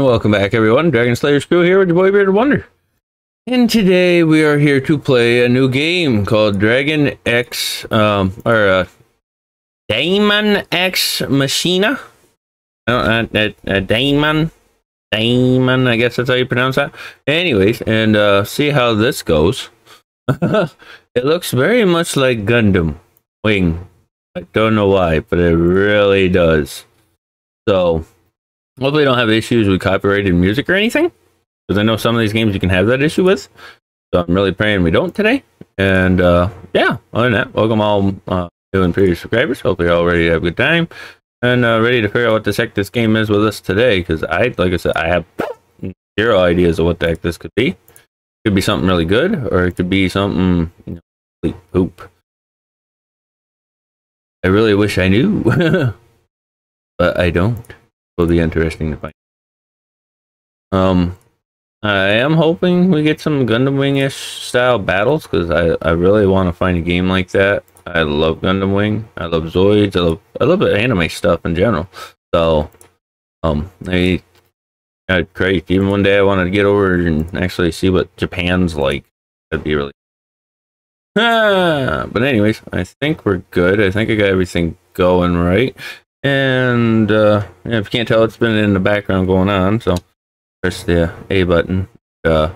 And welcome back, everyone. Dragon Slayers crew here with your boy Bearded Wonder. And today we are here to play a new game called Dragon X, Daemon X Machina. Daemon, I guess that's how you pronounce that. Anyways, and see how this goes. It looks very much like Gundam Wing. I don't know why, but it really does. So, hopefully I don't have issues with copyrighted music or anything, because I know some of these games you can have that issue with. So I'm really praying we don't today. And yeah, other than that, welcome all new and previous subscribers. Hopefully you're all ready to have a good time and ready to figure out what the heck this game is with us today, because like I said, I have zero ideas of what the heck this could be. It could be something really good, or it could be something, you know, really poop. I really wish I knew, but I don't. Will be interesting to find. I am hoping we get some Gundam Wing-ish style battles, because I really want to find a game like that. I love Gundam Wing. I love Zoids. I love anime stuff in general. So, that'd be great. Even one day I want to get over and actually see what Japan's like. That'd be really. But anyways, I think we're good. I think I got everything going right. And if you can't tell, it's been in the background going on, so press the A button. I'll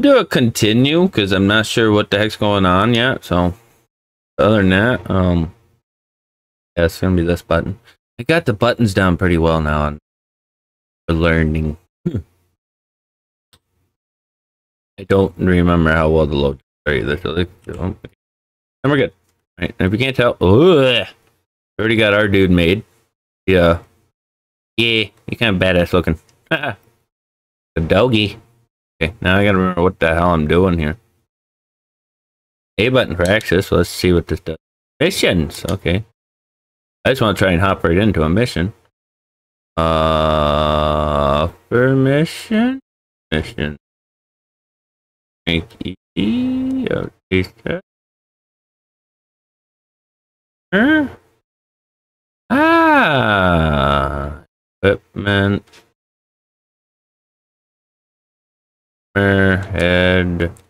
do a continue, because I'm not sure what the heck's going on yet. So other than that, yeah, it's gonna be this button. I got the buttons down pretty well now, and we're learning. I don't remember how well the load is either, so and we're good. All right, and if you can't tell, ugh, already got our dude made. Yeah. Yeah, you're kind of badass looking. A doggy. Okay, now I gotta remember what the hell I'm doing here. A button for access. Let's see what this does. Missions! Okay. I just want to try and hop right into a mission. For mission? Mission. Make E. Okay. Huh? Ah, equipment, head, that's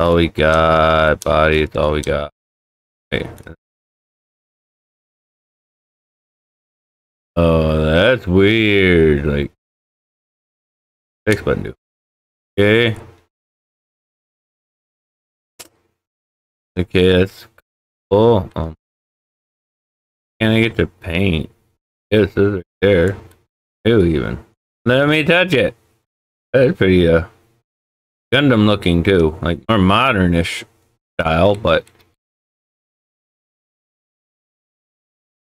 all we got, body, that's all we got. Okay. Oh, that's weird, like, next button, dude. Okay. Okay, that's cool. Can I get to paint? Yes, this is right there. Ew, even. Let me touch it! That's pretty, Gundam looking, too. Like, more modernish style, but...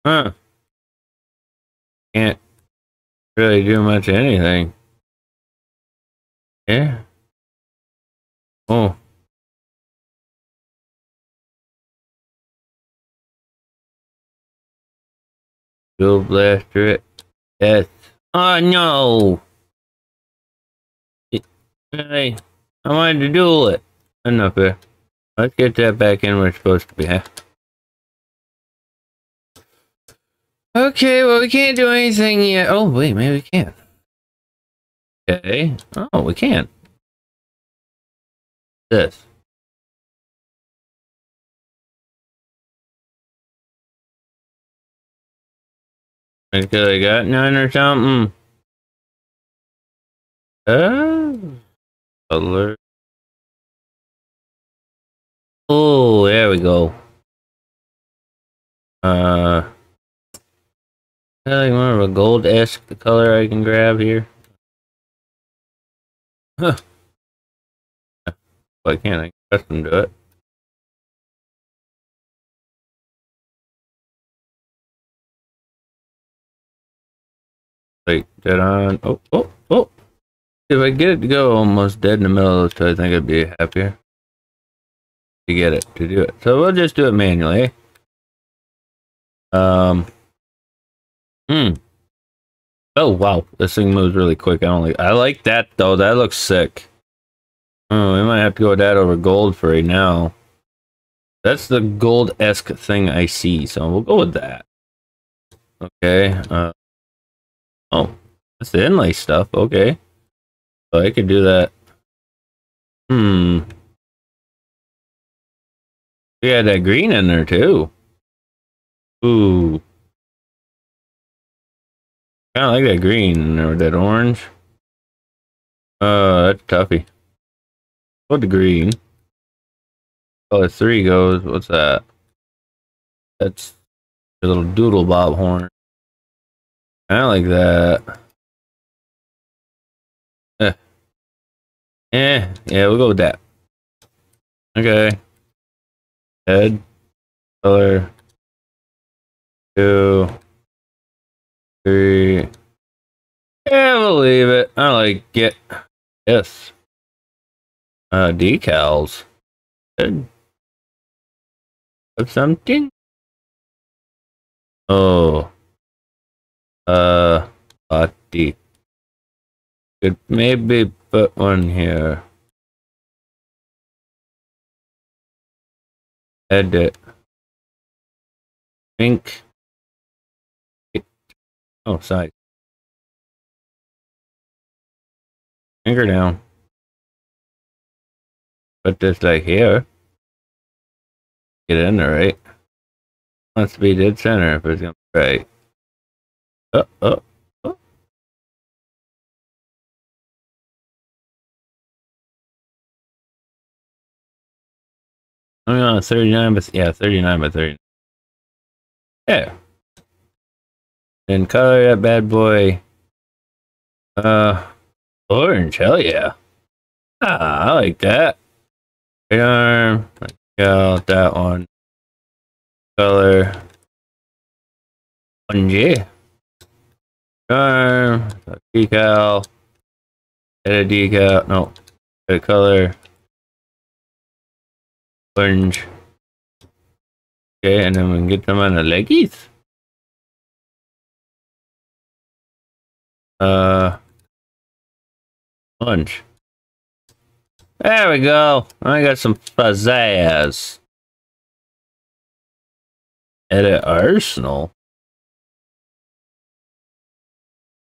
Huh. Can't really do much of anything. Yeah. Oh. Go blaster it. Yes. Oh no! Hey, I wanted to duel it. Enough here. Let's get that back in where it's supposed to be. Huh? Okay, well, we can't do anything yet. Oh, wait, maybe we can. Okay. Oh, we can. This. Because I got none or something. Alert. Oh, there we go. Like more of a gold-esque color I can grab here. Huh. Why can't I custom do it? Like, dead on. Oh, oh, oh. If I get it to go almost dead in the middle of those two, I think I'd be happier to get it, to do it. So we'll just do it manually, eh? Oh, wow. This thing moves really quick. I like that, though. That looks sick. Oh, we might have to go with that over gold for right now. That's the gold-esque thing I see, so we'll go with that. Okay, Oh, That's the inlay stuff, okay. So I can do that. Hmm. We had that green in there too. Ooh. I kinda like that green or that orange. That's toughy. What the green? Color 3 goes, what's that? That's a little doodle bob horn. I like that. Yeah, we'll go with that. Okay. Head. Color. 2. 3. Yeah, we'll leave it. I like it. Yes. Decals. Good. Of something? Oh. Body. Could maybe put one here. Edit. Pink. Oh, size. Finger down. Put this like here. Get in there, right? Wants to be dead center if it's gonna be right. I'm on 39 by 30. Yeah. Then color that bad boy. Orange, hell yeah. Ah, I like that. Right arm. Let's go that one. Color. Orangey. Arm. Decal. Edit decal. No. Edit color. Orange. Okay, and then we can get them on the leggies. Orange. There we go. I got some pizzazz. Edit arsenal.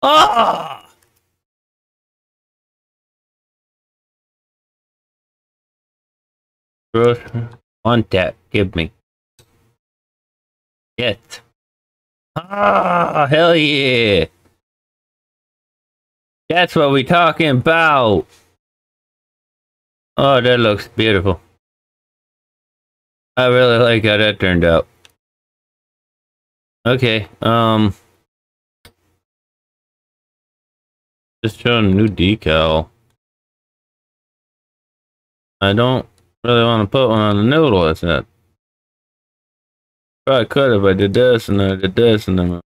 Ah! Want that? Give me. Yes. Ah! Hell yeah! That's what we talking about. Oh, that looks beautiful. I really like how that turned out. Okay, just showing a new decal. I don't really want to put one on the noodle, that's not. Probably could if I did this and I did this and then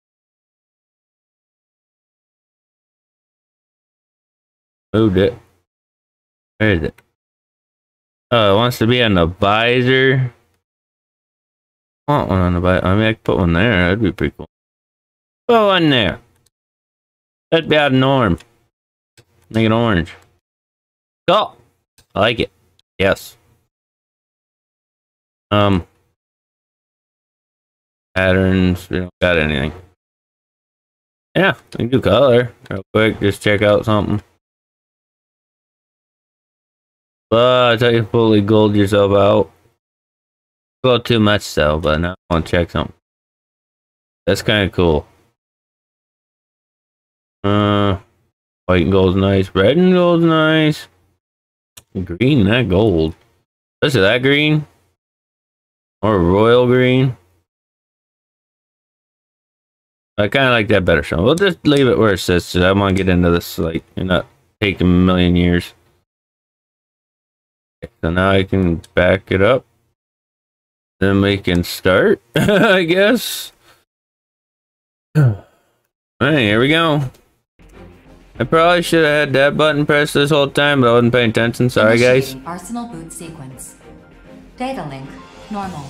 moved it. Where is it? Oh, it wants to be on the visor. I want one on the visor. I mean, I could put one there. That'd be pretty cool. Put one there. That'd be out of norm. Make it orange. Cool. I like it. Yes. Patterns. We don't got anything. Yeah, we can do color. Real quick, just check out something. I thought you fully gold yourself out. Well, too much so, but now I want to check something. That's kind of cool. White and gold's nice. Red and gold's nice. Green, that gold. Listen to that green. Or royal green. I kind of like that better, so we'll just leave it where it sits. I want to get into this, like, and not take a million years. So now I can back it up. Then we can start, I guess. Alright, here we go. I probably should have had that button pressed this whole time, but I wasn't paying attention. Sorry, guys. Arsenal boot sequence. Data link, normal.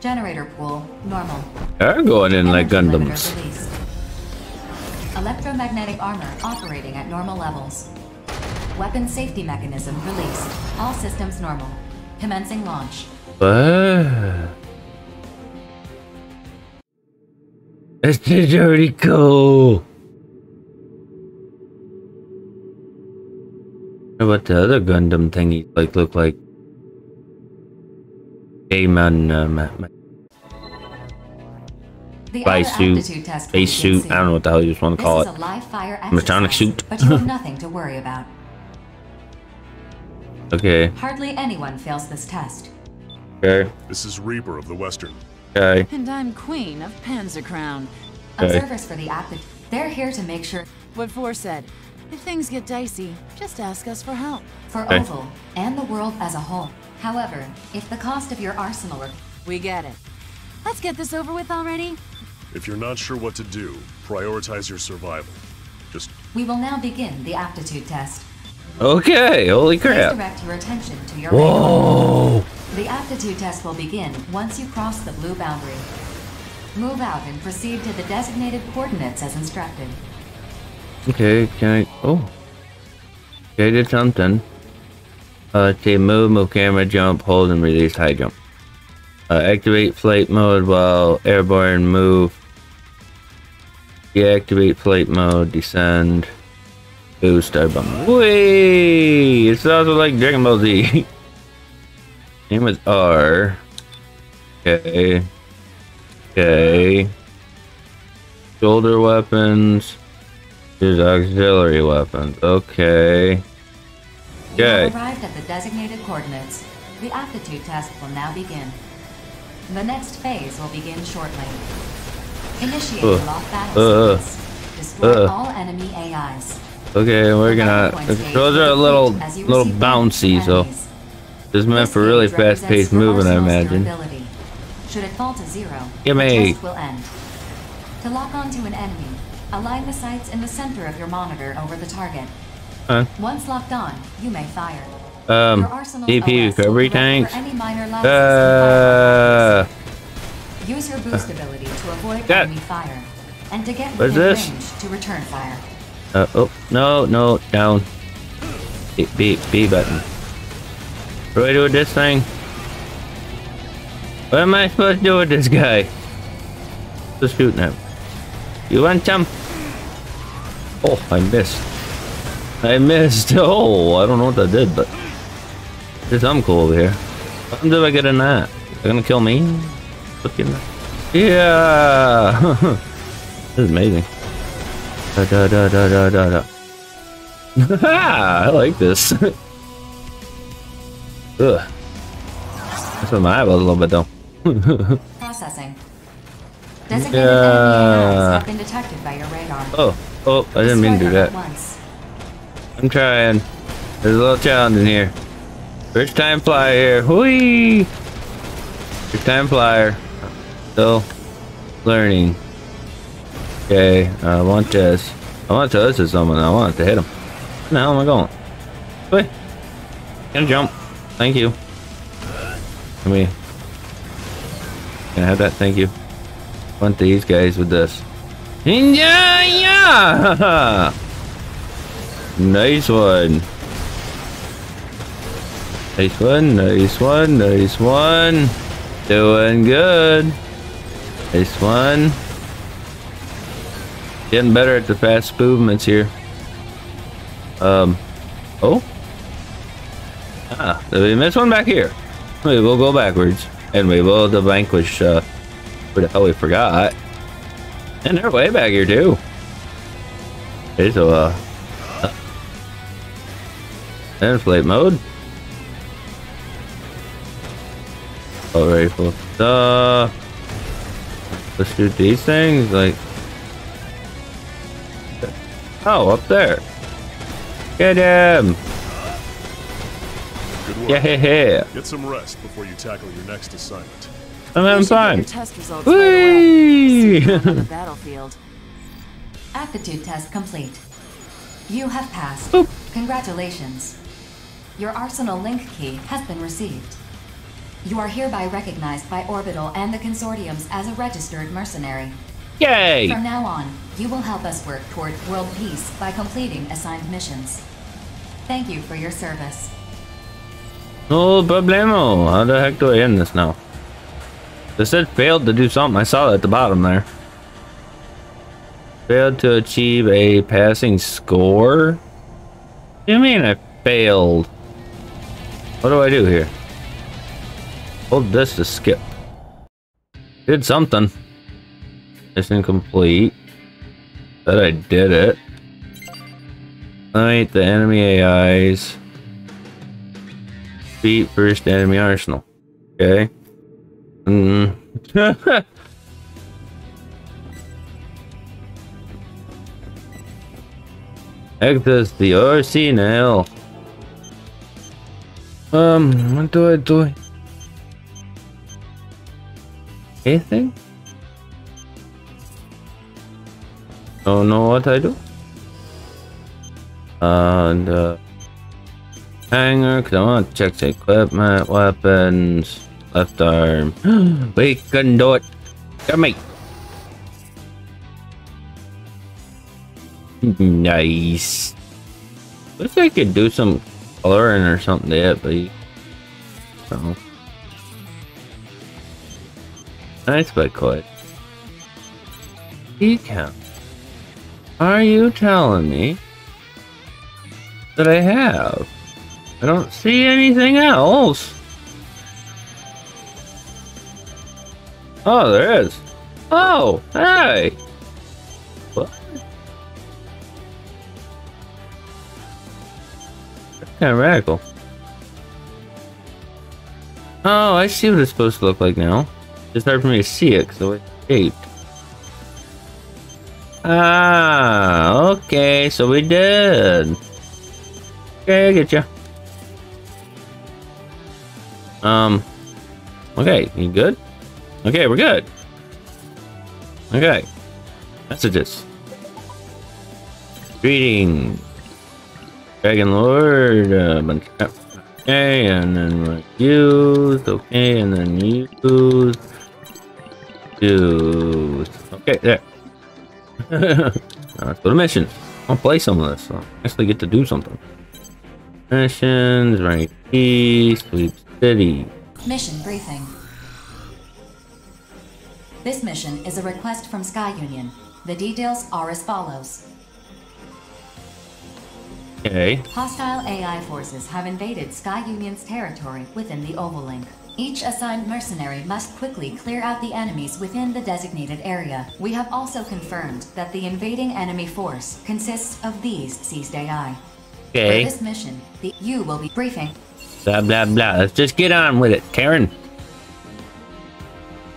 Generator pool, normal. They're going in like Gundams. Electromagnetic armor operating at normal levels. Weapon safety mechanism released. All systems normal. Commencing launch. This is already cool. What the other Gundam thingy like look like? Daemon space suit. I don't know what the hell you just want to call it. Metronic suit. But you have nothing to worry about. Okay. Hardly anyone fails this test. Okay. This is Reaper of the Western. Okay. And I'm Queen of Panzercrown. Okay. Observers for the app. They're here to make sure. What Four said. If things get dicey, just ask us for help. For okay. Oval and the world as a whole. However, if the cost of your arsenal are... We get it. Let's get this over with already. If you're not sure what to do, prioritize your survival. Just... We will now begin the aptitude test. Okay, holy crap. Please direct your attention to your... Whoa! Radar. The aptitude test will begin once you cross the blue boundary. Move out and proceed to the designated coordinates as instructed. Okay, can I... Oh. Okay, I did something. Let's see, move camera, jump, hold, and release high jump. Activate flight mode while airborne, move. Deactivate flight mode, descend. Boost, I bomb. Whee! It's also like Dragon Ball Z. Name is R. Okay. Okay. Shoulder weapons. There's auxiliary weapons. Okay. Okay. You arrived at the designated coordinates. The aptitude test will now begin. The next phase will begin shortly. Initiate lock battle sequence. Destroy all enemy AIs. Okay, we're gonna... Those are a little bouncy, so... This is meant for really fast-paced moving, I imagine. Should it fall to zero, the test will end. To lock onto an enemy, align the sights in the center of your monitor over the target. Once locked on, you may fire. DP recovery tanks. Use your boost ability to avoid enemy fire, and to get within range to return fire. Oh no no down. B button. What do I do with this thing? What am I supposed to do with this guy? Just shooting him. You want some? Oh, I missed. I missed. Oh, I don't know what I did, but there's something cool over here. What did I get in that? They're gonna kill me? Yeah. This is amazing. Da da da da da da da. I like this. Ugh. That's what my eye was a little bit though. Processing. Designated enemy have been detected by your radar. Oh, I didn't mean to do that. I'm trying. There's a little challenge in here. First time flyer. Whee! First time flyer. Still learning. Okay, I want this. I want to listen to someone. I want to hit him. Where the hell am I going? Wait. Gonna jump. Thank you. Let me. Can I have that? Thank you. I want these guys with this. Yeah, yeah! Nice one. Nice one, nice one, nice one. Doing good. Nice one. Getting better at the fast movements here. Did we miss one back here? We will go backwards. And we will vanquish, where the hell we forgot. And they're way back here too. Okay, so, inflate mode. All right, full stuff. Let's do these things like. Oh, up there! Get him! Good work. Yeah. Get some rest before you tackle your next assignment. I'm having fun. Whee! Battlefield. Aptitude test complete. You have passed. Boop. Congratulations. Your Arsenal link key has been received. You are hereby recognized by Orbital and the consortiums as a registered mercenary. Yay! From now on, you will help us work toward world peace by completing assigned missions. Thank you for your service. No problemo. How the heck do I end this now? It said failed to do something. I saw it at the bottom there. Failed to achieve a passing score? What do you mean I Failed. What do I do here? Hold this to skip. Did something. It's incomplete. That I did it. Eliminate the enemy AIs. Beat first enemy arsenal. Okay. Mm. Access the arsenal. What do I do? Anything? Don't know what I do. And hangar, because I want to check the equipment, weapons, left arm. We can do it. Come here. Nice. Looks like I could do some coloring or something to it, but I don't know. Nice, but quite. Gegan. Are you telling me that I have? I don't see anything else. Oh, there is. Oh, hey. What? That's kind of radical. Oh, I see what it's supposed to look like now. It's hard for me to see it because the way it's shaped. Ah, okay, so we did. Okay, I get you. Okay, you good? Okay, we're good. Okay, messages. Greeting, Dragon Lord. Bunch of, okay, and then refused. Okay, and then used. Used. Okay, there. Now let's go to missions. I'll play some of this, so I'll actually get to do something. Missions, right key, sweep city. Mission briefing. This mission is a request from Sky Union. The details are as follows. Okay. Hostile AI forces have invaded Sky Union's territory within the Oval Link. Each assigned mercenary must quickly clear out the enemies within the designated area. We have also confirmed that the invading enemy force consists of these seized AI. Okay. For this mission, you will be briefing. Blah, blah, blah. Let's just get on with it, Karen.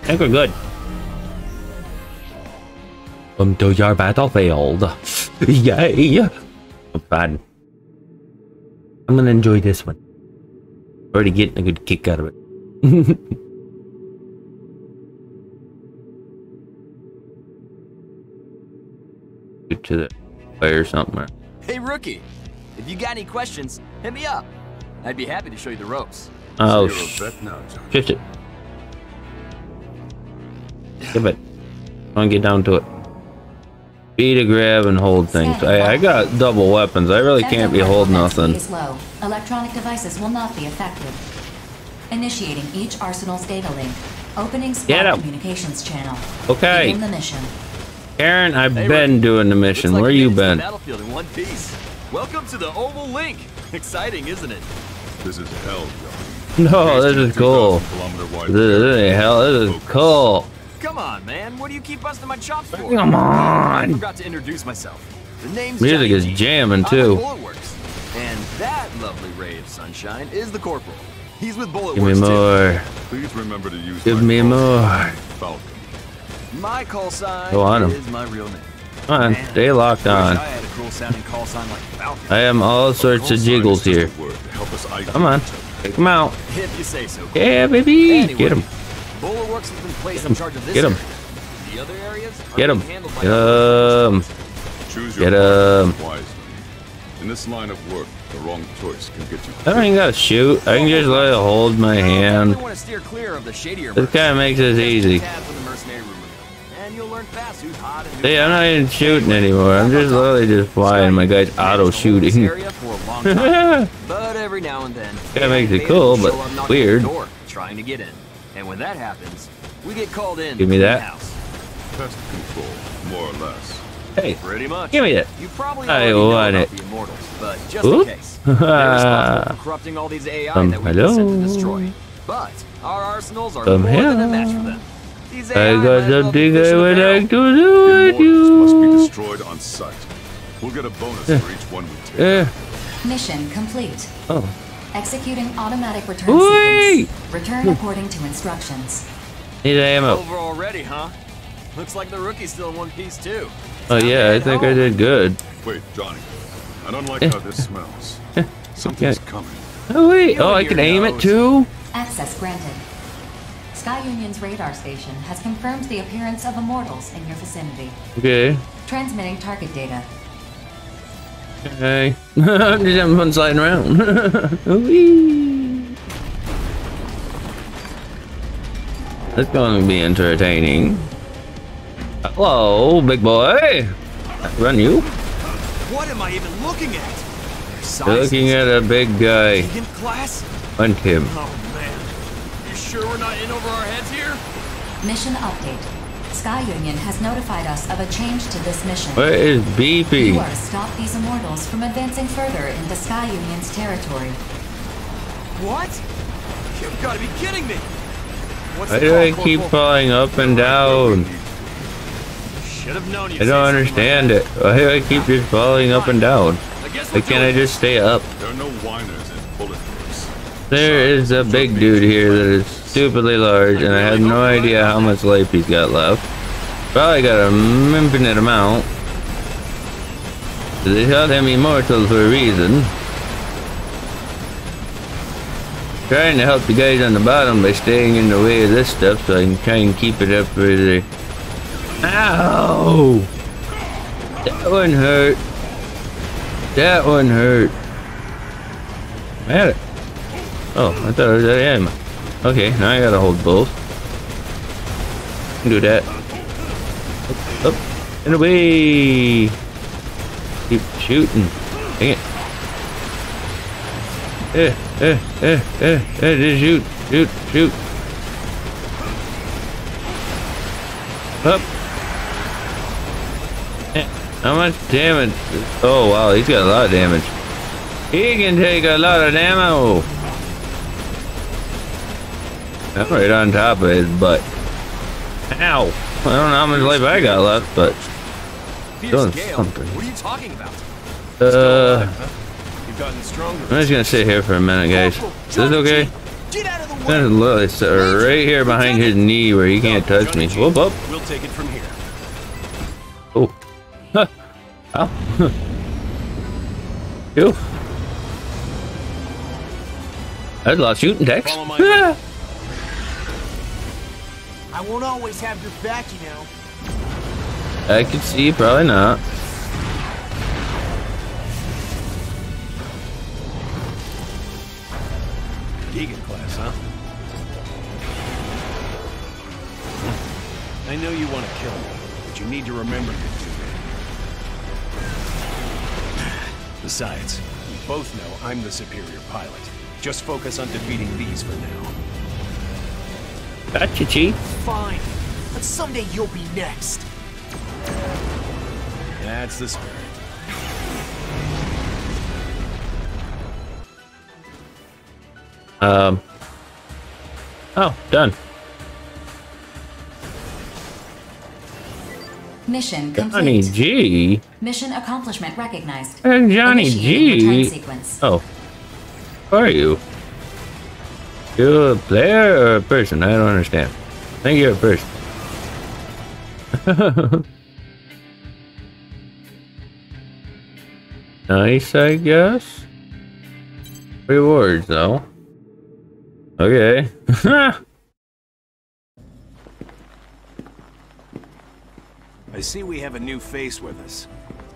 I think we're good. To your battlefield. Yay. I'm fine. I'm gonna enjoy this one. Already getting a good kick out of it. Get to the player or something. Hey rookie, if you got any questions, hit me up. I'd be happy to show you the ropes. Oh, shift it. Give it. I'm gonna get down to it. B to grab and hold things. I got double weapons. I really can't be holding nothing. Electronic devices will not be affected. Initiating each arsenal's data link. Opening squad communications channel. Okay. Begin the mission. Aaron, I've been doing the mission. Where you been? Battlefield in one piece. Welcome to the Oval Link. Exciting, isn't it? This is hell, bro. No, this is cool. This ain't hell. This is cool. Come on, man. What do you keep busting my chops for? Come on. I forgot to introduce myself. The name's Music is jamming too. And that lovely ray of sunshine is the corporal. He's with Bulletworks. Give me more. Please remember to use. Give me more. Falcon. My call sign is my real name. Come on, stay locked on. I am all sorts of jiggles here. Come on, take him out. If you say so. Yeah, baby, anyway, get him. Bulletworks has been placed in charge of this. Get him. The other areas are get him. Get him. In this line of work, the wrong choice can get you. I don't even gotta shoot. I can just let it hold my hand. This guy makes this easy. See, I'm not even shooting anymore. I'm just literally just flying. My guy's auto shooting. But every now and then, that makes it cool, but weird. Trying to get in, and when that happens, we get called in. Give me that. Pest control, more or less. Hey, pretty much. Give me it. You probably I want it. The immortals, but just in case, they're responsible for corrupting all these AI that we hello. Sent to destroy. But our arsenals are more than a match for them. These AI I got something I would like to do with you. Must be destroyed on sight. We'll get a bonus for each one we take. Mission complete. Oh. Executing automatic return sequence. Return according to instructions. Need ammo. Over already, huh? Looks like the rookie's still in one piece too. Oh yeah, I think I did good. Wait, Johnny. I don't like how this smells. Something's coming. Oh wait! Oh, I can aim it too. Access granted. Sky Union's radar station has confirmed the appearance of immortals in your vicinity. Okay. Transmitting target data. Okay. I'm just having fun sliding around. That's going to be entertaining. Hello, big boy. Run you. What am I even looking at? Looking at a big guy. Hunt him. Oh man. You sure we're not in over our heads here? Mission update. Sky Union has notified us of a change to this mission. Where is Beefy? You are to stop these immortals from advancing further into Sky Union's territory. What? You've got to be kidding me! Why do I keep falling up and down? I don't understand it. Why do I keep just falling up and down? Why can't I just stay up? There are no whiners in Bulletworks. There is a big dude here that is stupidly large, and I have no idea how much life he's got left. Probably got an infinite amount. They called him immortal for a reason. Trying to help the guys on the bottom by staying in the way of this stuff, so I can try and keep it up for the. Ow! That one hurt. That one hurt. I had it. Oh, I thought it was at him. Okay, now I gotta hold both. I can do that. Up, up, and away! Keep shooting. Dang it. Just shoot, shoot, shoot. Up. How much damage? Oh wow, he's got a lot of damage. He can take a lot of ammo. I'm right on top of his butt. Ow! I don't know how much life I got left, but doing something. What are you talking about? You've gotten stronger. I'm just gonna sit here for a minute, guys. Is this okay? I'm gonna literally sit right here behind his knee where he can't touch me. Whoop up. We'll take it from here. Oh. Huh. Ow. You. I lost shooting text. I won't always have your back, you know. I could see, probably not. Gegan class, huh? I know you want to kill me, but you need to remember to do it. Besides, you both know I'm the superior pilot. Just focus on defeating these for now. Gotcha, Chief. Fine, but someday you'll be next. That's the spirit. Oh, done. Mission complete. Johnny G. Mission accomplishment recognized. And Johnny G. Oh, who are you? You a player or a person? I don't understand. I think you're a person. Nice, I guess. Rewards, though. Okay. I see we have a new face with us.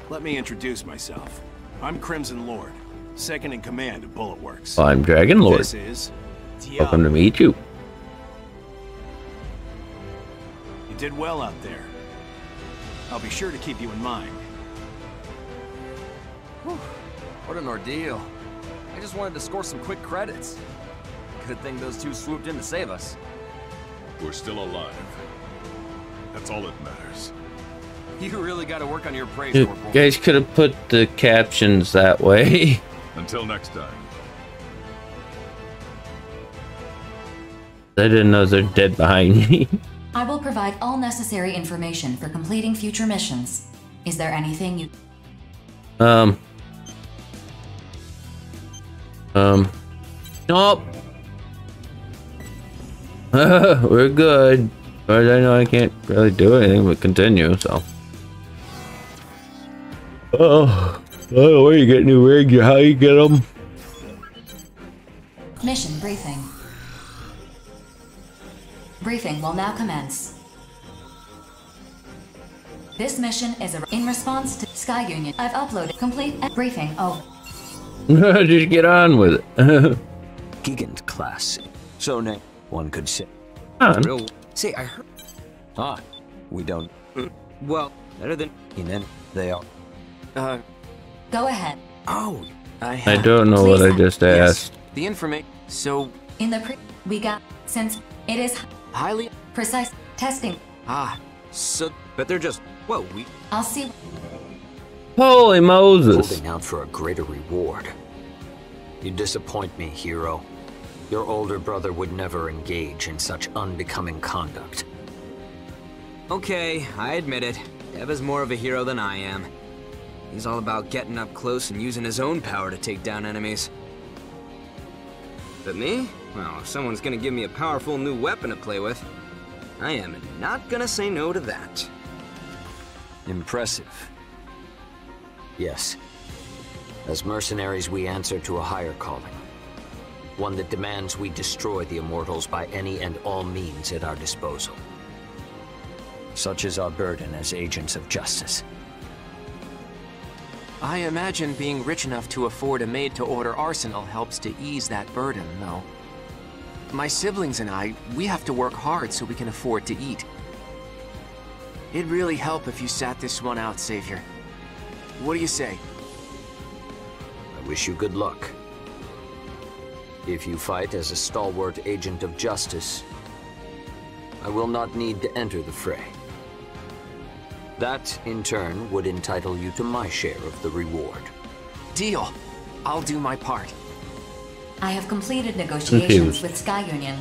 Let me introduce myself. I'm Crimson Lord, second in command of Bulletworks. I'm Dragon Lord. This is... Welcome to meet you. You did well out there. I'll be sure to keep you in mind. Whew, what an ordeal. I just wanted to score some quick credits. Good thing those two swooped in to save us. We're still alive. That's all that matters. You really got to work on your praise. You guys could have put the captions that way. Until next time. I didn't know they're dead behind me. I will provide all necessary information for completing future missions. Is there anything you... Nope. We're good. But I know I can't really do anything but continue, so. Oh, I don't know where you get new rigs or how you get them. Mission briefing. Briefing will now commence. This mission is in response to Sky Union. I've uploaded complete briefing. Oh. Just get on with it. Gegan's class. So now one could say. Say I heard. We don't. Well, better than Inan. They are. Go ahead. Oh, I don't know what I just asked. Yes, the information. So in the we got since it is highly precise testing. So but they're just we. I'll see. Holy Moses! Holding out for a greater reward. You disappoint me, hero. Your older brother would never engage in such unbecoming conduct. Okay, I admit it. Deva's more of a hero than I am. He's all about getting up close and using his own power to take down enemies. But me? Well, if someone's gonna give me a powerful new weapon to play with, I am not gonna say no to that. Impressive. Yes. As mercenaries, we answer to a higher calling. One that demands we destroy the immortals by any and all means at our disposal. Such is our burden as agents of justice. I imagine being rich enough to afford a made-to-order arsenal helps to ease that burden, though. My siblings and I, we have to work hard so we can afford to eat. It'd really help if you sat this one out, Savior. What do you say? I wish you good luck. If you fight as a stalwart agent of justice, I will not need to enter the fray. That, in turn, would entitle you to my share of the reward. Deal. I'll do my part. I have completed negotiations with Sky Union.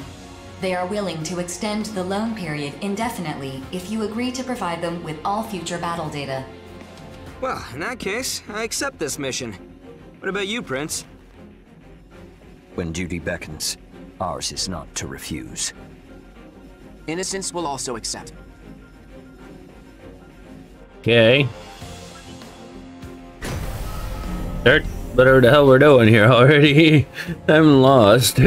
They are willing to extend the loan period indefinitely if you agree to provide them with all future battle data. Well, in that case, I accept this mission. What about you, Prince? When duty beckons, ours is not to refuse. Innocence will also accept. Okay. Dirt, whatever the hell we're doing here already. I'm lost.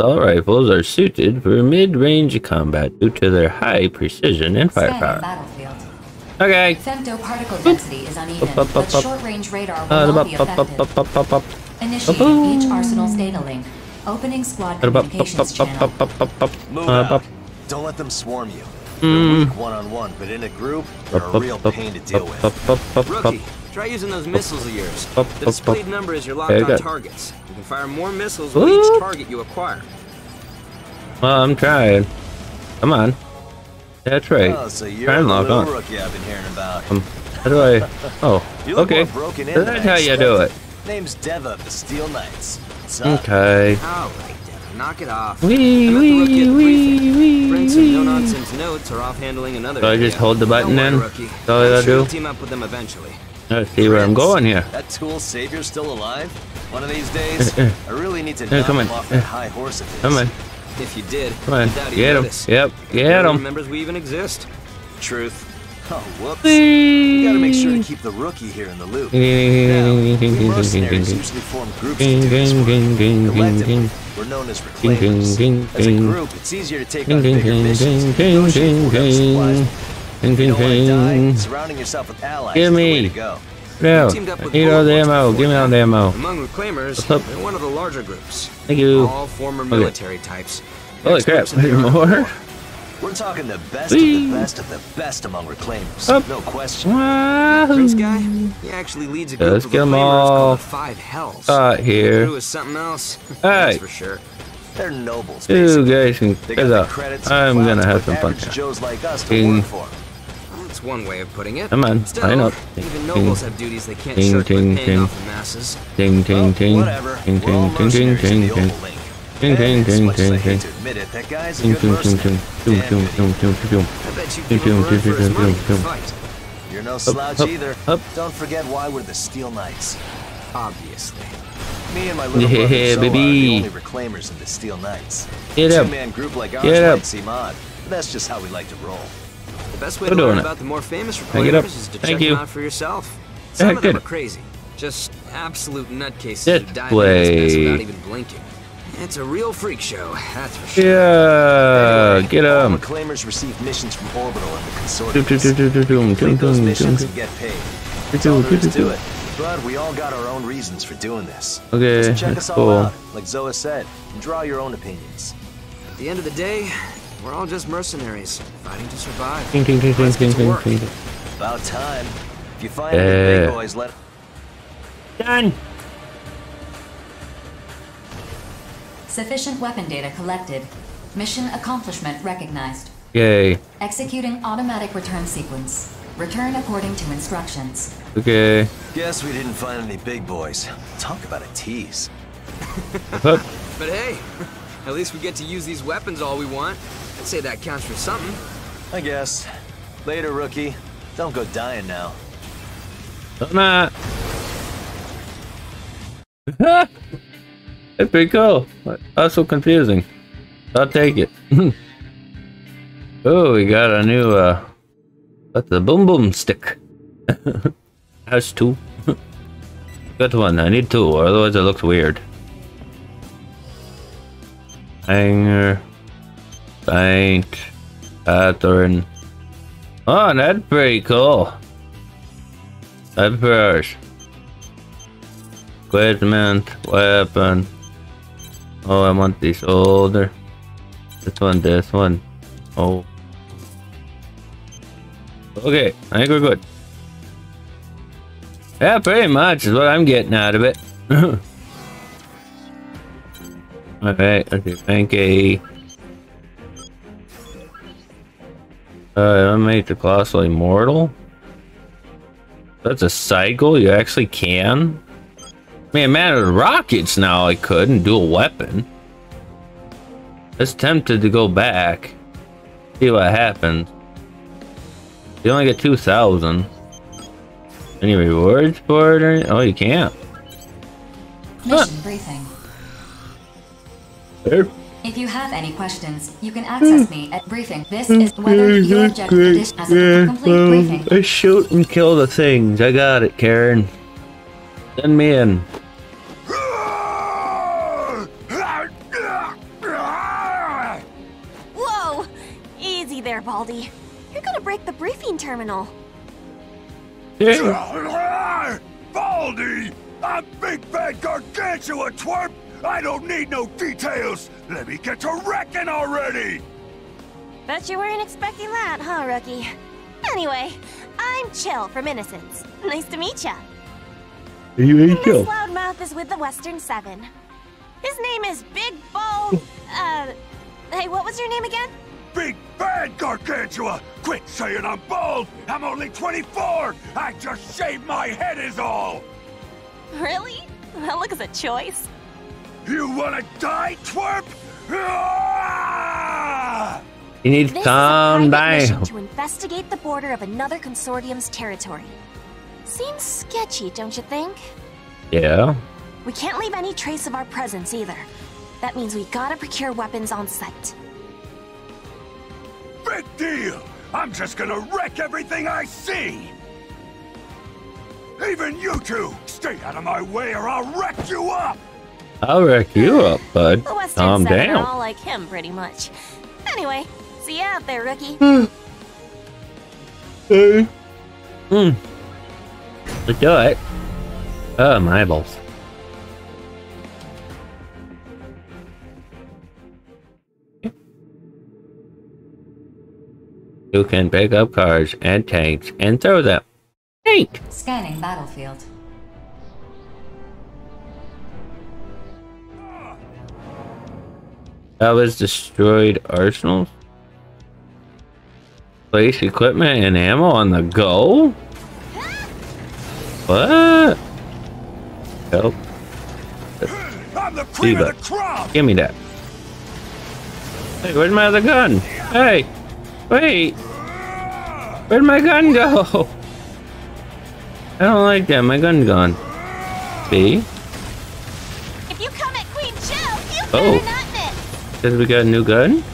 All rifles are suited for mid-range combat due to their high precision and firepower. Okay. Femtoparticle density is uneven, but short-range radar will not be effective. Initiating each arsenal's data link. Opening squad communications channel. Move out. Don't let them swarm you. They're weak one-on-one, but in a group, they're a real pain to deal with. Rookie, try using those missiles of yours. The displayed number is your locked-on targets. You can fire more missiles with each target you acquire. Well, I'm trying. Come on. That's right. Oh, so you're trying to lock on. Rookie I've been hearing about. How do I... Oh, okay. So that's how you do it. Name's Deva of the Steel Knights. Okay. All right, Deva, knock it off. Bring some no-nonsense notes or off-handling another. So I just hold the button in? That's all I gotta do? Team up with them eventually. Let's see where I'm going here. That tool Savior's still alive? One of these days, I really need to knock him off that high horse of his. Come on. If you did, get him. Yep, get him. Remembers we even exist. Truth. Oh, whoops. We gotta make sure to keep the rookie here in the loop. Now, mercenaries usually form groups to do this work. Collectively, we're known as Reclaimers. As a group, it's easier to take on bigger missions and negotiate for their supplies. If you don't want to die, surrounding yourself with allies is the way to go. No, I need all the ammo. Give me all the ammo. Among Reclaimers, they're one of the larger groups. Thank you. All former military types. Holy crap, there's more? We're talking the best of the best of the best among Reclaimers. No question. Prince guy, he actually leads a group of Reclaimers called the Five Hells. Here. Who is something else? That's for sure. They're nobles. You guys can get up. I'm gonna have some fun. Joes like us to work for. That's one way of putting it. Come on, why not? Even nobles have duties they can't shirk with paying off the masses. You're no slouch either. Don't forget why we're the Steel Knights. Obviously. Me and my little brother are the only Reclaimers in the Steel Knights. Two-man group like ours might seem odd, but that's just how we like to roll. The best way to learn about the more famous Reclaimers is to check them out for yourself. Some of them are crazy. Just absolute nutcases who dive into this mess without even blinking. It's a real freak show, that's for sure. Yeah, anyway, get him. Reclaimers receive missions from Orbital and the consortium. Complete those missions and get paid. That's all there is to it. But we all got our own reasons for doing this. Okay, just check us all out, like Zoa said, and draw your own opinions. At the end of the day, we're all just mercenaries, fighting to survive. Let's get to work. About time. If you find any big boys, let... Done! Sufficient weapon data collected. Mission accomplishment recognized. Yay. Executing automatic return sequence. Return according to instructions. Okay. Guess we didn't find any big boys. Talk about a tease. But hey, at least we get to use these weapons all we want. I'd say that counts for something. I guess. Later, rookie. Don't go dying now. I'm not. That's pretty cool. That's so confusing. I'll take it. Oh, we got a new that's the boom boom stick. That's two. Got one. I need two, otherwise it looks weird. Hanger, paint, pattern. Oh, that's pretty cool. That brush. Equipment, weapon. Oh, I want these older. This one, this one. Oh. Okay, I think we're good. Yeah, pretty much is what I'm getting out of it. Alright, let's do Pancake. I made the Colossal Immortal. That's a cycle, you actually can. I mean, man, with rockets now I could, and dual weapon. I was tempted to go back. See what happens. You only get 2,000. Any rewards for it? Or anything? Oh, you can't. Mission briefing. There. If you have any questions, you can access me at briefing. This is whether you object to this as a complete briefing. I shoot and kill the things. I got it, Karen. Send me in. Whoa! Easy there, Baldy. You're gonna break the briefing terminal. Baldy! I'm big bad gargantua twerp! I don't need no details! Let me get to wrecking already! Bet you weren't expecting that, huh, Rookie? Anyway, I'm Chill from Innocence. Nice to meet ya. This loudmouth is with the Western Seven. His name is Big Bald... hey, what was your name again? Big Bad Gargantua! Quit saying I'm bald! I'm only 24! I just shaved my head is all! Really? That looks a choice. You wanna die, twerp? You need to calm down. To investigate the border of another consortium's territory. Seems sketchy, don't you think? Yeah. We can't leave any trace of our presence either. That means we gotta procure weapons on site. Big deal! I'm just gonna wreck everything I see! Even you two! Stay out of my way or I'll wreck you up! I'll wreck you up, bud. Calm down. All like him, pretty much. Anyway, see you out there, rookie. Hey. Let's do it. Oh, my eyeballs. You can pick up cars and tanks and throw them. Tank! Scanning battlefield. That was destroyed arsenals. Place equipment and ammo on the go? What? Help. I'm the cream of the crop. Give me that. Hey, where's my other gun? Hey! Wait! Where'd my gun go? I don't like that. My gun gone. See? If you come at Queen Jill, you better not miss. Because we got a new gun?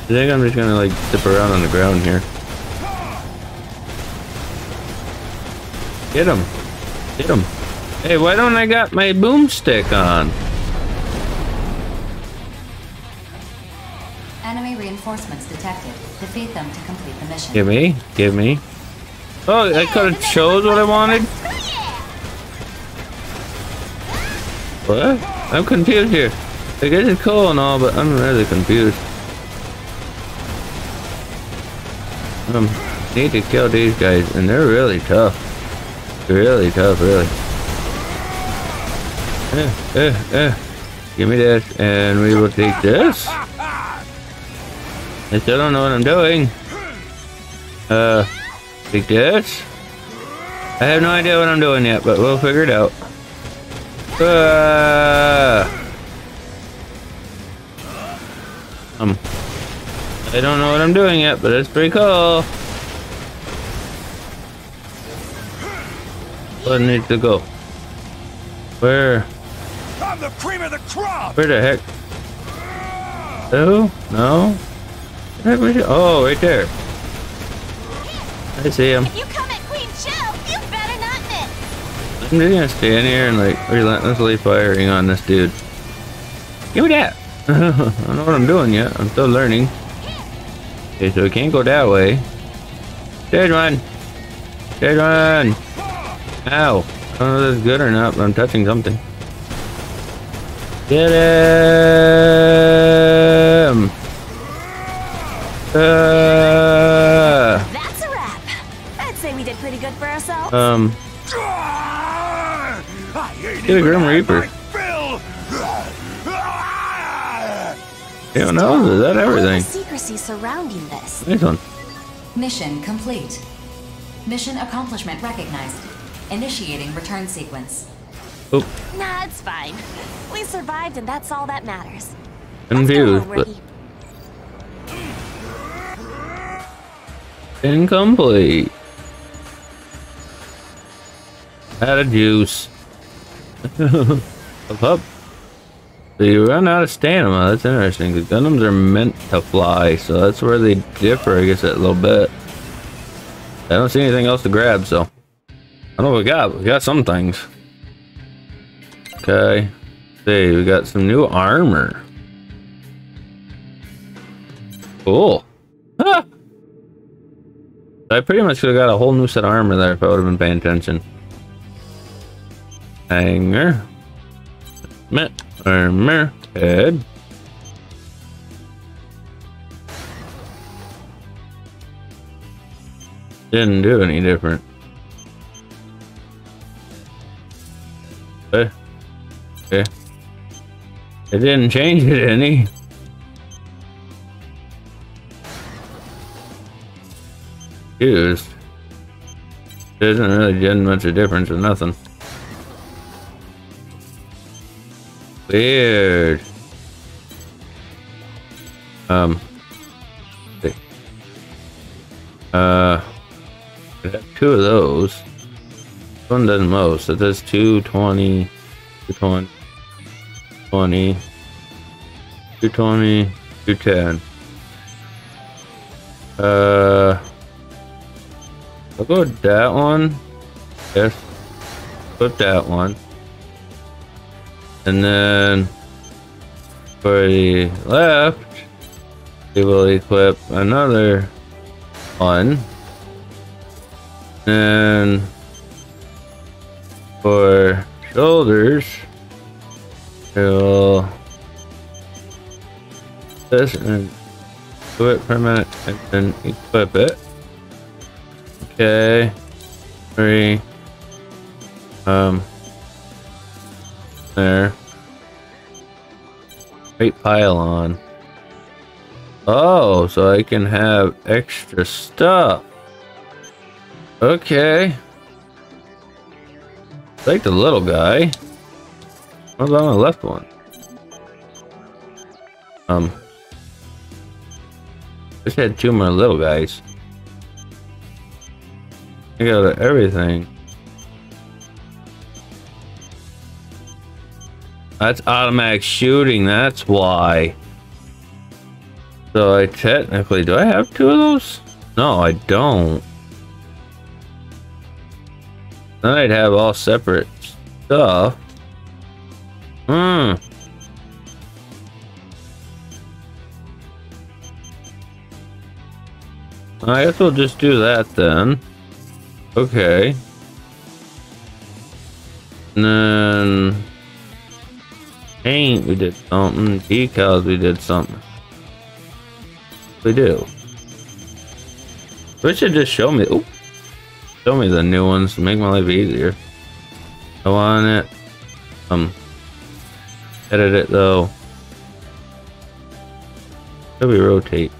I think I'm just gonna like dip around on the ground here. Get him. Get him. Hey, why don't I got my boomstick on? Enemy reinforcements detected. Defeat them to complete the mission. Give me. Give me. Oh, yeah, I could have chose what I wanted. Yeah. What? I'm confused here. I guess it's cool and all, but I'm really confused. Need to kill these guys, and they're really tough. Really tough, really. Give me this, and we will take this. I still don't know what I'm doing. Take this. I have no idea what I'm doing yet, but we'll figure it out. I don't know what I'm doing yet, but it's pretty cool. What needs to go? Where? I'm the cream of the crop. Where the heck? Oh no! Oh, right there. I see him. If you come at Queen Jill, you better not miss. I'm just gonna stand here and like relentlessly firing on this dude. Give me that. I don't know what I'm doing yet. I'm still learning. Okay, so we can't go that way. Dead one! Dead one! Ow! I don't know if that's good or not, but I'm touching something. Get him! That's a wrap! I'd say we did pretty good for ourselves. Get a Grim Reaper. Who knows? Is that everything? Surrounding this. Nice one. Mission complete. Mission accomplishment recognized. Initiating return sequence. Oop. Nah, it's fine. We survived and that's all that matters. Incomplete. Out of juice. Up, up. So you run out of stamina. That's interesting, because Gundams are meant to fly, so that's where they differ, I guess, a little bit. I don't see anything else to grab, so... I don't know what we got, but we got some things. Okay. See, we got some new armor. Cool. Ah! I pretty much could have got a whole new set of armor there if I would have been paying attention. Hanger. Mint. Armor, head. Didn't do any different. Okay. It didn't change it any. Used. Doesn't really do much of a difference or nothing. Weird. See. I got two of those. This one does most. It does 220, 220, 220, 220, 210. I'll go with that one. Yes. Put that one. And then for the left, we will equip another one. And for shoulders, we will this and do it for a minute and then equip it. Okay. There. Great pylon. Oh, so I can have extra stuff. Okay. I like the little guy. What about my left one? Just had two more little guys. I got everything. That's automatic shooting, that's why. So I technically, do I have two of those? No, I don't. Then I'd have all separate stuff. Hmm. I guess we'll just do that then. Okay. And then paint, we did something. Decals, we did something. We do. It should just show me. Ooh. Show me the new ones to make my life easier. I want it. Edit it though. Should we rotate?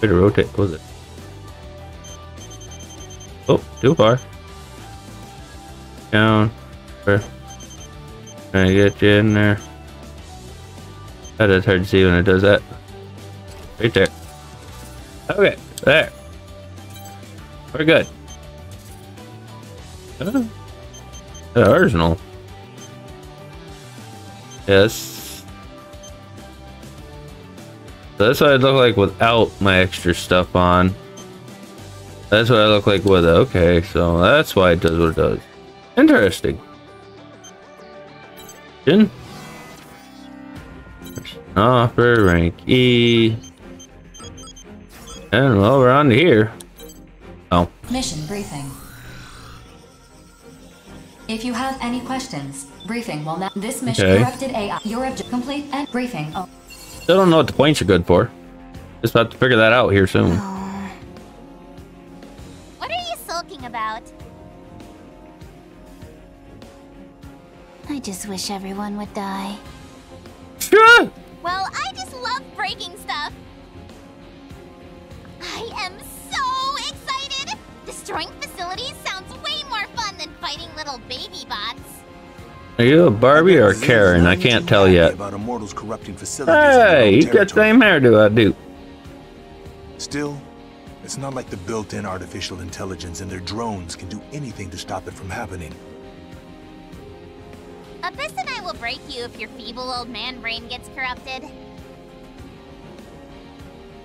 Should we rotate? What was it? Oh, too far. Down. Trying to get you in there. That is hard to see when it does that. Right there. Okay, there. We're good. The arsenal. Yes. That's what I look like without my extra stuff on. That's what I look like with it. Okay, so that's why it does what it does. Interesting. Offer rank E. And well, we're on to here. Oh. Mission briefing. If you have any questions, briefing will now. This mission corrupted AI. Your objective complete and briefing. Oh. Still don't know what the points are good for. Just about to figure that out here soon. What are you sulking about? I just wish everyone would die. Sure. Well, I just love breaking stuff. I am so excited! Destroying facilities sounds way more fun than fighting little baby bots. Are you a Barbie or a Karen? I can't tell yet. Hey, you got the same hairdo I do. Still, it's not like the built-in artificial intelligence and their drones can do anything to stop it from happening. Abyss and I will break you if your feeble old man brain gets corrupted.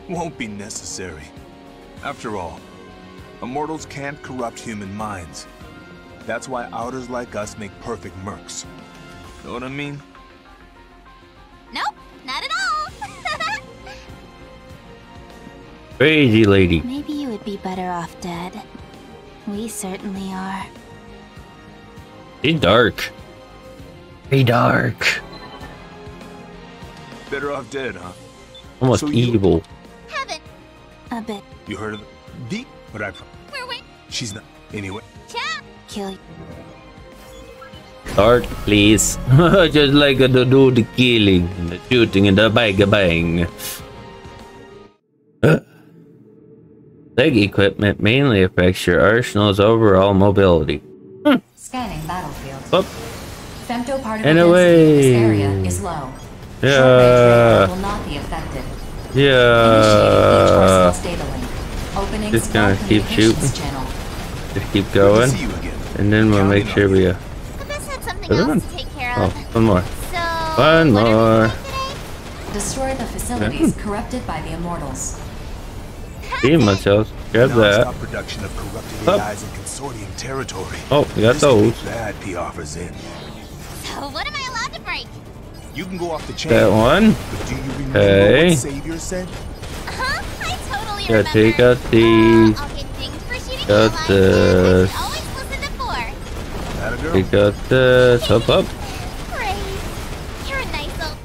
Won't be necessary. After all, immortals can't corrupt human minds. That's why outers like us make perfect mercs. Know what I mean? Nope, not at all. Crazy lady. Maybe you would be better off dead. We certainly are. It's dark. Hey, dark. Better off dead, huh? Almost so evil. A bit. You heard of the what I she's not anyway. Yeah. Kill. Start, please. Just like to do the killing, the shooting, and the bang bang. Leg equipment mainly affects your arsenal's overall mobility. Scanning battlefield. Oh. Femtoparticle density in this area is low. Yeah. Will not be affected. Yeah. Just gonna keep shooting. Just keep going. And then we'll make sure we one more. Destroy the facilities corrupted by the immortals. See myself. Grab that. Oh, we got those. So what am I allowed to break? You can go off the chain. That one. Okay. Huh? I totally remember. Take out these. Got this. We got this. Up, up. You're a nice old...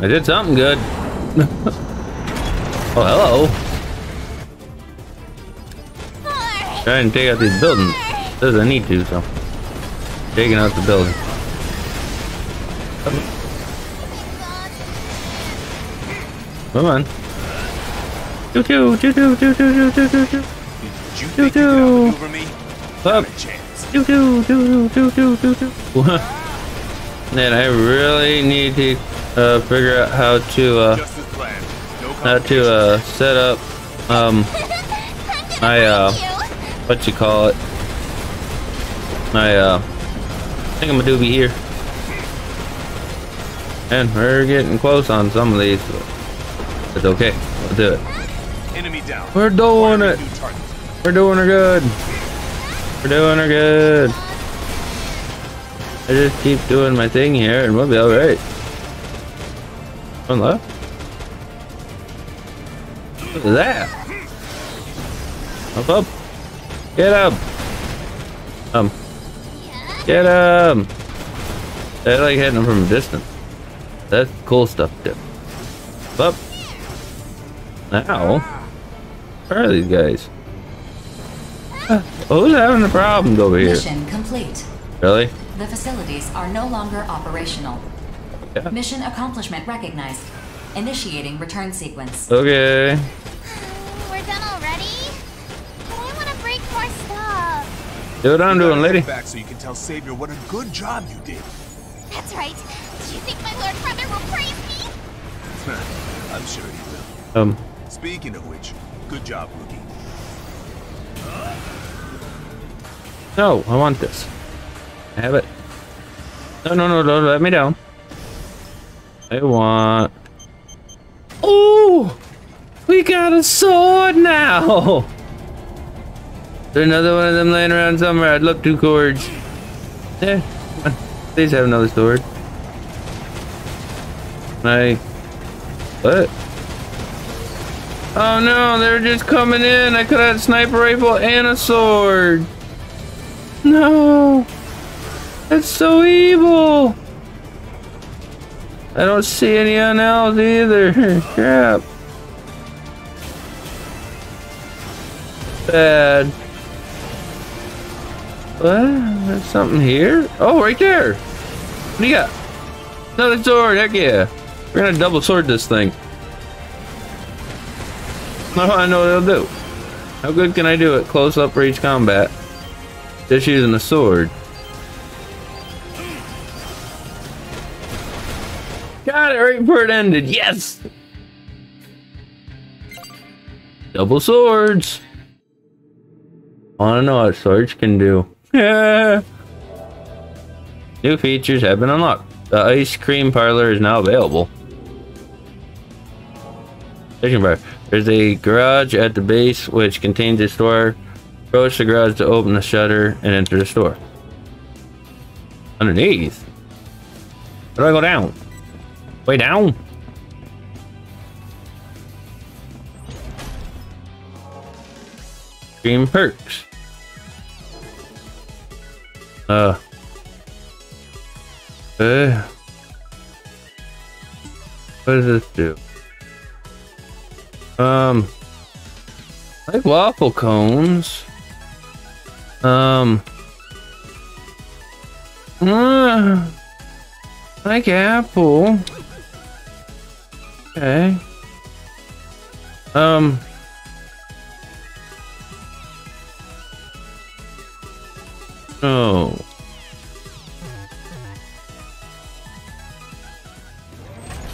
I did something good. Oh, hello. Try and take out these buildings. Doesn't need to, so. Taking out the building. Come on. Do do do do do do do do do do. Did you think you could outmaneuver me? Not a chance. Do do do do do do do. What? Man, I really need to figure out how to set up my what you call it? My I think I'm gonna do be here. And we're getting close on some of these. But it's okay. We'll do it. Enemy down. We're doing it. We're doing her good. We're doing her good. I just keep doing my thing here and we'll be alright. One left? What is that? Up, up. Get up. Get him. I like hitting him from a distance. That's cool stuff, too. Up. Now, where are these guys? Who's having a problem over here? Mission complete. Really? The facilities are no longer operational. Yeah. Mission accomplishment recognized. Initiating return sequence. Okay. We're done already? But I want to break more stuff. Do what I'm doing, lady. Back so you can tell Savior what a good job you did. That's right. Do you think my Lord Brother will praise me? I'm sure he will. Speaking of which, good job, Rookie. No, I want this. I have it. No, no, no, don't let me down. I want. Oh, we got a sword now. There's another one of them laying around somewhere. I'd love two swords. There. Please have another sword. My. What? Oh no, they're just coming in. I could have had a sniper rifle and a sword. No. That's so evil. I don't see anyone else either. Crap. Bad. What? There's something here? Oh, right there. What do you got? Another sword. Heck yeah. We're gonna double sword this thing. I know what they'll do. How good can I do it? Close up range combat. Just using a sword. Got it right before it ended. Yes! Double swords. I want to know what swords can do. Yeah. New features have been unlocked. The ice cream parlor is now available. There's a garage at the base which contains a store. Approach the garage to open the shutter and enter the store. Underneath? How do I go down? Way down? Green perks. What does this do? Like waffle cones. Like apple. Okay. Oh.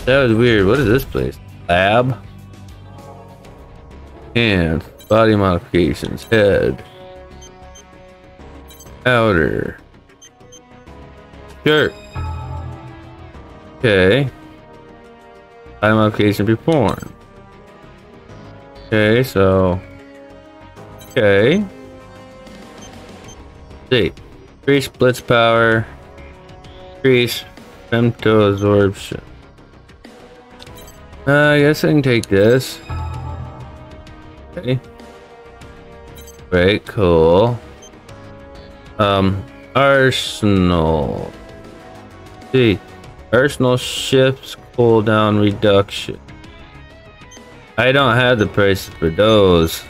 That was weird. What is this place? Lab? And body modifications, head, outer, shirt. Okay. Body modification performed. Okay, so. Okay. See. Increase blitz power. Increase femto absorption. I guess I can take this. Okay. Very cool. Arsenal. See. Arsenal ships cooldown reduction. I don't have the prices for those.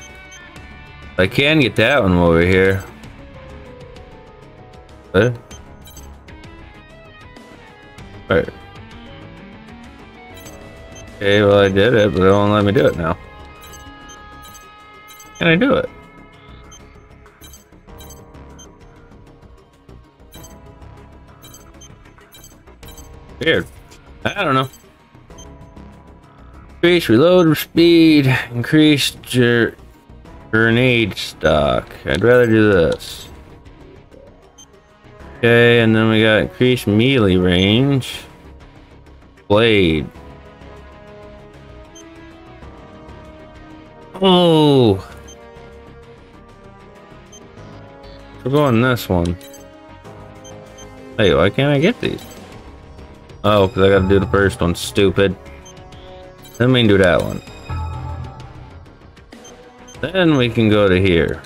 I can get that one over here. What? Alright. Okay, well I did it, but it won't let me do it now. Can I do it? Weird. I don't know. Increase reload speed, increased grenade stock. I'd rather do this. Okay, and then we got increased melee range. Blade. Oh! We're going this one. Hey, why can't I get these? Oh, because I gotta do the first one, stupid. Then we can do that one. Then we can go to here.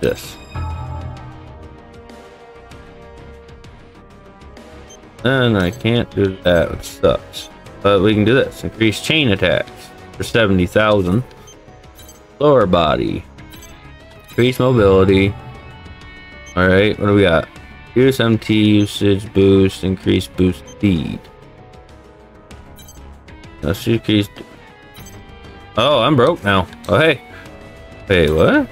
This. Then I can't do that, which sucks. But we can do this. Increase chain attacks for 70,000. Lower body. Increase mobility. Alright, what do we got? Reduce MT usage, boost, increase boost speed. Let's increase. Oh, I'm broke now. Oh, hey. Wait, what?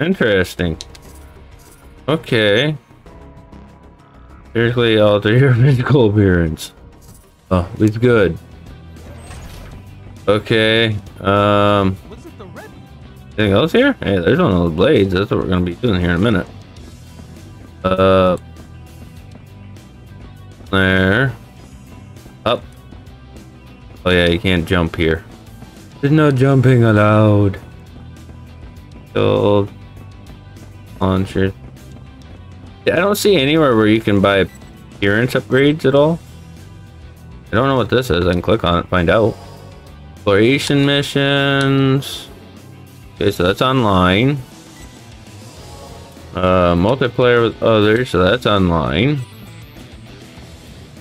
Interesting. Okay. Seriously, alter your physical appearance. Oh, it's good. Okay. Anything else here? Hey, there's one of those blades. That's what we're gonna be doing here in a minute. There. Up. Oh yeah, you can't jump here. There's no jumping allowed. Gold. Launcher. Yeah, I don't see anywhere where you can buy appearance upgrades at all. I don't know what this is. I can click on it, find out. Exploration missions. Okay, so that's online. Multiplayer with others, so that's online.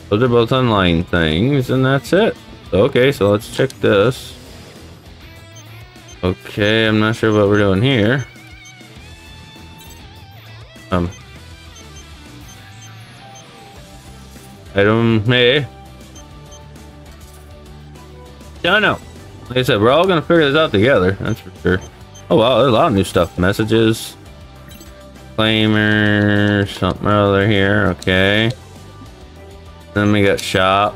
Those are both online things, and that's it. Okay, so let's check this. Okay, I'm not sure what we're doing here. Item A. Don't know. Like I said, we're all gonna figure this out together. That's for sure. Oh wow, there's a lot of new stuff. Messages. Reclaimers, something or other here, okay. Then we got shop.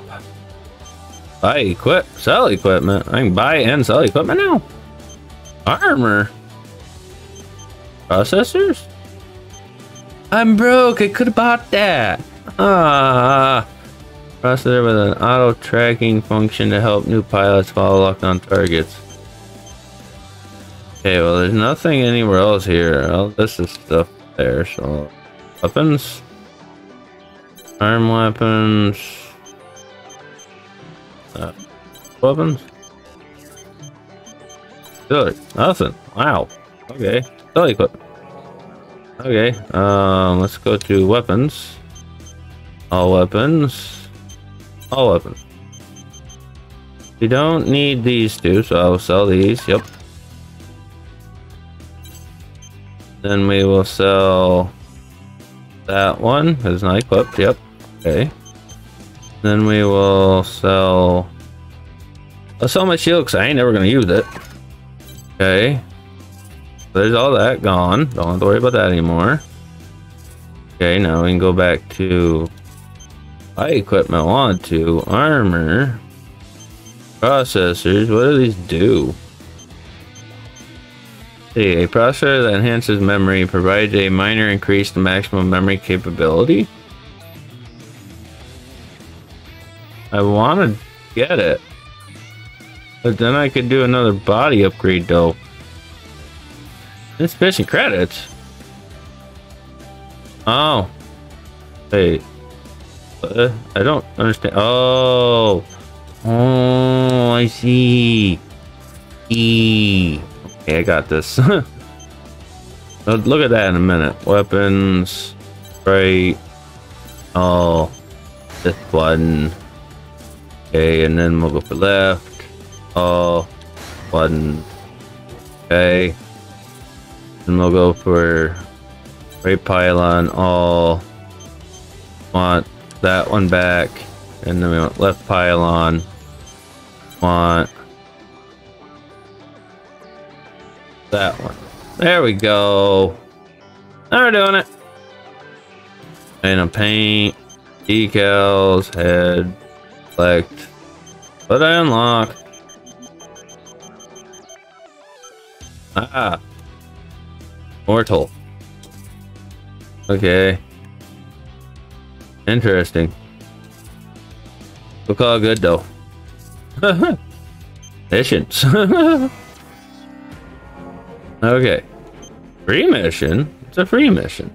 Buy equip, sell equipment. I can buy and sell equipment now. Armor. Processors? I'm broke, I could have bought that. Ah. Processor with an auto tracking function to help new pilots follow locked on targets. Okay, well, there's nothing anywhere else here. All this is stuff there, so. Weapons? Arm weapons? Weapons? Good. Nothing. Wow. Okay. Totally quick. Okay, let's go to weapons. All weapons. All weapons. We don't need these two, so I'll sell these. Yep. Then we will sell that one, because it's not equipped, yep, okay. Then we will sell... I'll sell my shield, because I ain't never going to use it. Okay. There's all that gone. Don't have to worry about that anymore. Okay, now we can go back to... buy equipment, want to, armor... processors, what do these do? A processor that enhances memory provides a minor increase to maximum memory capability. I want to get it, but then I could do another body upgrade though. It's fishing credits. Oh, wait, I don't understand. Oh, oh, I see. E. Okay, I got this. I'll look at that in a minute. Weapons, right? Oh, this one. Okay, and then we'll go for left. Oh, button. Okay. Then we'll go for right pylon all. Want that one back, and then we want left pylon. Want that one. There we go. Now we're doing it. And a paint, decals, head, select. But I unlock. Ah. Orbital. Okay. Interesting. Look all good though. Missions. Okay. Free mission? It's a free mission.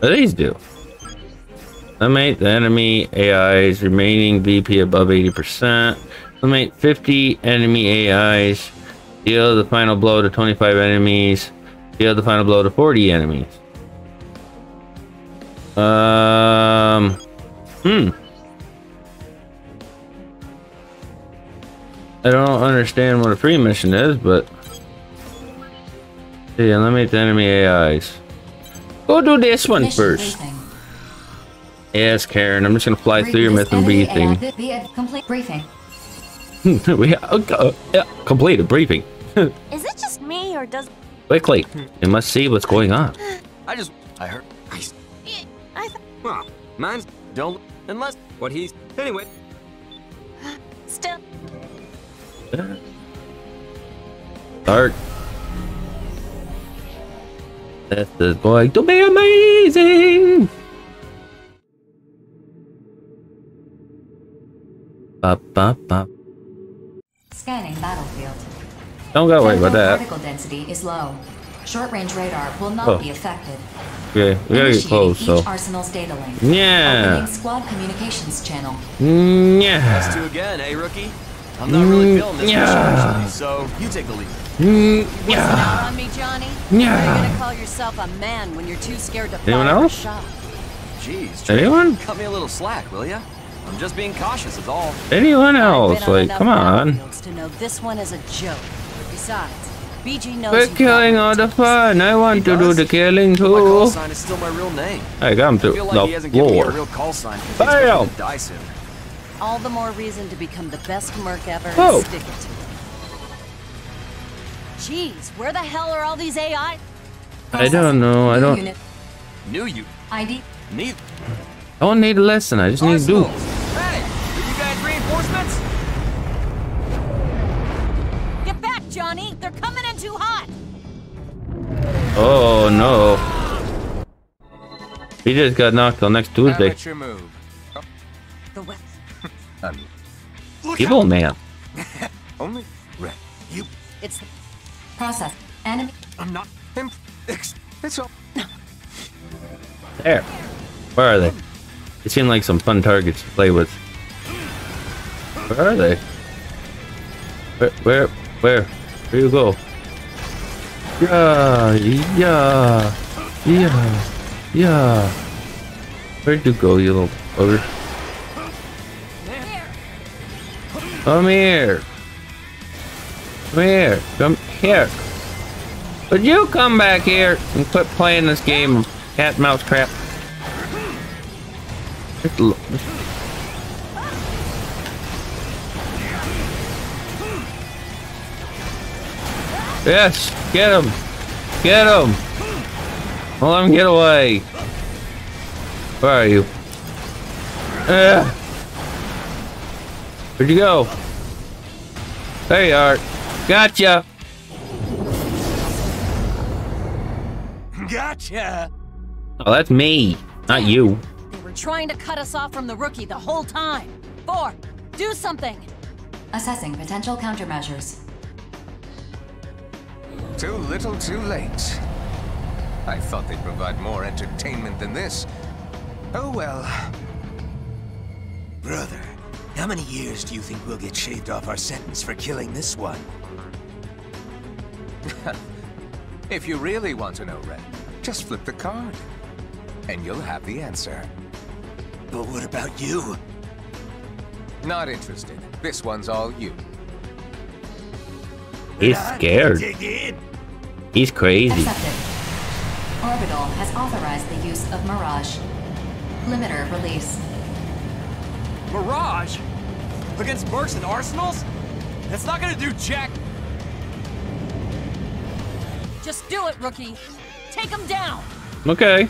What do these do? Eliminate the enemy AI's remaining BP above 80%. Eliminate 50 enemy AI's. Deal the final blow to 25 enemies. Deal the final blow to 40 enemies. I don't understand what a free mission is, but... See, eliminate the enemy AIs. Go do this one mission first. Briefing. Yes, Karen, I'm just gonna fly through your myth and be thing. Complete briefing. We complete a briefing. Is it just me or does... Quickly, you must see what's going on. I heard... Well, mine's don't... Unless what he's... Anyway. Still... Start. This is going to be amazing! Scanning battlefield. Don't gotta worry about that. Particle density is low. Short-range radar will not be affected. Okay, we gotta get close, so. Arsenal's data link. Yeah. Opening squad communications channel. Yeah. Let's do again, eh, rookie? I'm not really feeling this mission, so you take the lead. Listen out on me, Johnny. You're gonna call yourself a man when you're too scared to fire a shot. Jeez, anyone? Cut me a little slack, will ya? I'm just being cautious is all. Anyone else? Like, come on. To know this one is a joke. Besides, BG knows we're killing all the fun. I want to do the killing too. My call sign is still my real name. I got him to the floor. Bam! All the more reason to become the best merc ever and stick it to him. Jeez, where the hell are all these AI? I don't know. I don't. New you. ID. Need. I don't need a lesson. I just need to do. Hey, did you guys reinforcements? Get back, Johnny. They're coming in too hot. Oh no. He just got knocked till next Tuesday. The West. Evil man. Only red. You. It's process. Enemy. I'm not. It's all. There. Where are they? They seem like some fun targets to play with. Where are they? Where you go? Yeah. Where'd you go, you little bugger? Come here. Come here. Would you come back here and quit playing this game of cat and mouse crap? Yes, get him. Well, let him get away. Where are you? Where'd you go? There you are. Gotcha. Oh, that's me, not you. Trying to cut us off from the rookie the whole time. 4, do something. Assessing potential countermeasures. Too little, too late. I thought they'd provide more entertainment than this. Oh well. Brother, how many years do you think we'll get shaved off our sentence for killing this one? If you really want to know, Red, just flip the card. And you'll have the answer. But what about you? Not interested. This one's all you. He's scared. He's crazy. Accepted. Orbital has authorized the use of Mirage. Limiter release. Mirage? Against mercs and arsenals? That's not gonna do jack. Just do it, rookie. Take him down. Okay.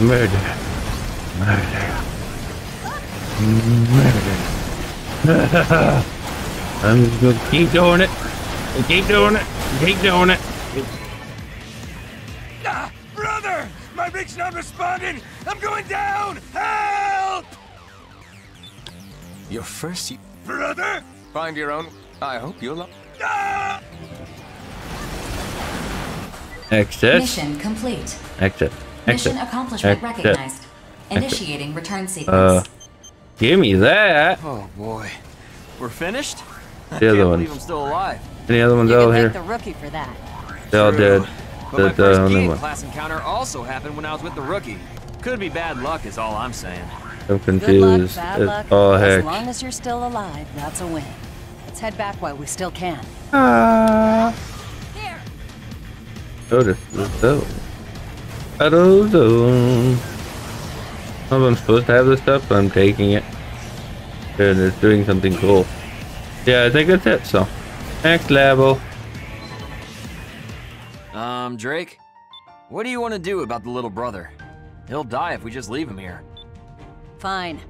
Murder. Murder. Murder. I'm just gonna keep doing it. Keep doing it. Keep doing it. Brother! My rig's not responding! I'm going down! Help! Your first... Brother! Find your own... I hope you'll... Exit. Mission complete. Exit. Exit. Mission accomplishment recognized. Initiating return sequence. Give me that. Oh boy, we're finished. I can't believe I'm still alive. Any other ones out here? The rookie for that. They all dead. But my first Gegan class encounter also happened when I was with the rookie. Could be bad luck, is all I'm saying. I'm confused. Oh heck. As long as you're still alive, that's a win. Let's head back while we still can. I don't know if I'm supposed to have this stuff, but I'm taking it. And it's doing something cool. Yeah, I think that's it, so. Next level. Drake? What do you want to do about the little brother? He'll die if we just leave him here. Fine.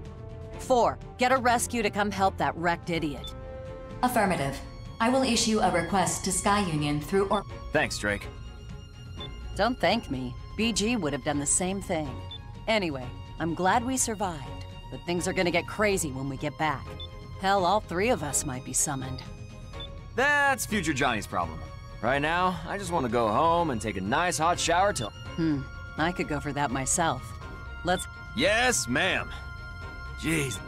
4, get a rescue to come help that wrecked idiot. Affirmative. I will issue a request to Sky Union through or- Thanks, Drake. Don't thank me. BG would have done the same thing. Anyway, I'm glad we survived, but things are gonna get crazy when we get back. Hell, all 3 of us might be summoned. That's future Johnny's problem. Right now, I just want to go home and take a nice hot shower till... I could go for that myself. Let's... Yes, ma'am. Jeez.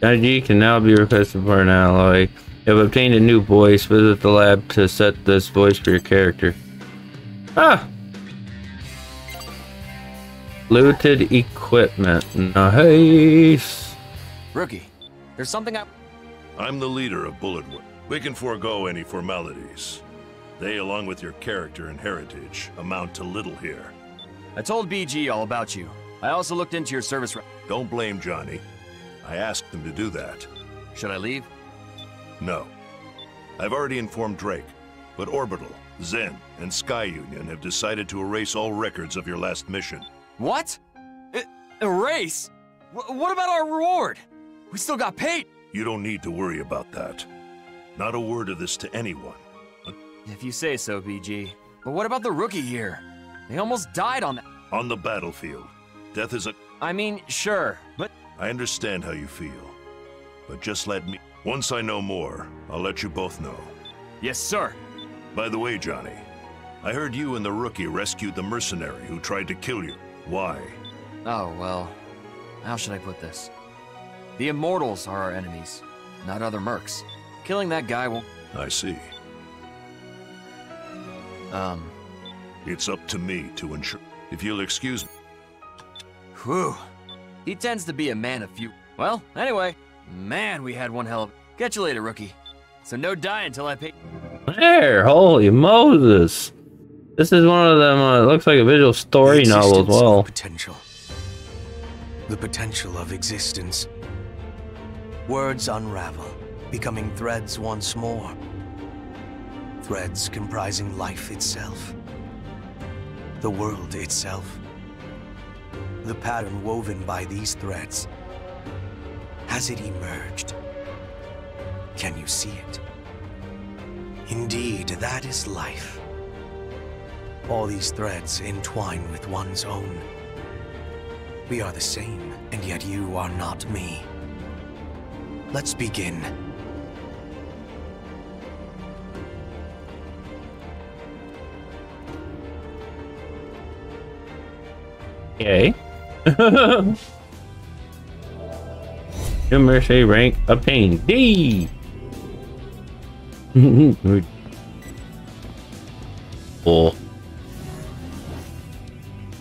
Johnny can now be requested for an alloy. You have obtained a new voice. Visit the lab to set this voice for your character. Ah! Looted equipment. Nice! Rookie, there's something I... I'm the leader of Bulletworks. We can forego any formalities. They, along with your character and heritage, amount to little here. I told BG all about you. I also looked into your service... Don't blame Johnny. I asked him to do that. Should I leave? No. I've already informed Drake, but Orbital, Zen, and Sky Union have decided to erase all records of your last mission. What? Erase? What about our reward? We still got paid! You don't need to worry about that. Not a word of this to anyone. If you say so, BG. But what about the rookie here? They almost died on that. On the battlefield. Death is a... I mean, sure, but... I understand how you feel. But just let me... Once I know more, I'll let you both know. Yes, sir. By the way, Johnny, I heard you and the rookie rescued the mercenary who tried to kill you. Why? Oh, well, how should I put this? The Immortals are our enemies, not other mercs. Killing that guy won't... I see. It's up to me to ensure... If you'll excuse me... Whew. He tends to be a man of few... Well, anyway... Man, we had one hell of... Catch you later, rookie. So no die until I pay... There! Holy Moses! This is one of them, it looks like a visual story novel as well. The potential of existence. Words unravel, becoming threads once more. Threads comprising life itself. The world itself. The pattern woven by these threads. Has it emerged? Can you see it? Indeed, that is life. All these threads entwine with one's own. We are the same, and yet you are not me. Let's begin. Okay. New mercy rank obtained. D. Oh.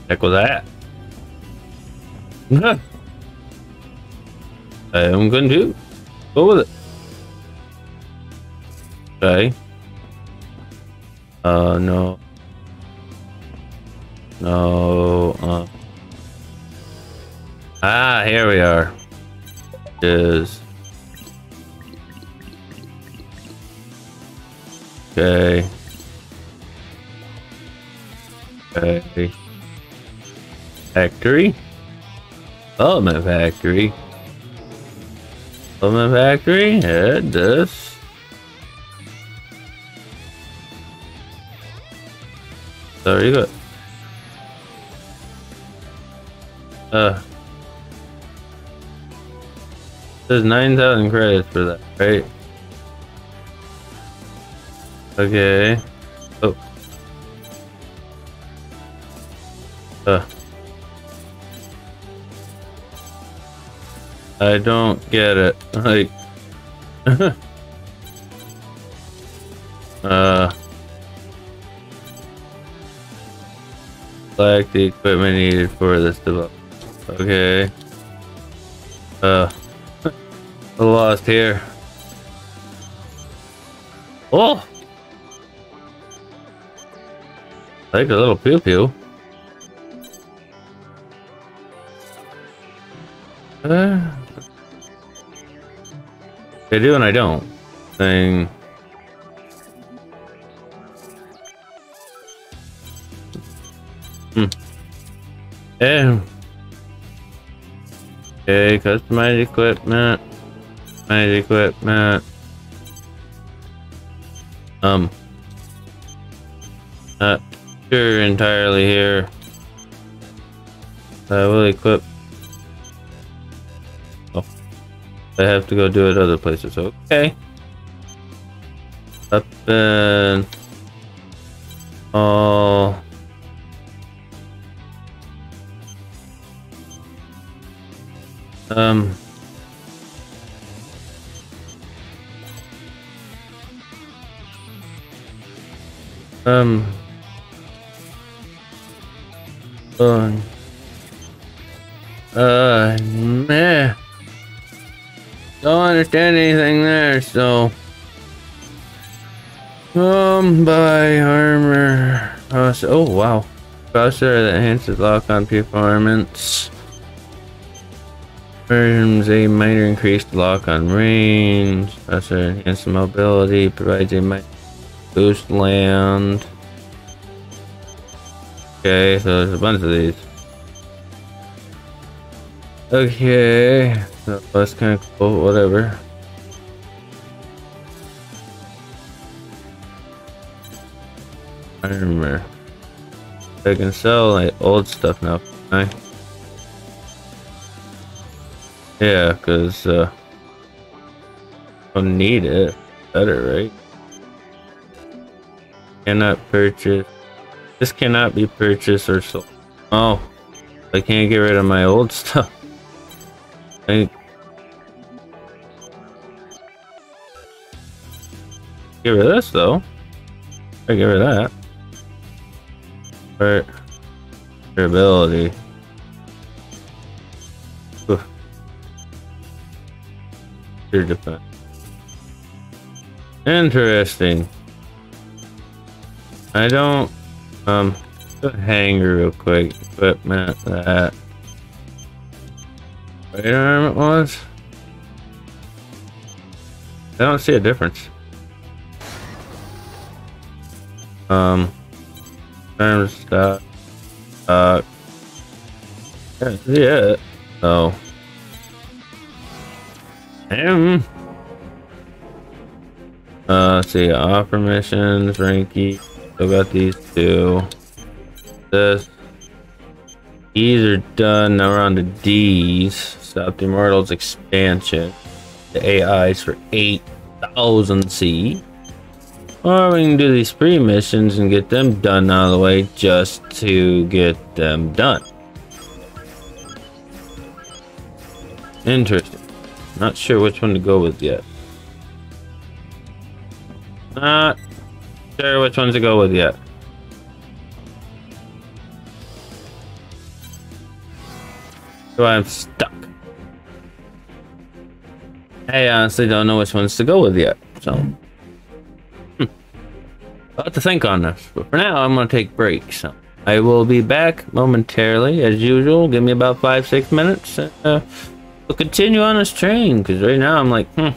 Heck was that? I'm going to go with it. Okay. No. No. Ah, here we are. Is okay. Okay. Factory. Element factory. Element factory. Add this. There you go. There's 9,000 credits for that, right? Okay. Oh. I don't get it. Like. Select the equipment needed for this development. Okay. I'm lost here. Oh! I like a little pew pew. I do and I don't. Thing. Yeah. Okay, customize equipment. Customize equipment. Not sure entirely here. I will equip. Oh, I have to go do it other places. Okay. Up and all. Meh. Don't understand anything there, so. Buy armor. Oh, wow. Processor that enhances lock on performance. Versions a minor increased lock on range, processor enhanced mobility, provides a minor boost land. Okay, so there's a bunch of these. Okay, so that's kind of cool, whatever. Armor. I can sell like old stuff now, can I? Yeah, because I don't need it. Better, right? Cannot purchase. This cannot be purchased or sold. Oh, I can't get rid of my old stuff. I get rid of this though. I get rid of that. Durability. Defense. Interesting. I don't hanger real quick. Equipment that right arm it was. I don't see a difference. Arms stock. Yeah. Oh. Let's see, offer missions, Ranky. Still got these two. This. These are done. Now we're on to D's. Stop the Immortals expansion. The AIs for 8,000 C. Or we can do these free missions and get them done out of the way just to get them done. Interesting. Not sure which one to go with yet. Not sure which ones to go with yet. So I'm stuck. I honestly don't know which ones to go with yet, so I'll have to think on this. But for now, I'm going to take a break, so I will be back momentarily, as usual. Give me about 5-6 minutes. We'll continue on this train, because right now I'm like, this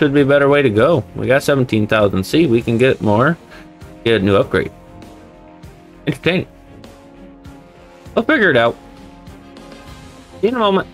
would be a better way to go. We got 17,000 C. We can get more. Get a new upgrade. Entertaining. I'll figure it out. See you in a moment.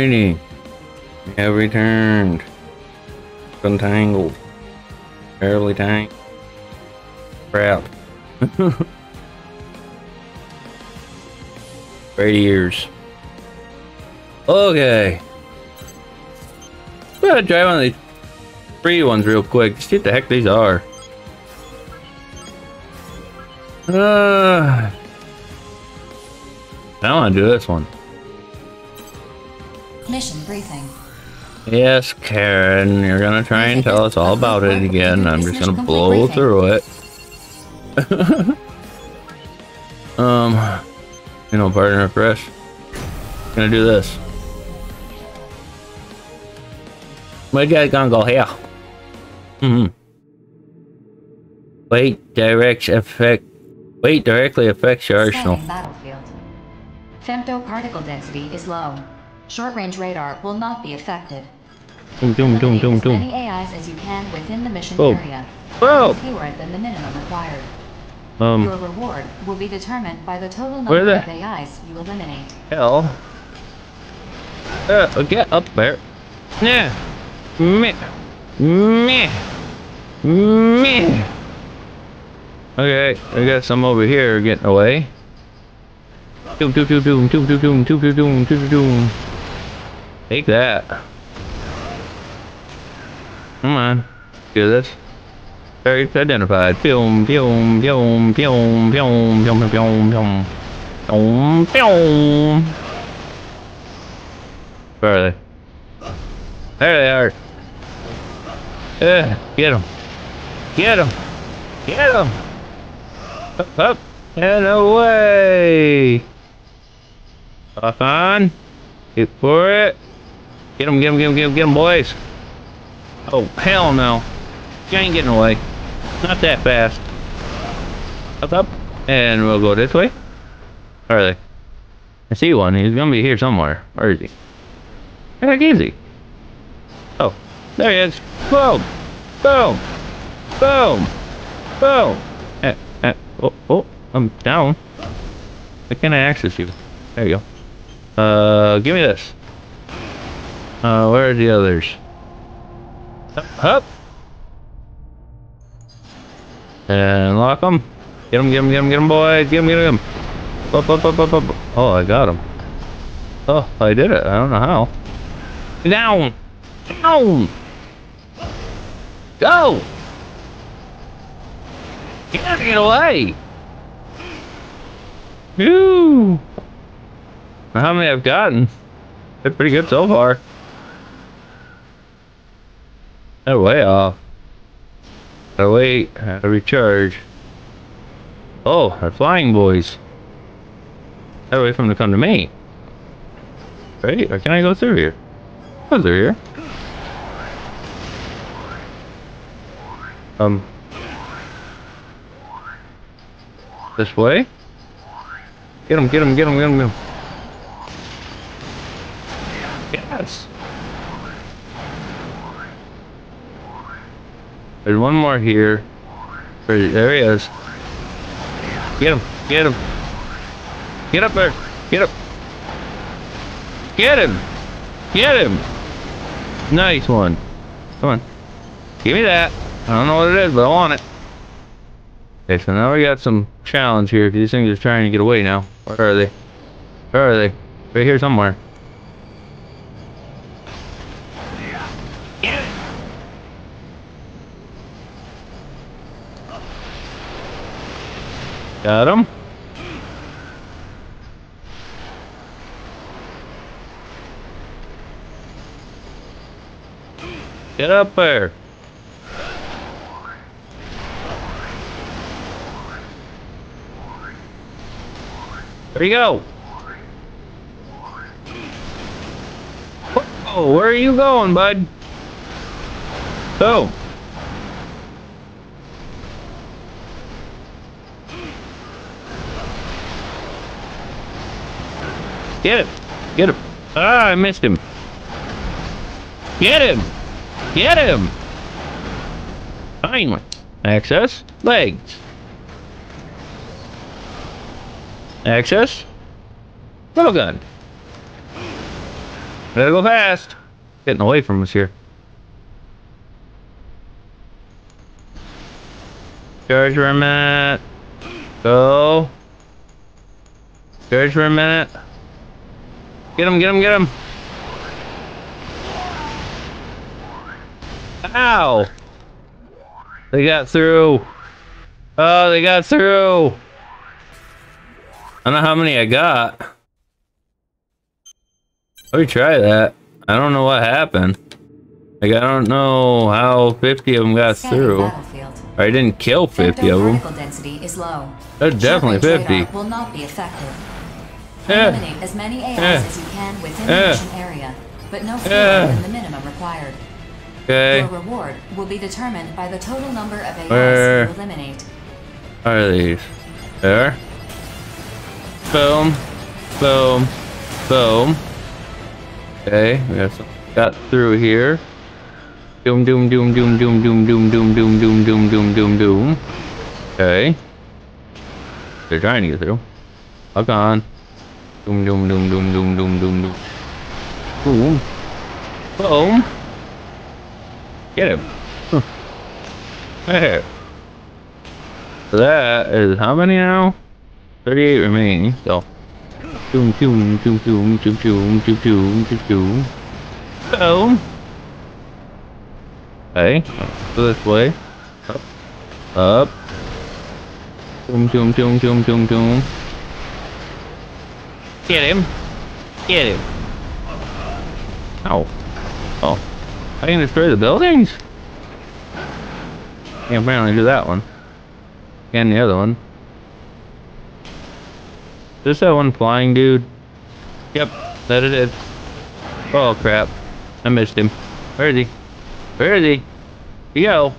Alrighty. We have returned. Untangled. Terribly tangled. Crap. Great ears. Okay. I'm gonna try one of these free ones real quick. Just see what the heck these are. I want to do this one. Mission briefing. Yes, Karen, you're gonna try and tell us all about it again. I'm just gonna blow through it. You know, partner fresh. Gonna do this. My guy's gonna go here. Weight directly affects your arsenal. Femtoparticle density is low. Short-range radar will not be affected. Doom. As many AIs as you can within the mission area. Whoa! Fewer than the minimum required. Your reward will be determined by the total number of AIs you eliminate. Hell. Get up there. Yeah. Meh. Okay, I guess I'm over here getting away. Doom. Take that. Come on. Do this. Target's identified. Film. Where are they? There they are. Get them. Up and away. Off on. Get for it. Get them, boys. Oh, hell no. You ain't getting away. Not that fast. Up. And we'll go this way. Where are they? I see one. He's gonna be here somewhere. Where is he? Where the heck is he? Oh, there he is. Boom. Oh, I'm down. Why can't I access you? There you go. Give me this. Where are the others? Up. And lock them. Get them, boys. Get them. Up. Oh, I got them. Oh, I did it. I don't know how. Down. Go. Get away. Whew. How many I've gotten? They're pretty good so far. They're way off. Gotta wait. Gotta recharge. Oh, they're flying boys. Gotta wait for them to come to me. Right? Or can I go through here? Go through here. This way? Get him. Yes! There's one more here. There he is. Get him. Get up there. Get him! Nice one. Come on. Give me that. I don't know what it is, but I want it. Okay, so now we got some challenge here. These things are trying to get away now. Where are they? Right here somewhere. Yeah. Got him. Get up there. There you go. Oh, where are you going, bud? Oh. Get him. Ah, I missed him. Get him. Finally. Access. Legs. Access. Little gun. Better go fast. Getting away from us here. Charge for a minute. Go. Charge for a minute. Get him, get him, get him. Ow! They got through. Oh, they got through. I don't know how many I got. Let me try that. I don't know what happened. Like, I don't know how 50 of them got through. Or I didn't kill 50 of them. That's definitely 50. Will not be effective. Eliminate as many AIs as you can within the mission area, but no fewer than the minimum required. Okay. Your reward will be determined by the total number of AIs you eliminate. Are these? There. Boom. Boom. Boom. Okay, we got some. Got through here. Doom, doom, doom, doom, doom, doom, doom, doom, doom, doom, doom, doom, doom, doom. Okay. They're trying to get through. Lock on. Doom, doom, doom, doom, doom, doom, doom, doom. Boom. Boom. Get him. Huh. There. So that is how many now? 38 remaining. So. Doom, doom, doom, doom, doom, doom, doom, doom, doom, doom. Boom. Okay. Go this way. Up. Up. Doom, doom, doom, doom, doom, doom. Get him. Get him. Ow. Oh. I can destroy the buildings? I can apparently do that one. And the other one. Is this that one flying dude? Yep, that it is. Oh crap. I missed him. Where is he? Where is he? Yo!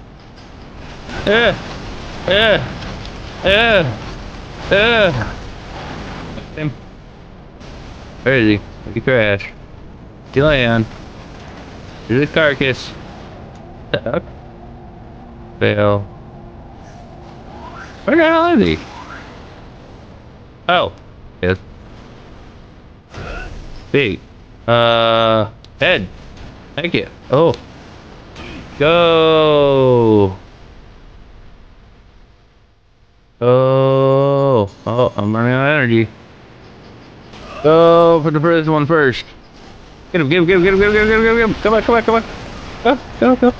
Missed him. Where is he? He crashed. Delay on. There's a carcass. Duck. Fail. Where the hell is he? Oh. Yes. Big. Head. Thank you. Oh. Go. Oh. Oh, I'm running out of energy. Go for the first one first. Get him, get him, get him, get him, get him, get him, get him, get him. Come on, come on, come on. Go, go, go.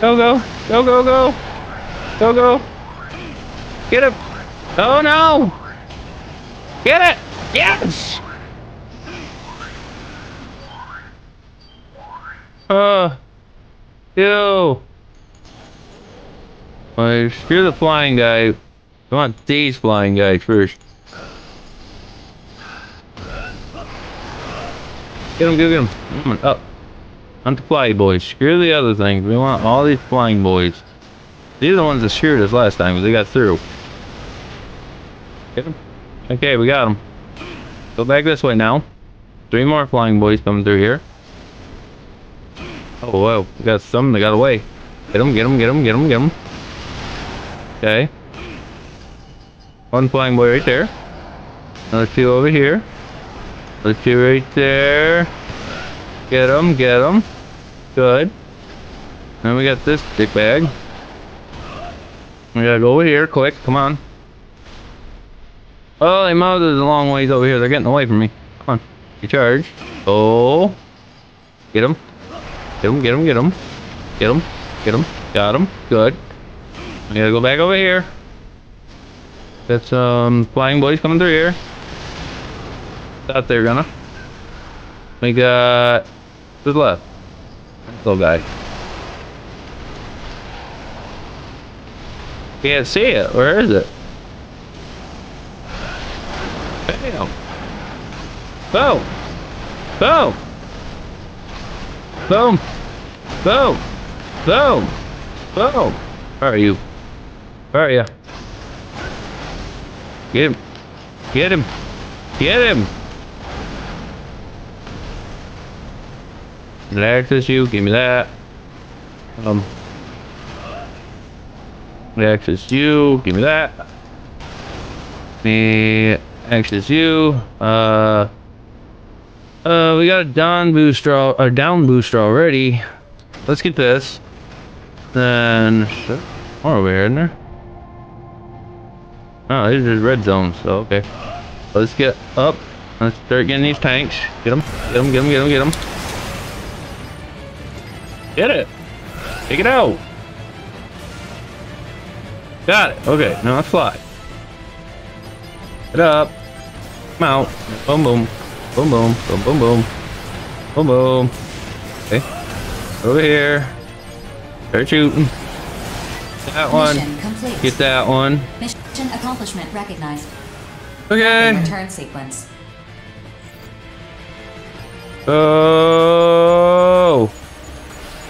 Go, go. Go, go, go. Go, go. Get him. Oh, no. Get it. Yes. Ew. Well, screw the flying guy. I want these flying guys first. Get him, get him, get him. Up. On the fly boys. Screw the other things. We want all these flying boys. These are the ones that screwed us last time because they got through. Get him. Okay, we got him. Go back this way now. Three more flying boys coming through here. Oh, wow. We got some that got away. Get him, get him, get him, get him, get him. Okay. One flying boy right there. Another two over here. Let's see right there. Get him, get him. Good. Then we got this dick bag. We gotta go over here quick. Come on. Oh, they mounted a long ways over here. They're getting away from me. Come on. You charge. Oh. Get him. Get him, get him, get him. Get him, get him. Got him. Good. We gotta go back over here. Got some flying boys coming through here. Thought they were gonna. We got to the left. Little guy. Can't see it. Where is it? Bam. Boom. Boom. Boom. Boom. Boom. Boom. Where are you? Where are you? Get him. Get him. Get him. Access you, give me that. Access you, give me that. Access you. We got a down booster already. Let's get this. Then more over here, isn't there? Oh, these are just red zones, so okay. Let's get up. Let's start getting these tanks. Get them. Get them, get them, get them, get them. Get it. Take it out. Got it. Okay, now let's fly. Get up. Come out. Boom, boom. Boom, boom. Boom, boom, boom. Boom, boom. Okay. Over here. Start shooting. That one. Get that one. Mission accomplishment recognized. Okay. Return sequence. Oh.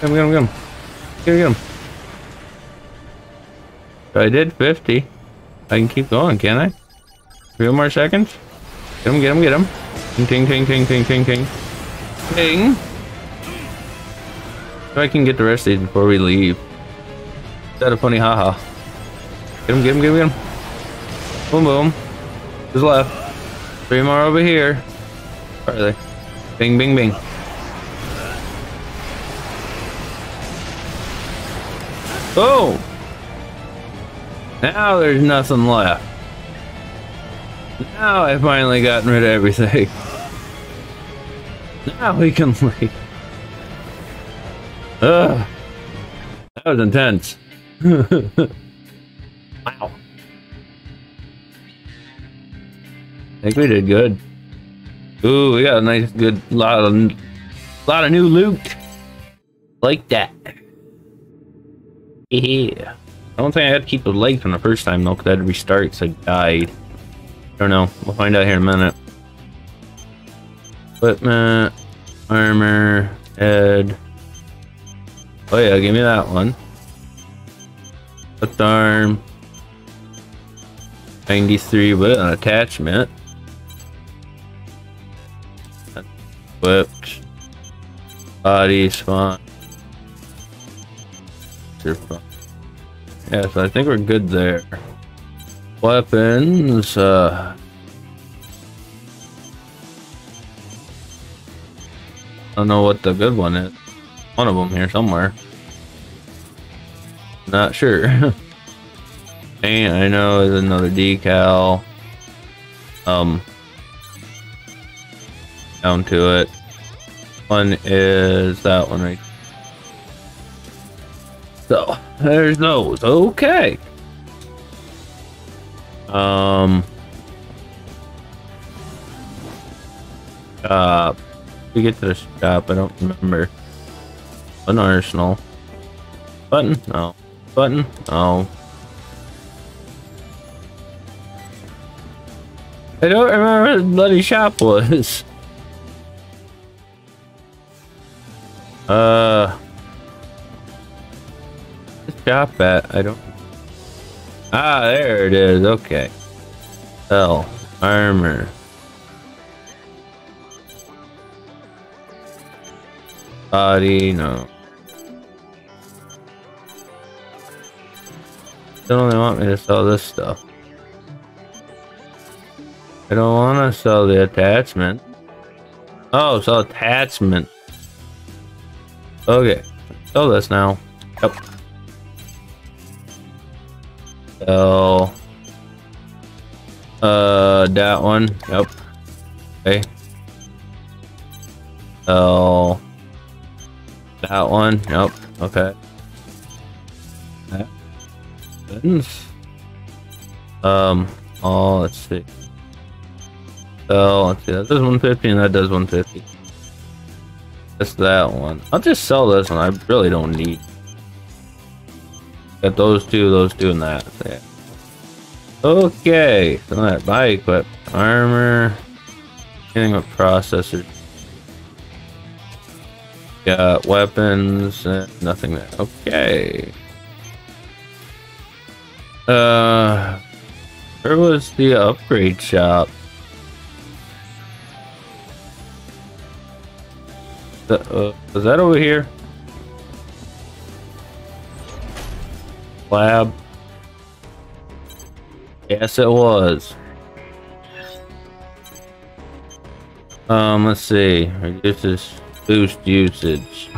Get him, get him, get him. Get him, get him. So I did 50. I can keep going, can I? Few more seconds. Get him, get him, get him. Ting, ting, ting, ting, ting, ting. Ting. So I can get the rest of these before we leave. Is that a funny haha? Get him, get him, get him, get him. Boom, boom. Just left. Three more over here. Where are they? Bing, bing, bing. Oh! Now there's nothing left. Now I've finally gotten rid of everything. Now we can leave. Ugh. That was intense. Wow. I think we did good. Ooh, we got a nice good lot of new loot. Like that. Yeah. I don't think I had to keep the legs from the first time though, because that restarts. I died. I don't know. We'll find out here in a minute. Equipment, armor, head. Oh yeah, give me that one. Left arm. 93 with an attachment. Equipped. Body spawn. Yeah, so I think we're good there. Weapons, I don't know what the good one is. One of them here somewhere. Not sure. And I know there's another decal. Down to it. One is that one right. So, there's those. Okay. We get to the shop. I don't remember. An arsenal. Button? No. Button? No. I don't remember where the bloody shop was. Shop at? I don't. Ah, there it is. Okay. L armor. Body, no. They only want me to sell this stuff. I don't want to sell the attachment. Oh, sell attachment. Okay. Sell this now. Yep. So, that one. Yep. Okay. So, that one. Yep. Okay. Oh, let's see. So, let's see. That does 150 and that does 150. That's that one. I'll just sell this one. I really don't need. Got those two, and that. Yeah. Okay, so that body equip, armor, anything with processors. Got weapons, nothing there. Okay. Where was the upgrade shop? Was that over here? Lab. Yes, it was. Let's see. Reduces boost usage.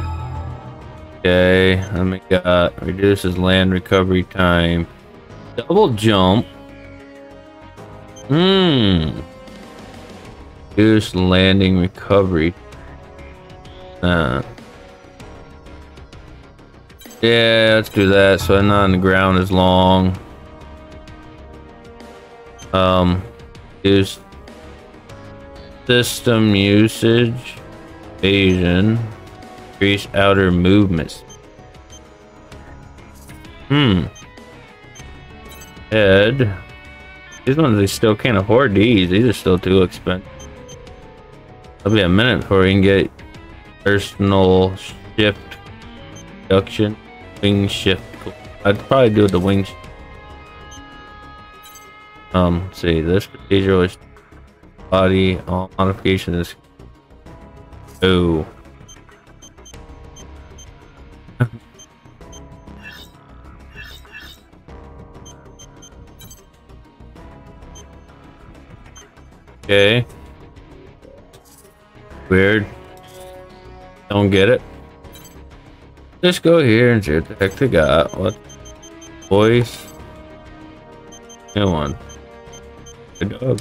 Okay, let me got reduces land recovery time. Double jump. Reduce landing recovery. Yeah, let's do that. So I'm not on the ground as long. Reduce system usage. Evasion. Increase outer movements. Head. These ones, they still can't afford these. These are still too expensive. It'll be a minute before we can get personal shift reduction. Wing shift. I'd probably do the wing shift. Let's see, this procedure is body all modification is. Oh. Okay. Weird. Don't get it. Just go here and see what the heck they got. What? Voice. New one. Good dog.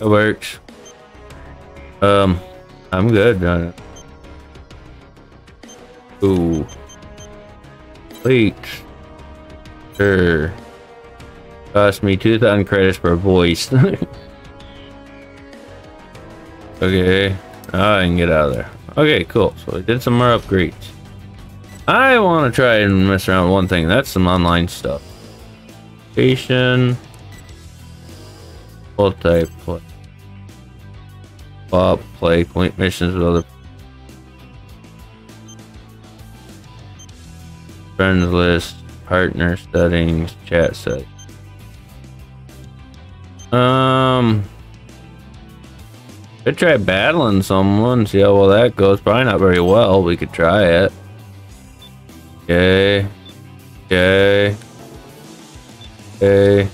It works. I'm good on it. Ooh. Wait. Sure. Cost me 2,000 credits per voice. Okay. Oh, I can get out of there. Okay, cool. So I did some more upgrades. I want to try and mess around with one thing. That's some online stuff. Station. Multiplayer. Play point missions with other friends list, partner settings, chat set. Could try battling someone, see how well that goes. Probably not very well. We could try it. Okay. Okay. Okay.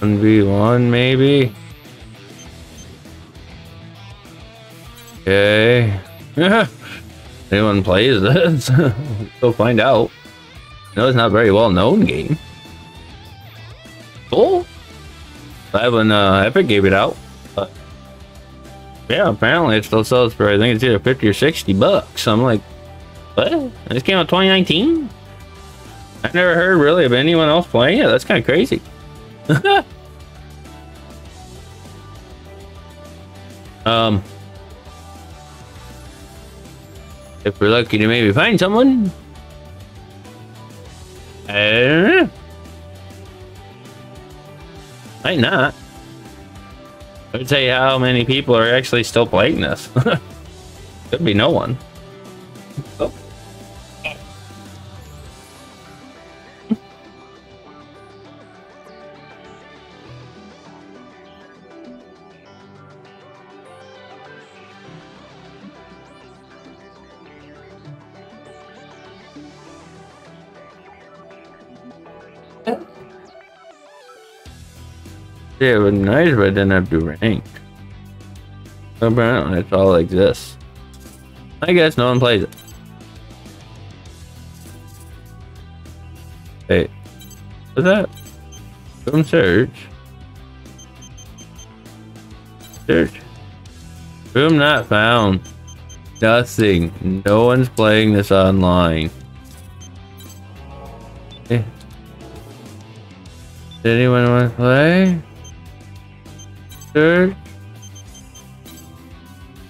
1v1 maybe. Okay. Anyone plays this? Go find out. No, it's not a very well known game. Cool. That one, Epic gave it out. But yeah, apparently it still sells for, I think it's either 50 or 60 bucks. I'm like, what? This came out 2019? I've never heard really of anyone else playing it. That's kind of crazy. If we're lucky to maybe find someone. I don't know. Might not. I would say how many people are actually still playing this. Could be no one. Oh. Yeah, it would be nice if I didn't have to rank. Apparently, it's all like this. I guess no one plays it. Hey, what's that? From search. Search. Room not found. Nothing. No one's playing this online. Hey. Did anyone want to play?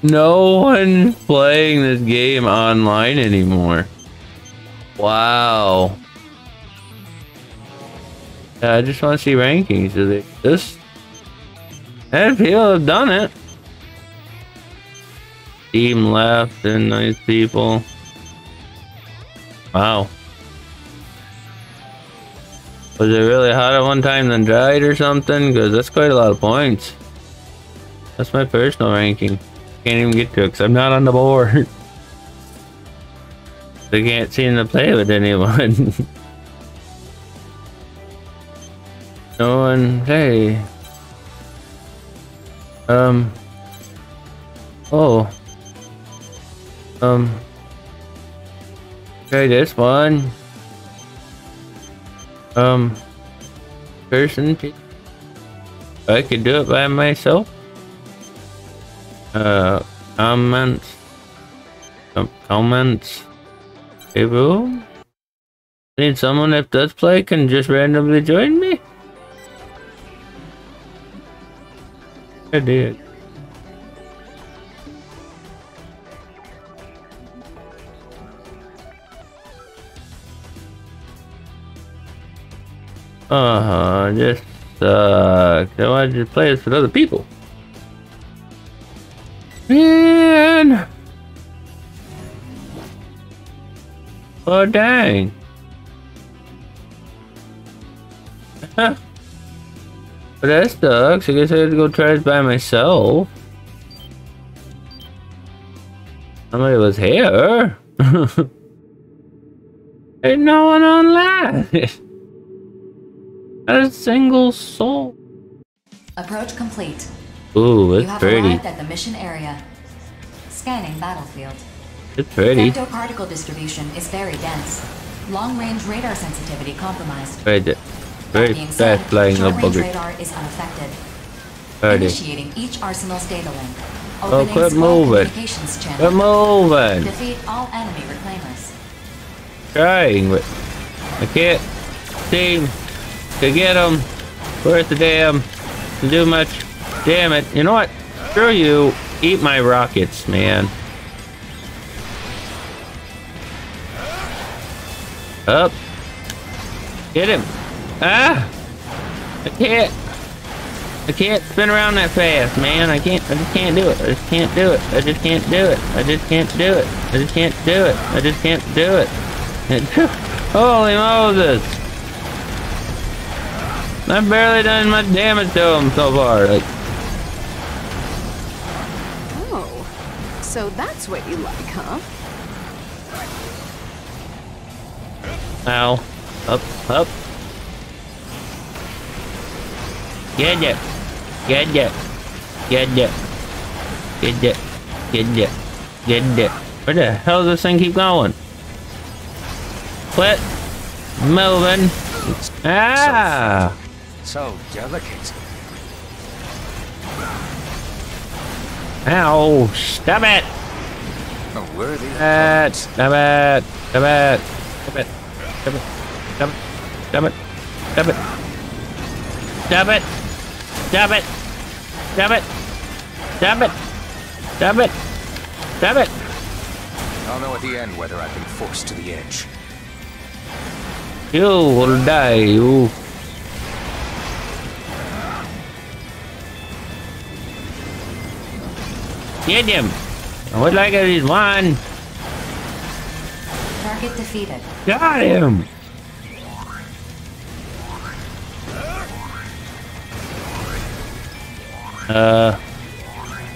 No one's playing this game online anymore. Wow. Yeah, I just want to see rankings. Do they exist? And people have done it. Team left and nice people. Wow. Was it really hot at one time then dried or something? Because that's quite a lot of points. That's my personal ranking. Can't even get to it because I'm not on the board. They can't seem to play with anyone. No one play. Oh. Okay, this one. Person, I could do it by myself. Comments table. Need someone that does play can just randomly join me. I did. Just I wanted to play this with other people. Man! Oh dang! Well, that sucks. I guess I had to go try it by myself. Somebody was here. Ain't no one online. Not a single soul. Approach complete. Ooh, it's pretty. You have arrived at the mission area. Scanning battlefield. It's pretty. Particle distribution is very dense. Long-range radar sensitivity compromised. Very bad flying up bugger. Radar is unaffected. Pretty. Initiating each arsenal's data link. Opening quit moving. Quit moving. Defeat all enemy reclaimers. Trying, but I can't seem to get them. Where's the damn? To do much. Damn it. You know what? Screw you. Eat my rockets, man. Up. Get him. Ah! I can't spin around that fast, man. I just can't do it. Holy Moses! I've barely done much damage to him so far. Like, oh, so that's what you like, huh? Ow. Up. Get it. Where the hell does this thing keep going? Quit moving. Ah! So delicate. Ow! Stop it! Stop it! I'll know at the end whether I've been forced to the edge. You will die, you. Get him! I would like at least one. Target defeated. Got him!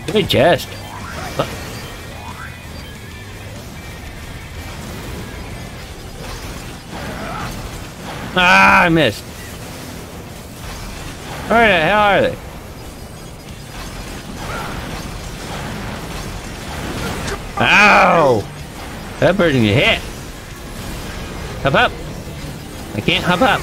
Give me chest. Ah, I missed. Where the hell are they? Ow! That person get hit. Hop up. I can't hop up.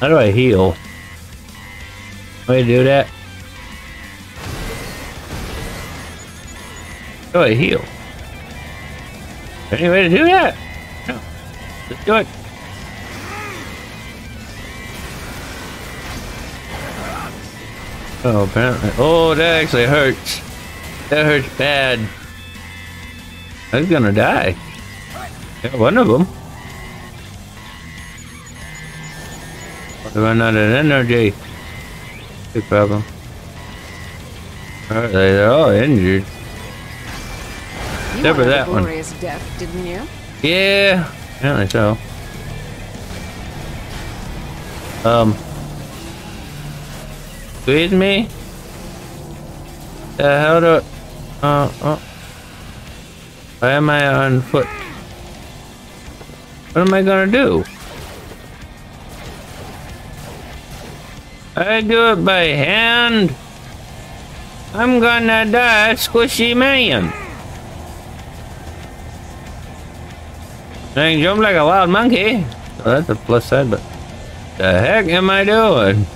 How do I heal? How do I do that? How do I heal? Any way to do that? No. Let's do it. Oh, apparently. Oh, that actually hurts. That hurts bad. I was gonna die. Yeah, one of them. I run out of energy. Big problem. Alright, they're all injured. Except for that one. Death, didn't you? Yeah, apparently so. Excuse me? How do why am I on foot? What am I gonna do? I do it by hand. I'm gonna die, squishy man. I can jump like a wild monkey. Oh, that's a plus side, but the heck am I doing?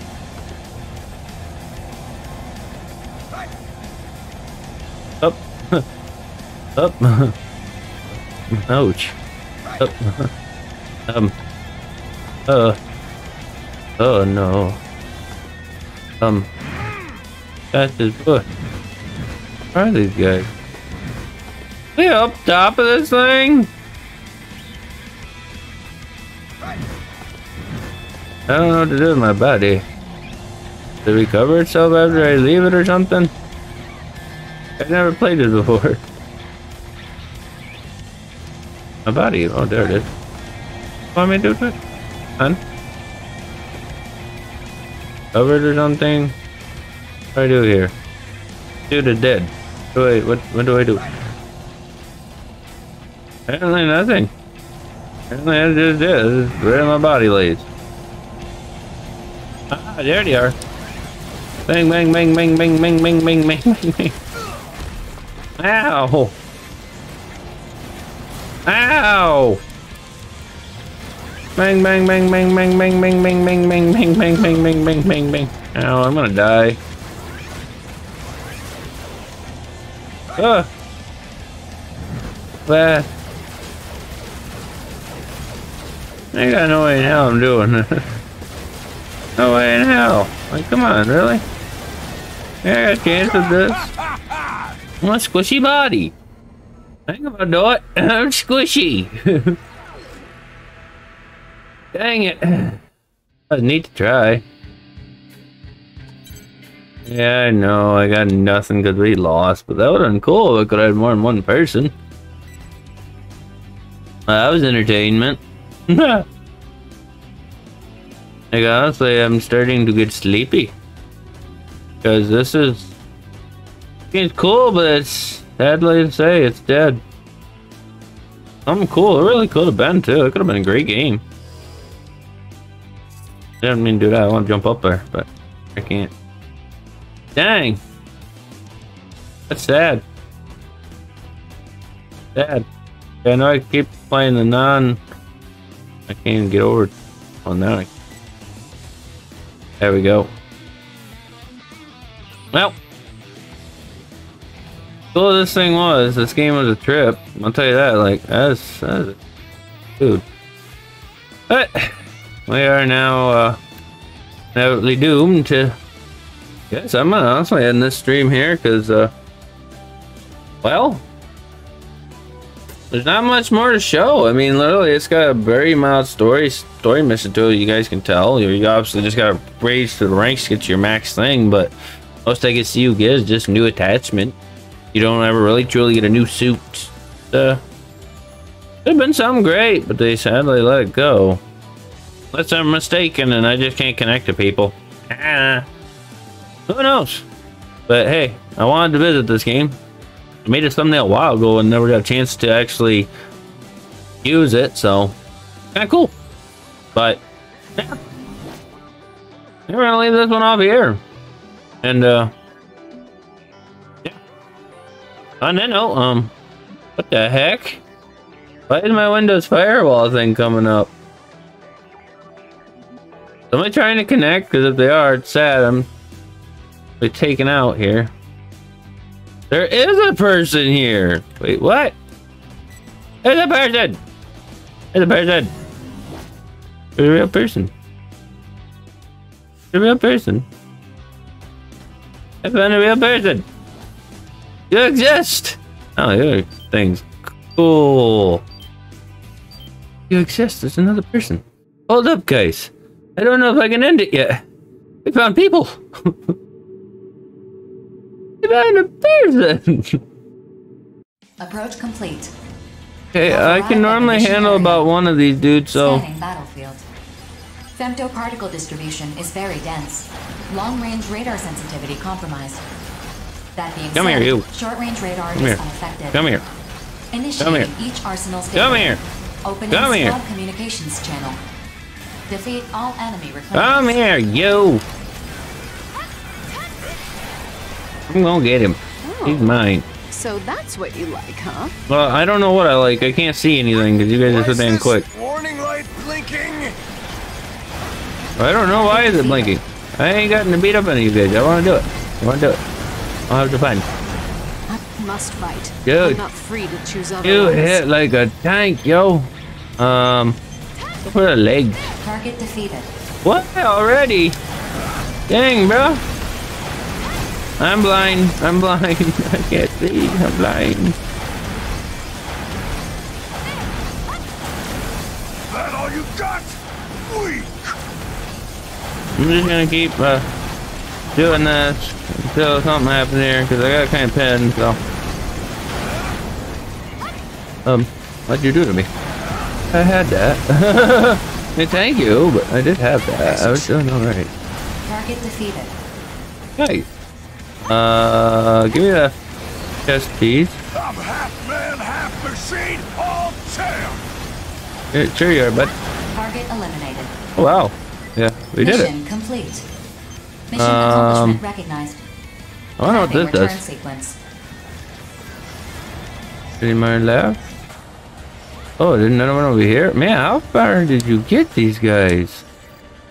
Up, up. Ouch. Up. Oh no. That's his foot. Where are these guys? Are they up top of this thing? I don't know what to do with my body. Does it recover itself after I leave it or something? I've never played it before. My body, oh there it is. What am I doing? Huh? Covered or something? What do I do here? Dude is dead. Wait, what do I do? Apparently nothing. Apparently I just did. This is where my body lays. Ah, there they are. Bang, bang, bang, bang, bang, bang, bang, bang, bang, bang. Ow! Ow! Bang, bang, bang, bang, bang, bang, bang, bang, bang, bang, bang, bang, bang, bang, bang, bang, bang. Ow, I'm gonna die. Ugh! Well, I got no way in hell I'm doing this. No way in hell. Like, come on, really? Yeah, I got a chance of this. My squishy body. I think I'm gonna do it. I'm squishy. Dang it. That was neat to try. Yeah, I know. I got nothing because we lost, but that would have been cool if I could have had more than one person. That was entertainment. Like, honestly, I'm starting to get sleepy. Because this is... It's cool, but it's... Sadly to say, it's dead. I'm cool. It really could have been, too. It could have been a great game. I didn't mean to do that. I want to jump up there, but I can't. Dang! That's sad. Sad. Yeah, I know I keep playing the non... I can't even get over on that. There we go. Well, cool this thing was. This game was a trip. I'll tell you that. Like, that's dude. But we are now inevitably doomed to. Yes, I'm gonna honestly end this stream here because, well, there's not much more to show. I mean, literally, it's got a very mild story mission to it. You guys can tell. You obviously just got to raise to the ranks to get your max thing, but most I can see you get is just new attachment. You don't ever really truly get a new suit. Could have been something great, but they sadly let it go. Unless I'm mistaken and I just can't connect to people. Who knows? But hey, I wanted to visit this game. I made a thumbnail a while ago and never got a chance to actually use it, so kinda cool. But yeah, I'm gonna leave this one off here. And yeah. On that note, what the heck? Why is my Windows firewall thing coming up? Am I trying to connect? Because if they are, it's sad. I'm really taken out here. There is a person here. Wait, what? There's a person. There's a person. There's a real person. There's a real person. I found a real person. You exist. Oh, your thing's cool. You exist. There's another person. Hold up, guys. I don't know if I can end it yet. We found people. A person. Approach complete. Okay, I can normally handle about one of these dudes, so femtoparticle distribution is very dense. Long-range radar sensitivity compromised. That being said, short-range radar is unaffected. Initiating each arsenal's data. Opening squad communications channel. Defeat all enemy reclaimers. I'm gonna get him. Oh. He's mine. So that's what you like, huh? Well, I don't know what I like. I can't see anything because you guys are so damn quick. Warning light blinking. I don't know why is it blinking. I ain't gotten to beat up any of you guys. I want to do it. I'll have to find. I must fight. Dude, I'm not free to choose other ones. Hit like a tank, yo. Put a leg. Target defeated. What already? Dang, bro. I'm blind. I can't see. I'm blind. That all you got? Weak. I'm just gonna keep doing this until something happens here, cause I got kind of pinned. So, what'd you do to me? I had that. Hey, thank you, but I did have that. I was doing alright. Target defeated. Nice. Give me a chest piece. I'm half man, half machine, all tear. Sure you are, bud. Target eliminated. Oh, wow. Yeah, we did it. Mission complete. Mission accomplishment recognized. I don't know what this does. Sequence. Any more left? Oh, there's another one over here? Man, how far did you get these guys?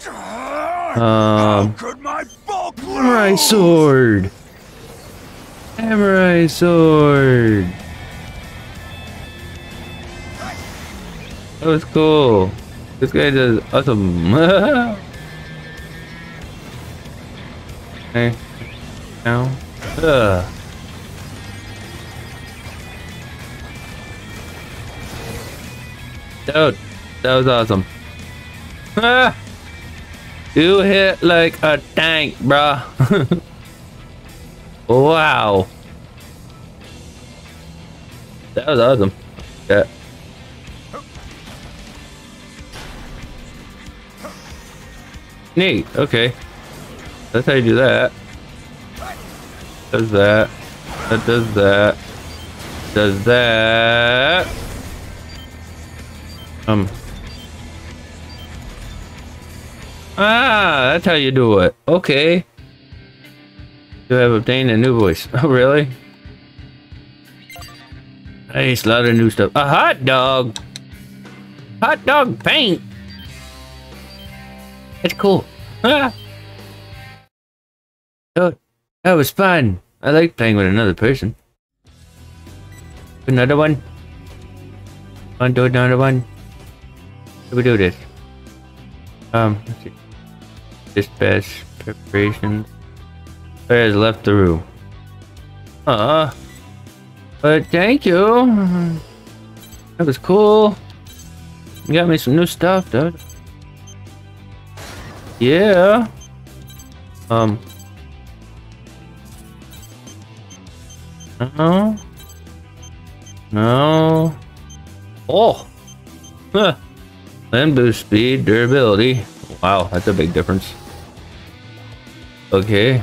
How could my bulk samurai sword! Samurai sword! That was cool. This guy does awesome. Okay. Now. Dude, that was awesome. Ah, you hit like a tank, bruh. Wow. That was awesome. Yeah. Neat, okay. That's how you do that. Does that. That does that. Does that. Ah, that's how you do it. Okay. You have obtained a new voice. Oh, really? Nice, a lot of new stuff. A hot dog! Hot dog paint! That's cool. Ah! Oh, that was fun. I like playing with another person. Another one. Do another one. Should we do this? Let's see. Dispatch preparations. Player has left the room. But thank you. That was cool. You got me some new stuff, dude. Yeah. No. No. Oh! Huh. Land boost speed, durability. Wow, that's a big difference. Okay.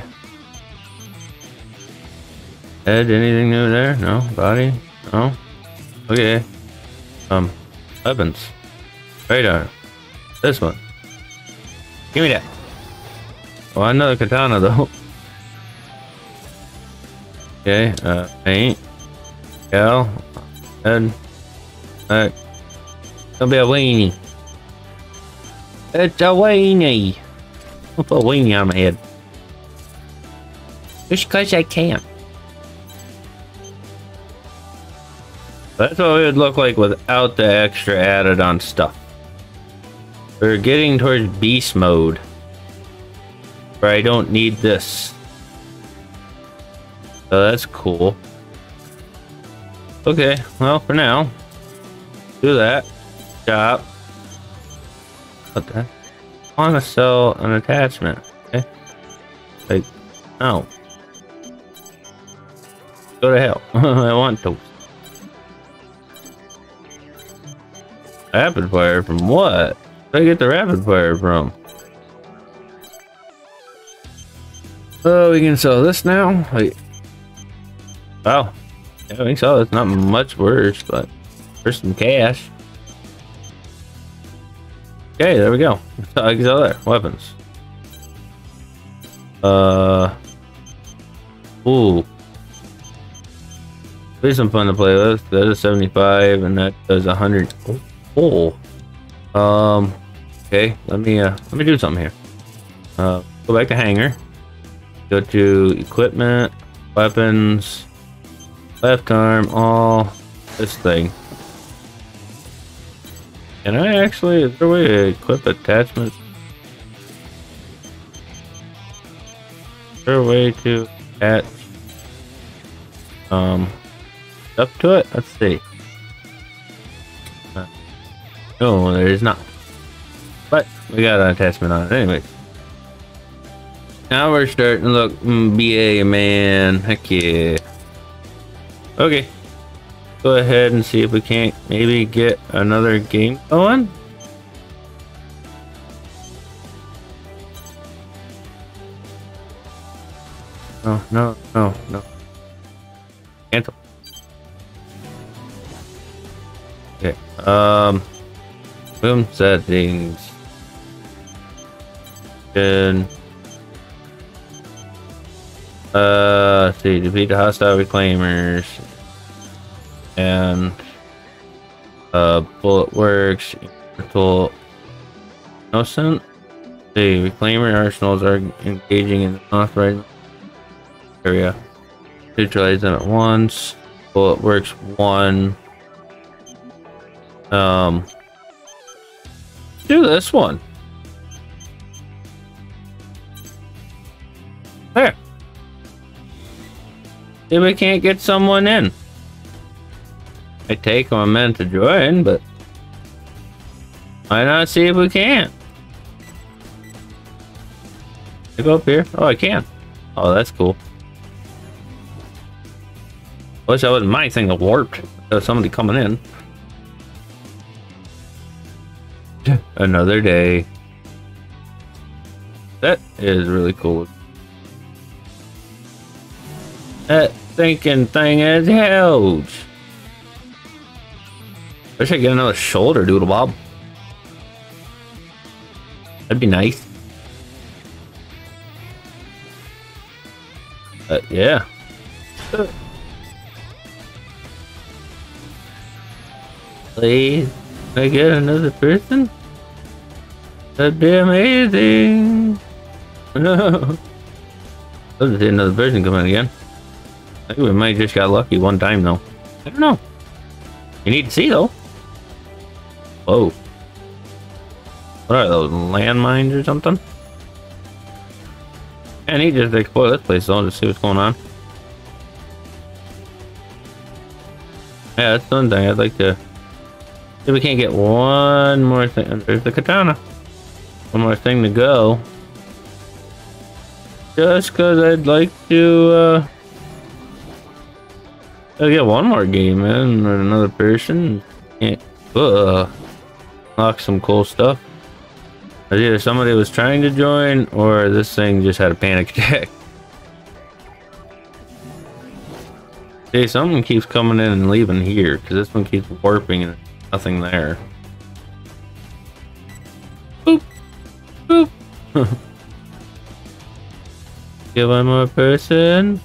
Head, anything new there? No. Body? No. Okay. Weapons. Radar. This one. Give me that. Oh, another katana though. Okay, paint. Gal. Head. Alright. Don't be a weenie. It's a weenie. I'll put a weenie on my head. Just cause I can't. That's what it would look like without the extra added on stuff. We're getting towards beast mode. Where I don't need this. So that's cool. Okay, well for now. Do that. Shop. What the heck? I want to sell an attachment. Okay. Like, no. Go to hell. I want those. Rapid fire from what? Where'd I get the rapid fire from? Oh, we can sell this now? Wait. Wow. Yeah, we saw it's not much worse, but there's some cash. Okay, there we go. I can sell that. Weapons. Ooh. There's some fun to play with. That is 75 and that does 100. Oh. Okay, let me do something here. Go back to hangar. Go to equipment, weapons, left arm, all this thing. Can I actually, is there a way to equip attachments? Is there a way to attach up to it? Let's see. No, there is not. But we got an attachment on it anyway. Now we're starting to look BA, man. Heck yeah. Okay. Go ahead and see if we can't maybe get another game going. No, no, no, no. Cancel. Okay. Boom settings. Good. Let's see, defeat the hostile reclaimers and Bulletworks, Orbital, Innocence. The reclaimer arsenals are engaging in the unauthorized area. Neutralize them at once. Bulletworks one. Do this one. There. If we can't get someone in, I take them a minute to join, but why not see if we can? I go up here. Oh, I can. Oh, that's cool. I wish I wasn't my thing that warped. There's somebody coming in. Another day. That is really cool. That thinking thing is huge. I should get another shoulder doodle bob. That'd be nice. But yeah. Please, can I get another person? That'd be amazing. No. I'll just see another person come in again. I think we might have just got lucky one time though. I don't know. You need to see though. Whoa. What are those, landmines or something? I need to just explore this place though, to see what's going on. Yeah, that's one thing I'd like to. If we can't get one more thing, there's the katana. One more thing to go. Just cause I'd like to I'll get one more game in with another person. Can't unlock some cool stuff. Either somebody was trying to join or this thing just had a panic attack. See, someone keeps coming in and leaving here because this one keeps warping and nothing there. Boop. Boop. Get one more person.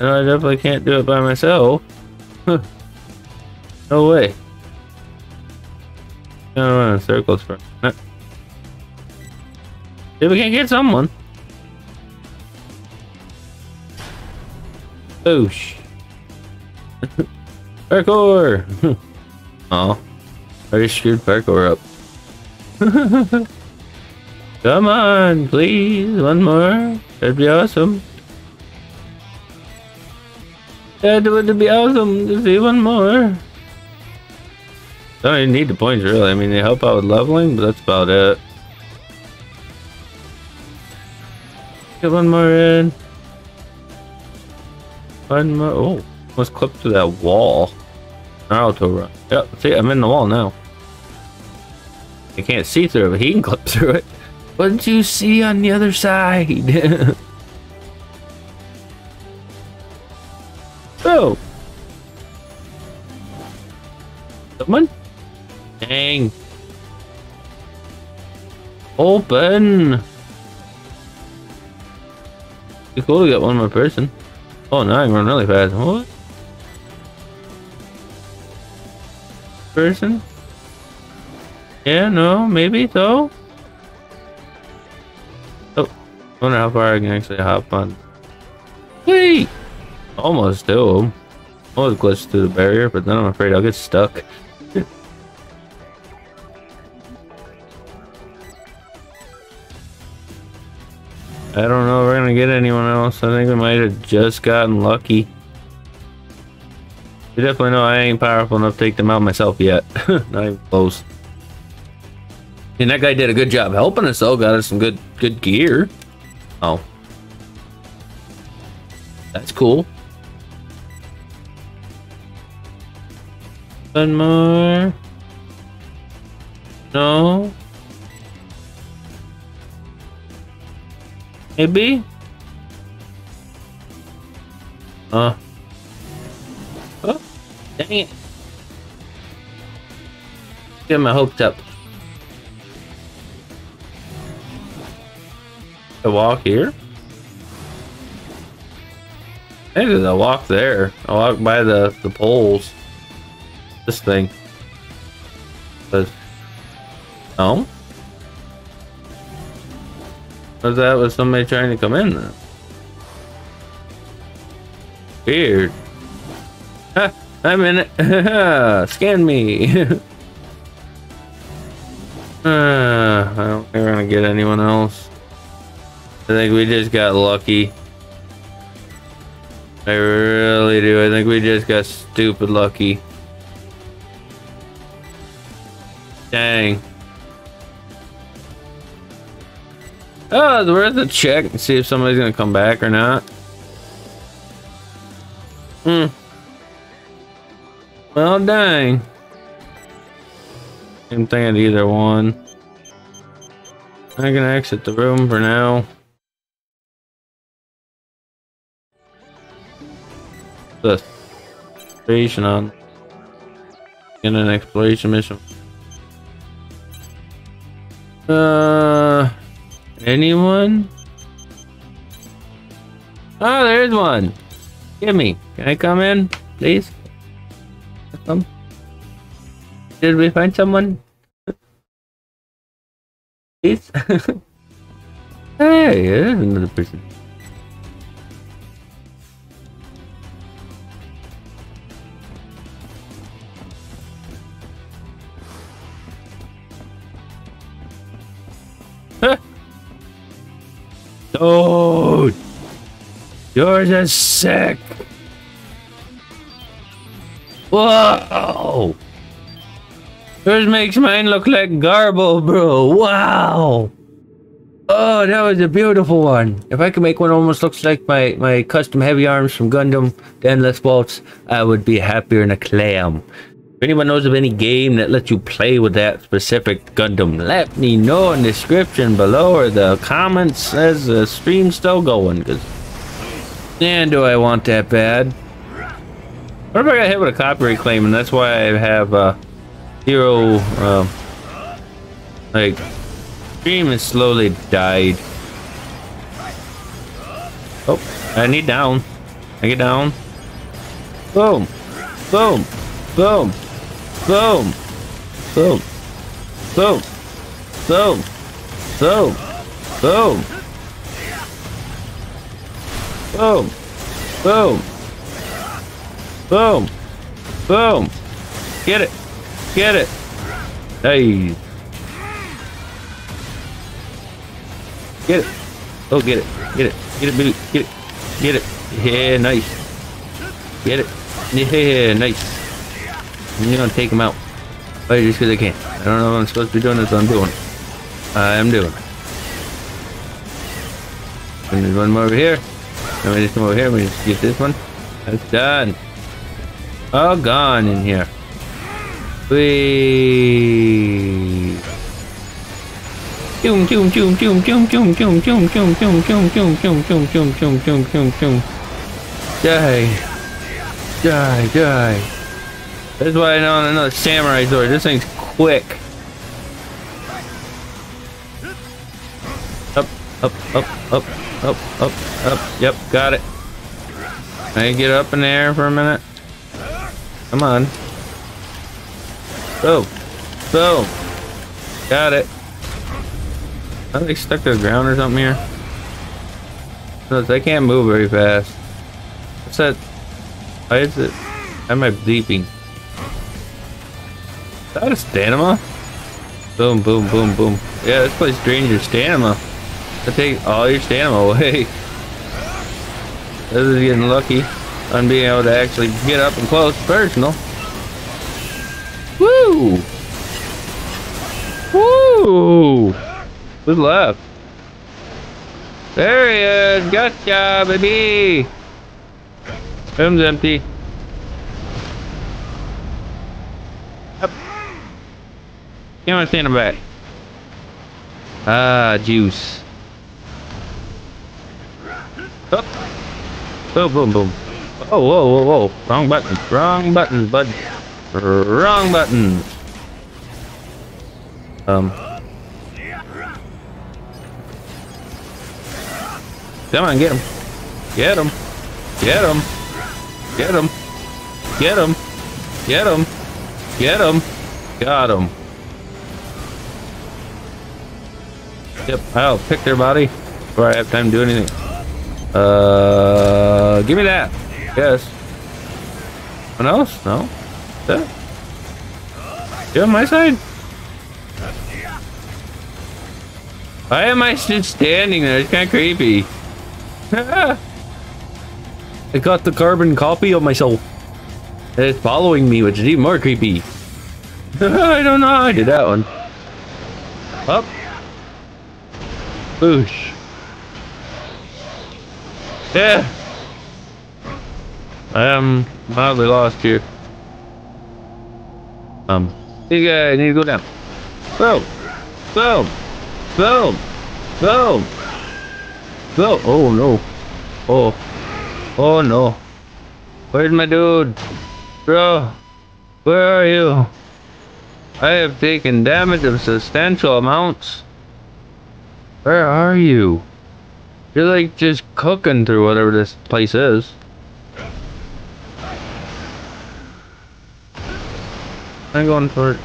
No, I definitely can't do it by myself. No way. I'm gonna run in circles for a minute. See if we can't get someone. Boosh. Parkour! Oh, I just screwed parkour up. Come on, please. One more. That'd be awesome. That would be awesome to see one more. Don't even need the points really. I mean, they help out with leveling, but that's about it. Get one more in. One more. Oh, almost clipped to that wall. Naruto run. Yep, see, I'm in the wall now. I can't see through it, but he can clip through it. What did you see on the other side? Oh! Someone? Dang. Open! Be cool to get one more person. Oh, now I can run really fast. What? Person? Yeah, no, maybe so. Oh, I wonder how far I can actually hop on. Wait! Almost do. Almost glitched through the barrier, but then I'm afraid I'll get stuck. I don't know if we're gonna get anyone else. I think we might have just gotten lucky. You definitely know I ain't powerful enough to take them out myself yet. Not even close. And that guy did a good job helping us though, got us some good gear. Oh. That's cool. One more. No. Maybe? Oh, dang it. Get my hopes up. A walk here? I think there's a walk there. I walk by the poles. This thing. But, no? Was that was somebody trying to come in then? Weird. Ha! I'm in it! Scan me! I don't think we're gonna get anyone else. I think we just got lucky. I really do. I think we just got stupid lucky. Dang. Oh, we're at the check and see if somebody's gonna come back or not. Hmm. Well, dang. Same thing at either one. I'm gonna exit the room for now. The station on in an exploration mission. Anyone? Oh, there's one. Give me. Can I come in, please? Come. Did we find someone? Please. Hey, there's another person. Dude, yours is sick. Whoa, yours makes mine look like Garbo, bro. Wow. Oh, that was a beautiful one. If I could make one almost looks like my custom Heavy Arms from Gundam Endless Waltz, I would be happier than a clam. If anyone knows of any game that lets you play with that specific Gundam, let me know in the description below or the comments as the stream's still going, because man, do I want that bad. What if I got hit with a copyright claim and that's why I have zero like stream has slowly died. Oh, I need down. I get down. Boom. Boom. Boom. Boom! Boom! Boom! Boom! Boom! Boom! Boom! Boom! Boom! Boom! Get it! Get it! Hey! Get it! Oh, get it! Get it! Get it, baby! Get it! Get it! Yeah, nice! Get it! Yeah, nice! You don't take them out. Oh, just because I can't. I don't know what I'm supposed to be doing this, so I'm doing it. I'm doing it. And there's one more over here. Let me just come over here. We just get this one. That's done. All gone in here. Wee. Chum chum chum chum chum chum chum chum chum chum chum chum chum chum chum chum chum chum chum. Die. Die, die. That's why I don't want another samurai sword. This thing's quick. Up, up, up, up, up, up, up. Yep, got it. Can I get up in the air for a minute? Come on. Boom. Boom. Got it. Are they stuck to the ground or something here? They can't move very fast. What's that? Why is it? Why am I bleeping? Is that a stamina? Boom, boom, boom, boom. Yeah, this place drains your stamina. I take all your stamina away. This is getting lucky on being able to actually get up and close personal. Woo! Woo! Who's left? There he is! Gotcha, baby! Room's empty. Up. You want to stand back. Ah, juice. Up. Boom, boom, boom. Oh, whoa, whoa, whoa. Wrong button. Wrong buttons, bud. Wrong buttons. Come on, get him. Get him. Get him. Get him. Get him. Get him. Get him. Got him. Yep, I'll pick their body before I have time to do anything. Give me that. Yes. What else? No. That? You on my side? Why am I just standing there? It's kind of creepy. I got the carbon copy of myself. It's following me, which is even more creepy. I don't know how I did that one. Up. Boosh. Yeah. I am mildly lost here. These guys need to go down. Boom. Boom. Boom. Boom. Boom. Oh no. Oh. Oh no. Where's my dude? Bro, where are you? I have taken damage of substantial amounts. Where are you? You're like just cooking through whatever this place is. I'm going for it.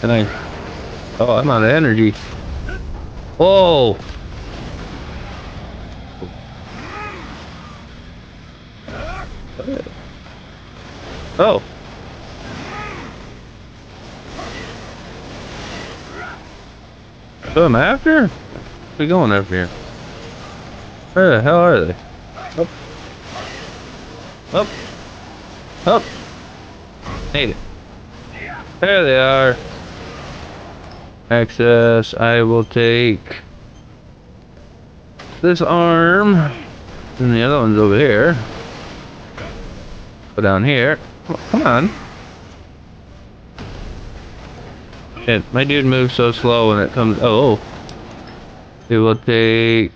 Can I? Oh, I'm out of energy. Whoa! Oh. So I'm after? What are we going up here? Where the hell are they? Up. Up. Up. Need it. There they are. Access. I will take this arm. And the other one's over here. Go down here. Come on. Shit, my dude moves so slow when it comes. Oh, it will take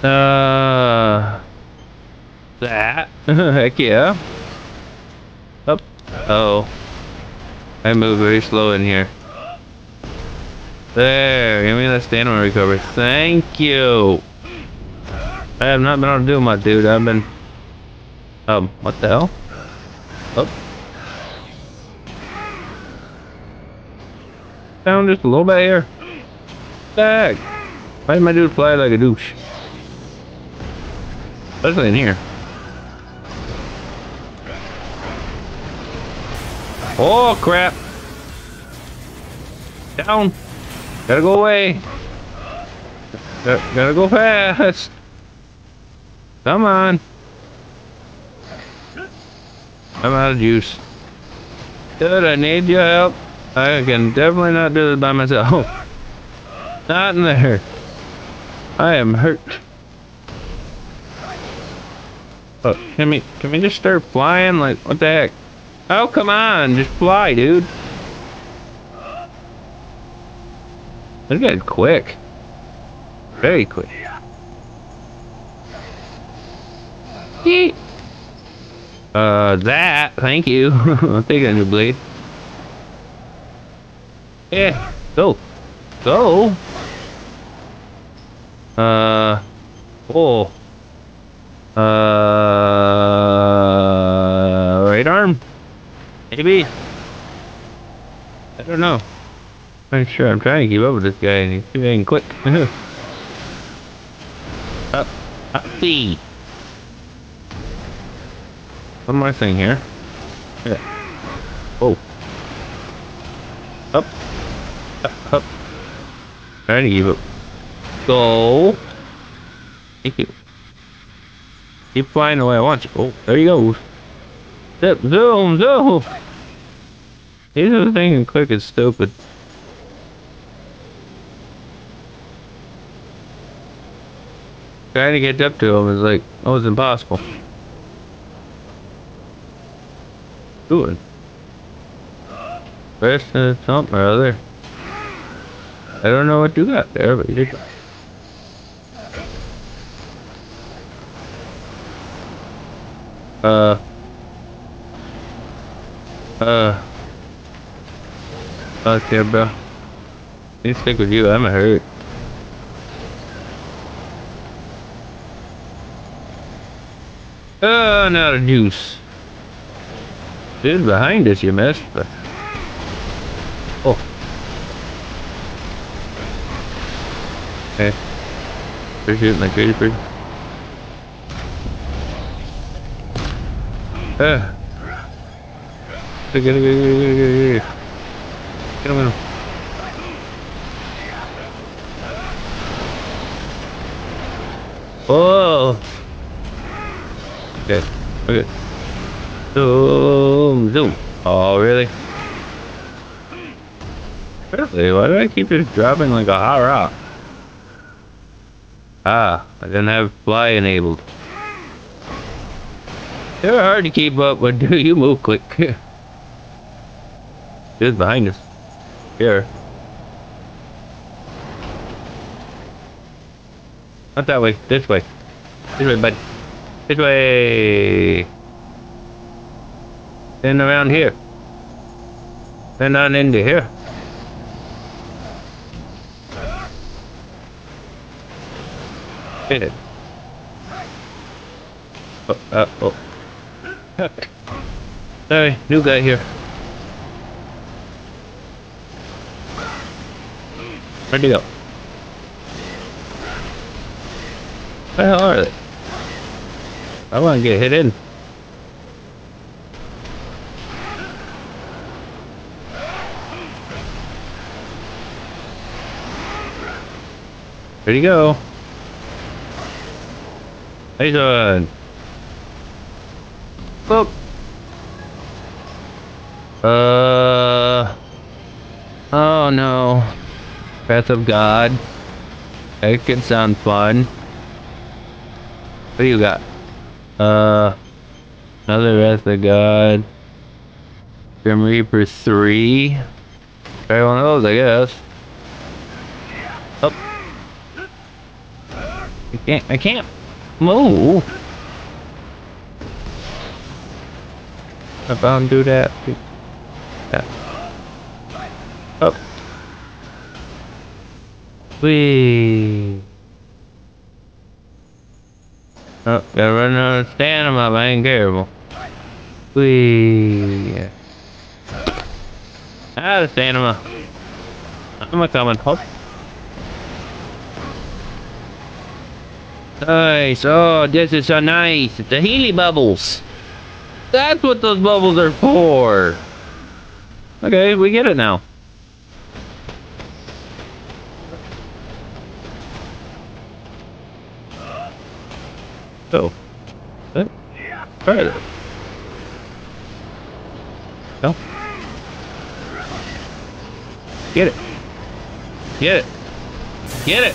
that. Heck yeah. Up. Oh, I move very slow in here. There, give me that stamina recovery. Thank you. I have not been able to do much, dude. I've been. What the hell? Up. Down just a little bit here. Back. Why did my dude fly like a douche? Especially in here. Oh crap. Down. Gotta go away. Gotta go fast. Come on. I'm out of juice. Dude, I need your help. I can definitely not do this by myself. Not in there. I am hurt. Oh, can we just start flying? Like, what the heck? Oh, come on, just fly, dude. This guy's quick. Very quick. Yeet. That, thank you. I'll take a new blade. Yeah, go. Go? Oh. Right arm? Maybe? I don't know. I'm sure I'm trying to keep up with this guy and he's too dang quick. Up. Up-y. One more thing here. Yeah. Oh. Up. Up. Up. Trying to keep up. Go. Thank you. Keep flying the way I want you. Oh, there you go. Zip, zoom, zoom. These are the things click is stupid. Trying to get up to him is like, oh, it's impossible. Doing. Press something or other. I don't know what you got there, but you did. Okay, bro. Let me stick with you. I'm hurt. Oh, not a juice. Dude, behind us, you missed. But... oh. Okay. They're shooting like crazy, pretty. Get him. Get him. Whoa. Okay. Okay. Zoom, zoom. Oh, really? Really? Why do I keep just dropping like a hot rock? Ah, I didn't have fly enabled. They're hard to keep up with. Do you move quick? Dude's behind us. Here. Not that way. This way. This way, bud. This way. Then around here. Then on into here. Hit it. Oh. Sorry, new guy here. Where'd he go? Where the hell are they? I want to get hit in. There you go. Nice one. Boop. Oh no. Wrath of God. That could sound fun. What do you got? Another Wrath of God. Grim Reaper 3. Try one of those, I guess. I can't move. I found do that. Up. Wee. Oh, gotta run out of stamina. I ain't careful. Wee. Out of stamina. I'm coming. Hop. Nice, oh, this is so nice. It's the Healy bubbles. That's what those bubbles are for. Okay, we get it now. Oh. What? Further. No. Get it. Get it. Get it.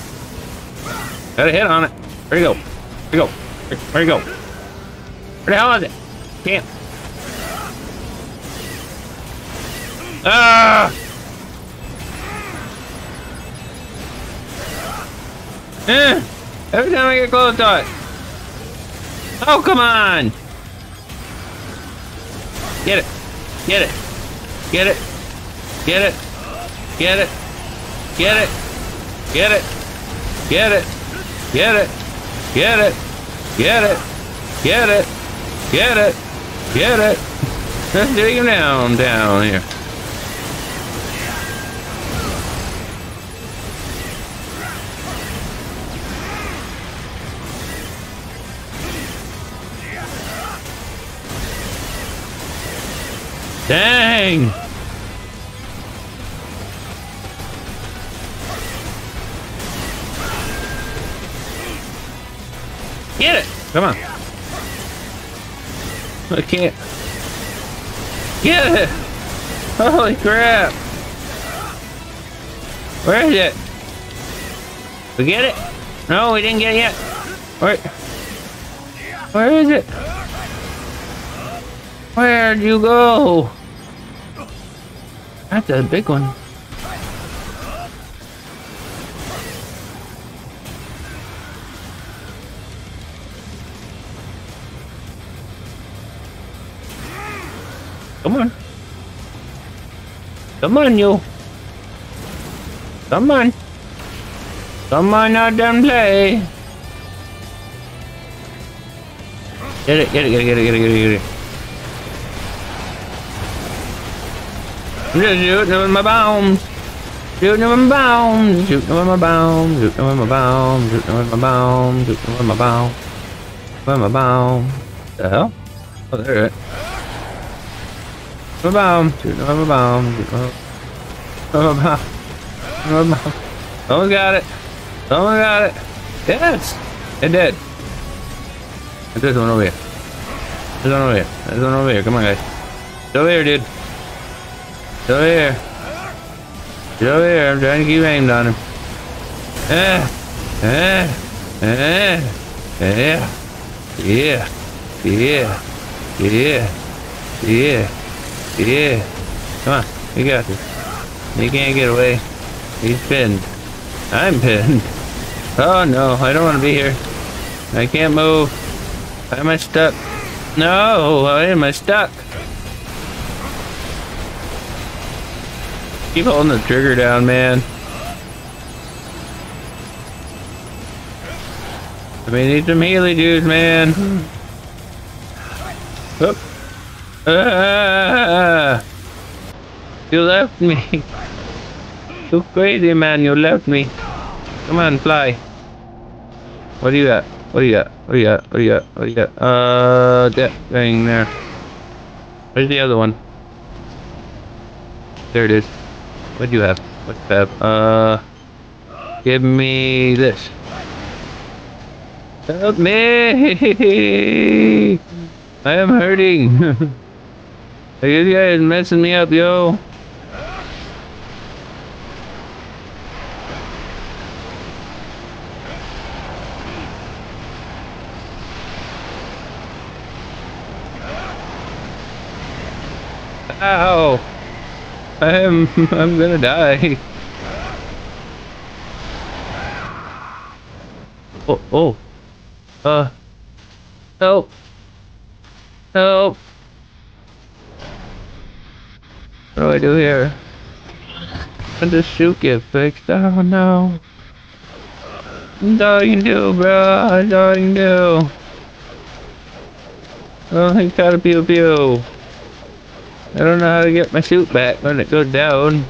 Got a hit on it. There you go. There you go. There you go. Where the hell is it? Damn. Every time I get close to it. Oh, come on! Get it! Get it! Get it! Get it! Get it! Get it! Get it! Get it! Get it! Get it! Get it! Get it! Get it! Get it! Let's dig him down here. Dang! Get it! Come on. I can't. Get it! Holy crap! Where is it? We get it? No, we didn't get it yet. Where is it? Where'd you go? That's a big one. Come on. Come on, you. Come on. Come on out and play. Get it, get it, get it, get it, get it, get it. I'm just shooting with my bombs. Shooting with my bombs. Shooting with my bombs. Shooting with my bombs. Shooting with my bombs. Shooting with my bombs. With my bombs. What the hell? Oh, there it is. My bomb. Shooting with my bombs. Shooting with my bombs. With my bombs. Someone got it. Someone got it. Yes! It did. And there's one over here. There's one over here. There's one over here. Come on, guys. It's over here, dude. He's over here. He's over here. I'm trying to keep aimed on him. Yeah. Come on. We got this. He can't get away. He's pinned. I'm pinned. Oh no. I don't want to be here. I can't move. Why am I stuck? No. Why am I stuck? Keep holding the trigger down, man. I mean, need some melee dudes, man. Oop. Ah. You left me. You crazy, man. You left me. Come on, fly. What do you got? What do you got? What do you got? What do you got? What do you got? That thing there. Where's the other one? There it is. What do you have? What do you have? Give me this. Help me! I am hurting. This guy is messing me up, yo. Ow! I'm gonna die. Help. Help. What do I do here? When does shoot get fixed? Oh no. That's all you can do, bro. That's all you can do. I don't think how to pew pew. I don't know how to get my suit back when it goes down.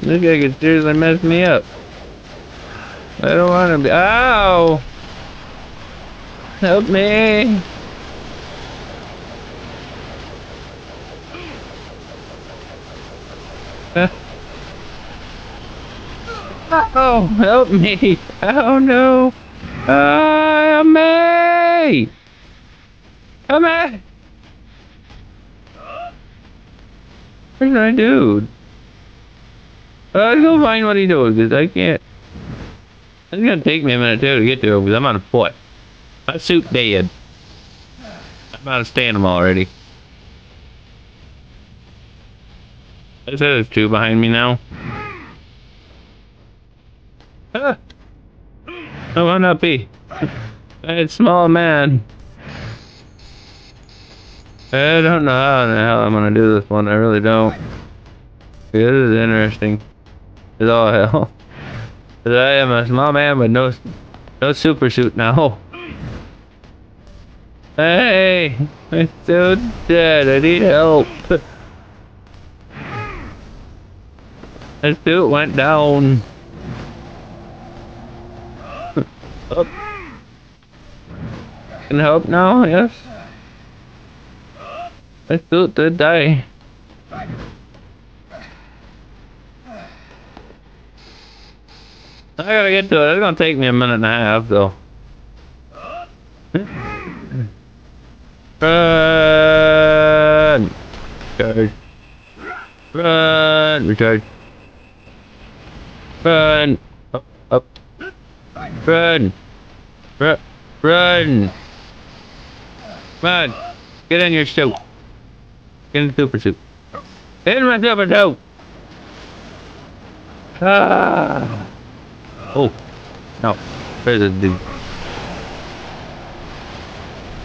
This guy could seriously mess me up. I don't want to be. Ow! Help me! Oh, help me! Oh no! Help me! Come on! Where's my dude? Let's go find what he does, because I can't. It's gonna take me a minute too to get to him, because I'm on foot. My suit dead. I'm out of stamina already. I said there's two behind me now. Ah! I will not be. It's small man. I don't know how in the hell I'm gonna do this one. I really don't. This is interesting. It's all hell. Cause I am a small man with no super suit now. Hey, I'm so dead. I need help. That suit went down. Up. Can help now? Yes. That suit did die. I gotta get to it. It's gonna take me a minute and a half, though. Run! Recharge. Run! Recharge. Run! Up! Up! Run! Run! Run! Run! Get in your suit. Get in the super suit. Get in my super suit! Ah! Oh, no. There's a dude.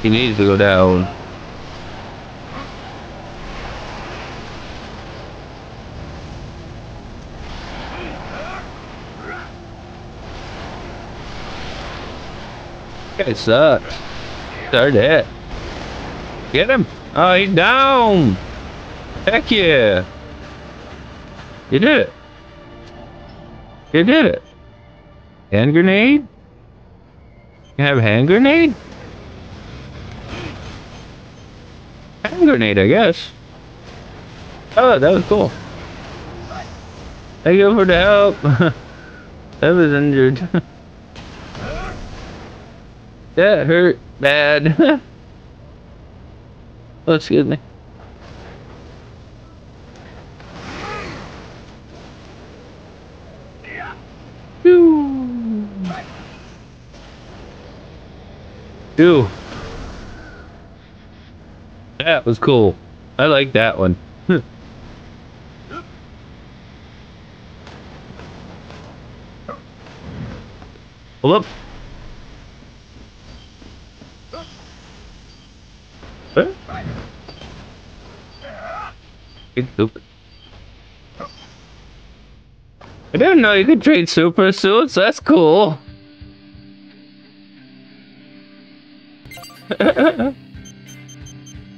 He needs to go down. That guy sucks. They're dead. Get him. Oh, he's down. Heck yeah. You did it. You did it. Hand grenade? You have a hand grenade? Hand grenade, I guess. Oh, that was cool. Thank you for the help. I was injured. That hurt bad. Oh, excuse me. Ew. That was cool. I like that one. Pull up. What? It's super. I didn't know you could trade super suits. That's cool.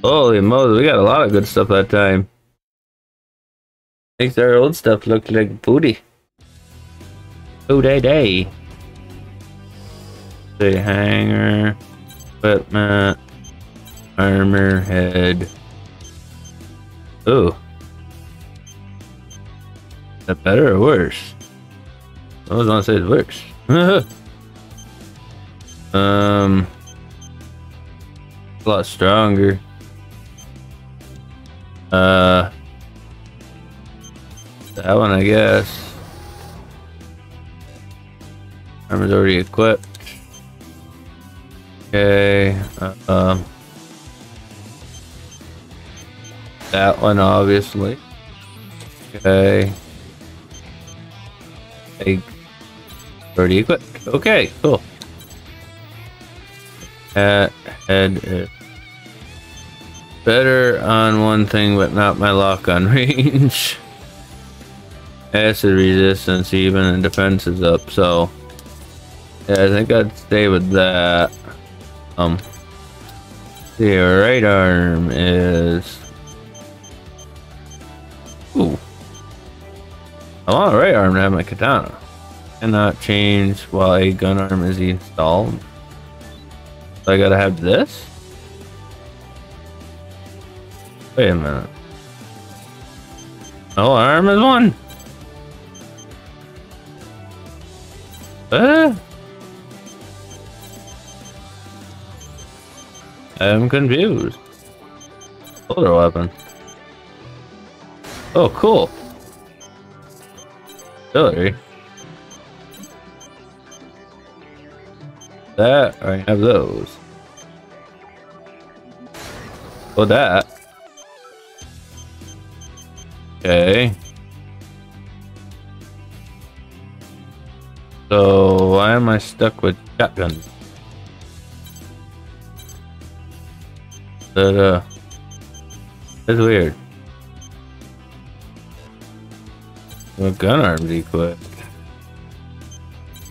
Holy moly, we got a lot of good stuff that time. Makes our old stuff look like booty. Booty day. Say hanger, equipment, armor, head. Ooh. Is that better or worse? I was gonna say it's worse. A lot stronger. That one, I guess. Armor's already equipped. Okay. That one, obviously. Okay. Already equipped. Okay, cool. Head is better on one thing, but not my lock-on range. Acid resistance, even, and defense is up, so... yeah, I think I'd stay with that. The right arm is... ooh. I want a right arm to have my katana. Cannot change while a gun arm is installed. So I gotta have this? Wait a minute. Oh, arm is one. I'm confused. Shoulder weapon. Oh, cool. Artillery. that, I can have those. Or that. Okay. So why am I stuck with shotguns? That's weird. Well, gun arm really quick.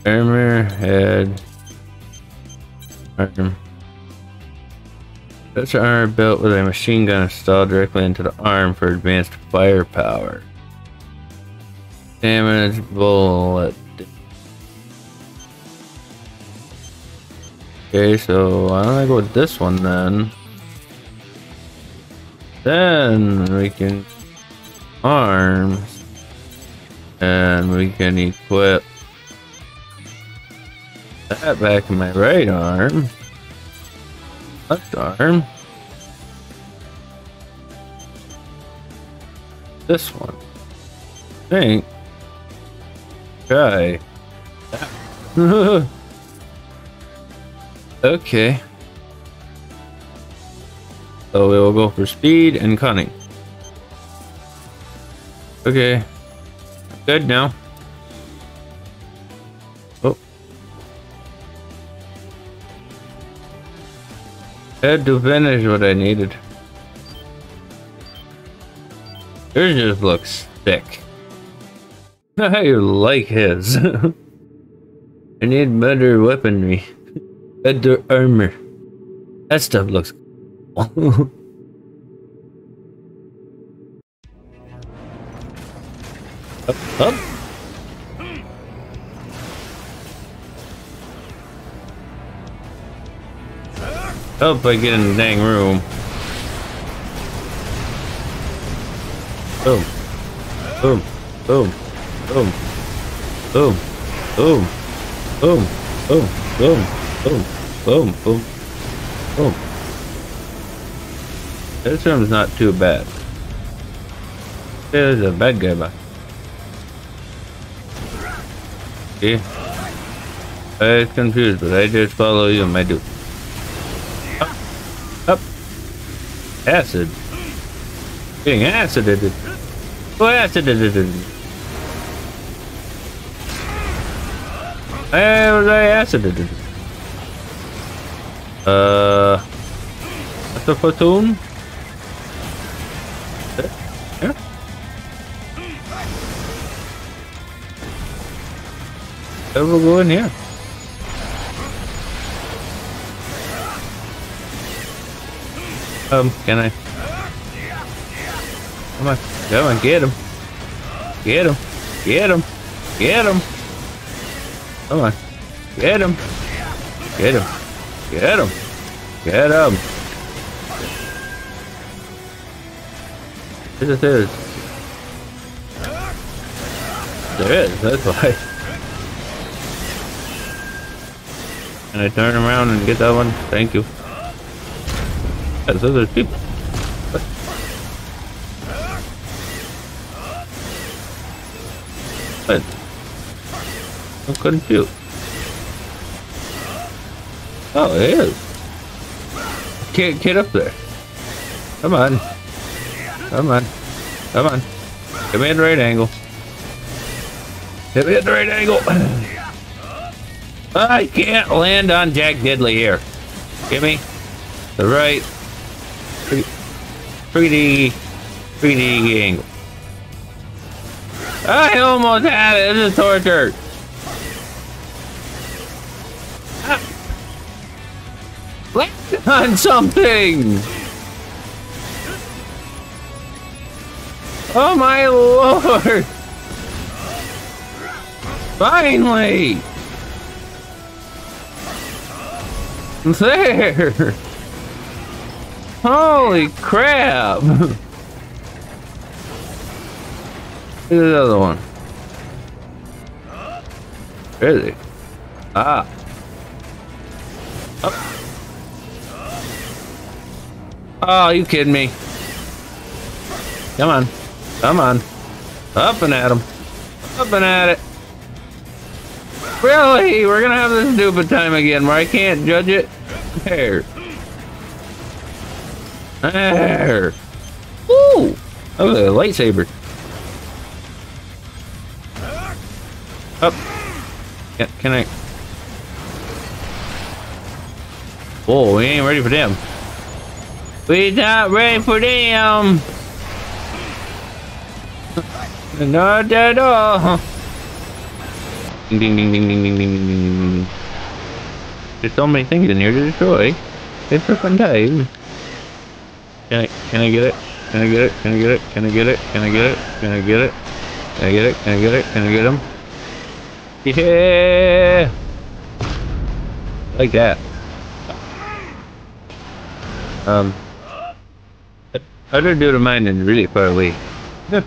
Armor, head, arm. That's an armor belt with a machine gun installed directly into the arm for advanced firepower. Damage bullet. Okay, so why don't I go with this one then? Then we can arms and we can equip that back in my right arm, left arm, this one, I think. Okay. Okay. So we will go for speed and cunning. Okay. Good now. Oh. Had to finish what I needed. Yours just looks thick. Not how you like his. I need better weaponry. Better armor. That stuff looks good. Up, up. Hope I get in the dang room. Boom. Boom. Boom. Boom. Boom. Boom. Boom. Boom. Boom. Boom. Boom. Boom. Boom. This room's not too bad. There's a bad guy back. Okay. I was confused, but I just follow you, my dude. Up. Up. Acid. Being acidated. Oh, acidated. Why was I acidated? What's the platoon? We'll go in here. Can I? Come on, go and get him. Get him. Get him. Get him. Come on. Get him. Get him. Get him. Get him. This is. There is, that's why. Can I turn around and get that one? Thank you. Yeah, so there's people. What? What? I couldn't shoot. Oh, it is. Can't get up there. Come on. Come on. Come on. Hit me at the right angle. Hit me at the right angle. I can't land on Jack Diddley here. Give me the right 3D angle. I almost had it. This is torture. Ah. Land on something. Oh my lord. Finally. There! Holy crap! Here's the other one. Really? Ah. Up. Oh, are you kidding me? Come on. Come on. Up and at him. Up and at it. Really? We're gonna have this stupid time again where I can't judge it? There. There. Ooh! That was a lightsaber. Up. Yeah, connect. Whoa, we ain't ready for them. We not ready for them! Not at all! Ding ding ding ding ding ding ding ding. There's so many things in here to destroy. It's for fun time. Can I get it? Can I get it? Can I get it? Can I get it? Can I get it? Can I get it? Can I get it? Can I get it? Can I get him? Yeah! Like that. That other dude of mine is really far away. Up,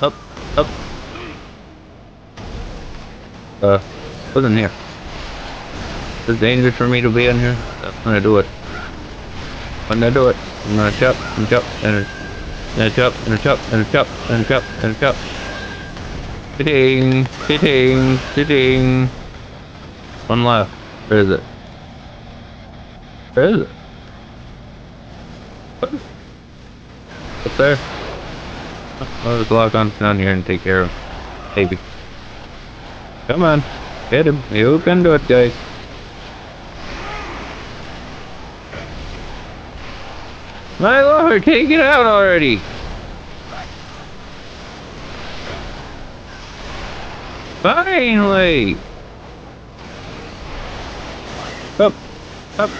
up, up. What's in here? Is it dangerous for me to be in here? I'm gonna do it. I'm gonna do it. I'm gonna chop, and chop, and a chop, and a chop, and a chop, and a chop, and a chop. Sitting, sitting, sitting. One left. Where is it? Where is it? What? Up there? I'll just lock on down here and take care of him. Baby. Come on. Hit him. You can do it, guys. My lord, take it out already! Finally! Up. Up.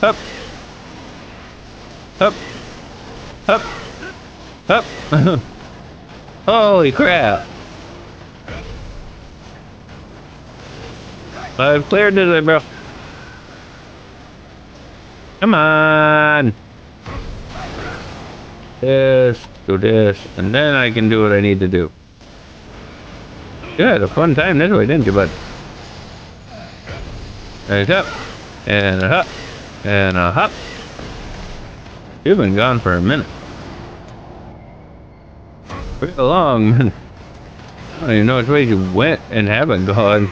Up. Up. Up. Up. Holy crap. I've cleared it, bro. Come on. This, do this, and then I can do what I need to do. You had a fun time this way, didn't you, bud? And it's up. And a hop. And a hop. You've been gone for a minute. Real long minute. I don't even know which way you went and haven't gone.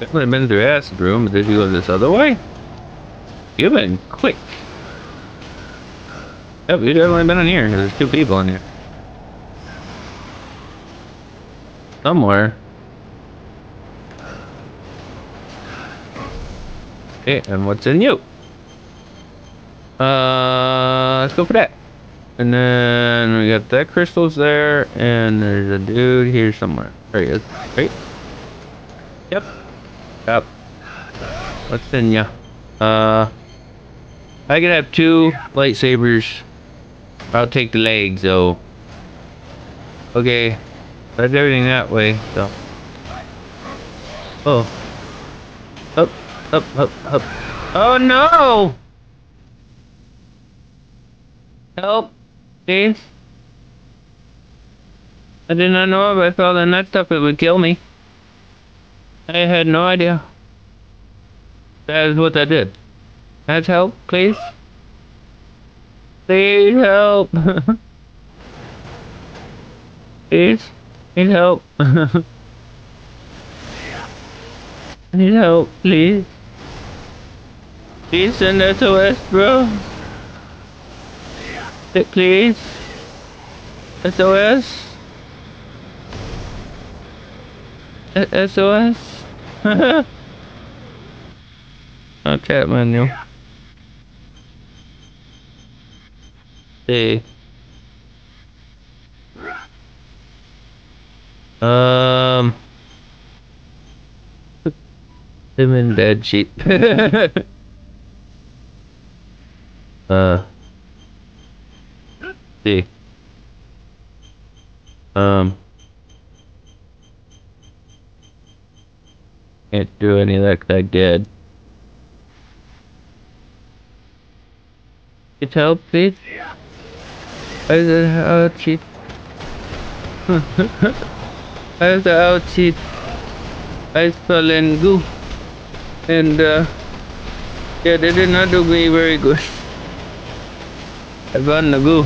Definitely been through acid room, but did you go this other way? You've been quick. Yep, you've definitely been in here, because there's two people in here. Somewhere. Okay, and what's in you? Let's go for that. And then we got that crystal's there, and there's a dude here somewhere. There he is. Right? Yep. Yep. What's in ya? I could have two lightsabers. I'll take the legs, though. Okay. That's everything that way, so. Oh. Up, up, up, up. Oh no! Help, please. I did not know if I fell in that stuff it would kill me. I had no idea. That is what I did. That's help, please. Please help. Please. Need help. I need help, please. Please send that to us, bro. Please. SOS. SOS. I'll chat menu. See. I'm in bad shape. See. Can't do any of that 'cause I did. Get help, please? I was out cheat. I was out cheat. I fell in goo. And yeah, they did not do me very good. I fell in the goo.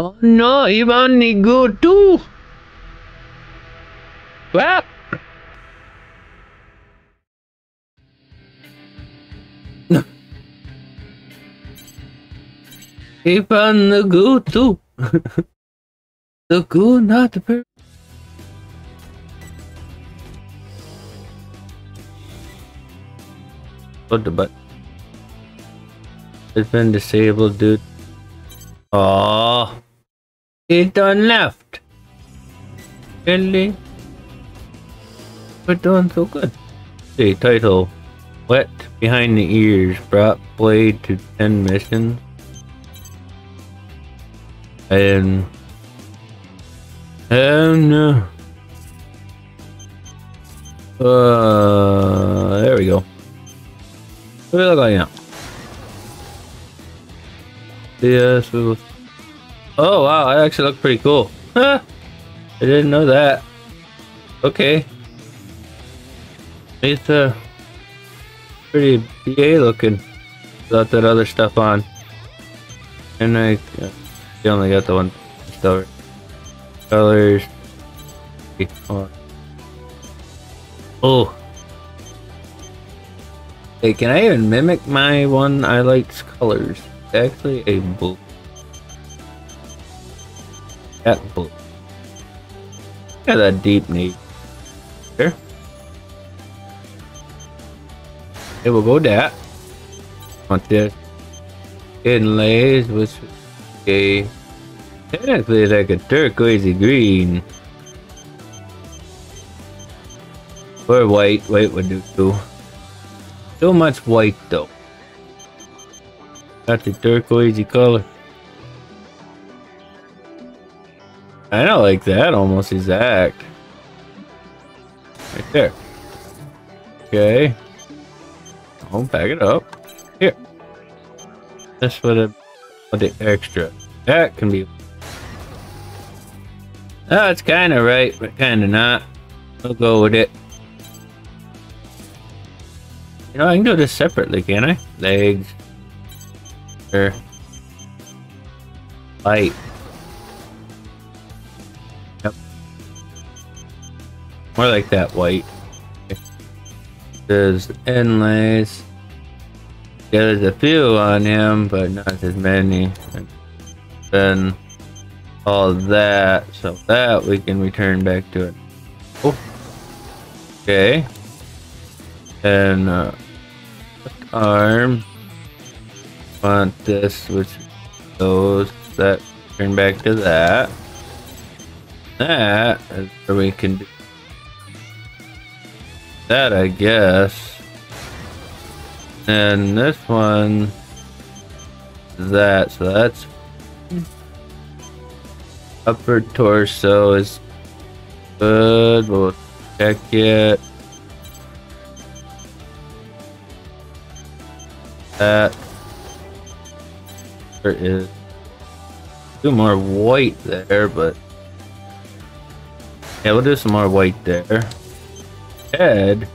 Oh no, Ivan Nigo too! Well! Ivan Nigo too! The goo, not the bird. What the butt? It's been disabled, dude. Oh, it on left. Really? We're doing so good. See, title. Wet behind the ears. Brought play to 10 missions. And... no. There we go. What do we look like now? Yes, we will. Oh wow, I actually look pretty cool. Huh? I didn't know that. Okay. It's pretty BA looking without that other stuff on. And I only got the one story. Colors. Oh. Hey, can I even mimic my one? I liked colors. Actually, a blue. That blue. Got that deep need. Sure. It will go that. Want this? Inlays with a. Technically, it's like a turquoisey green. Or white. White would do too. So much white though. That's a turquoisey color. I don't like that almost exact. Right there. Okay. I'll pack it up. Here. That's for the extra. That can be. Oh, it's kind of right, but kind of not. We'll go with it. You know, I can do this separately, can't I? Legs. Sure. Light. Yep. More like that white. Okay. There's inlays. Yeah, there's a few on him, but not as many. And then... all that, so that we can return back to it. Oh, okay. And arm. Want this, which goes that. Turn back to that. That is where we can do that, I guess. And this one, that. So that's. Upper torso is good, we'll check it. That there is two more white there, but yeah, we'll do some more white there. Head,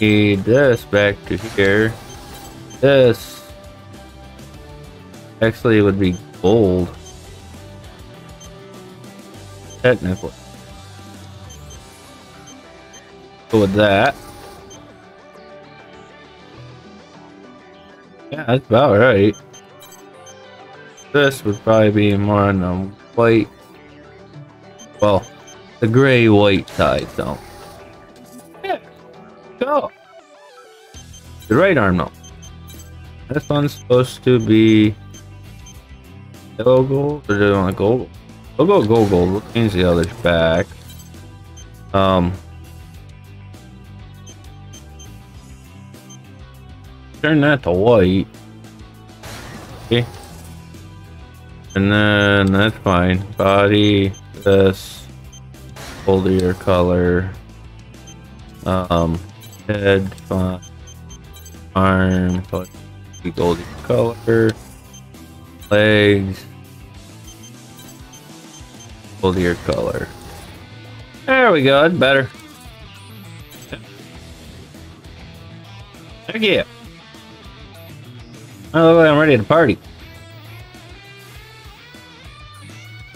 need this back to here. This actually would be gold. Technically. Go with that. Yeah, that's about right. This would probably be more on the white. Well, the gray white side, though. Yeah, go! The right arm, though. This one's supposed to be yellow gold, or do you want gold? We'll go gold, we'll change the others back. Turn that to white. Okay. And then that's fine. Body, this, boldier color. Head, fine. Arm, goldier color. Legs. Your color. There we go, that's better. Heck yeah. I look like I'm ready to party.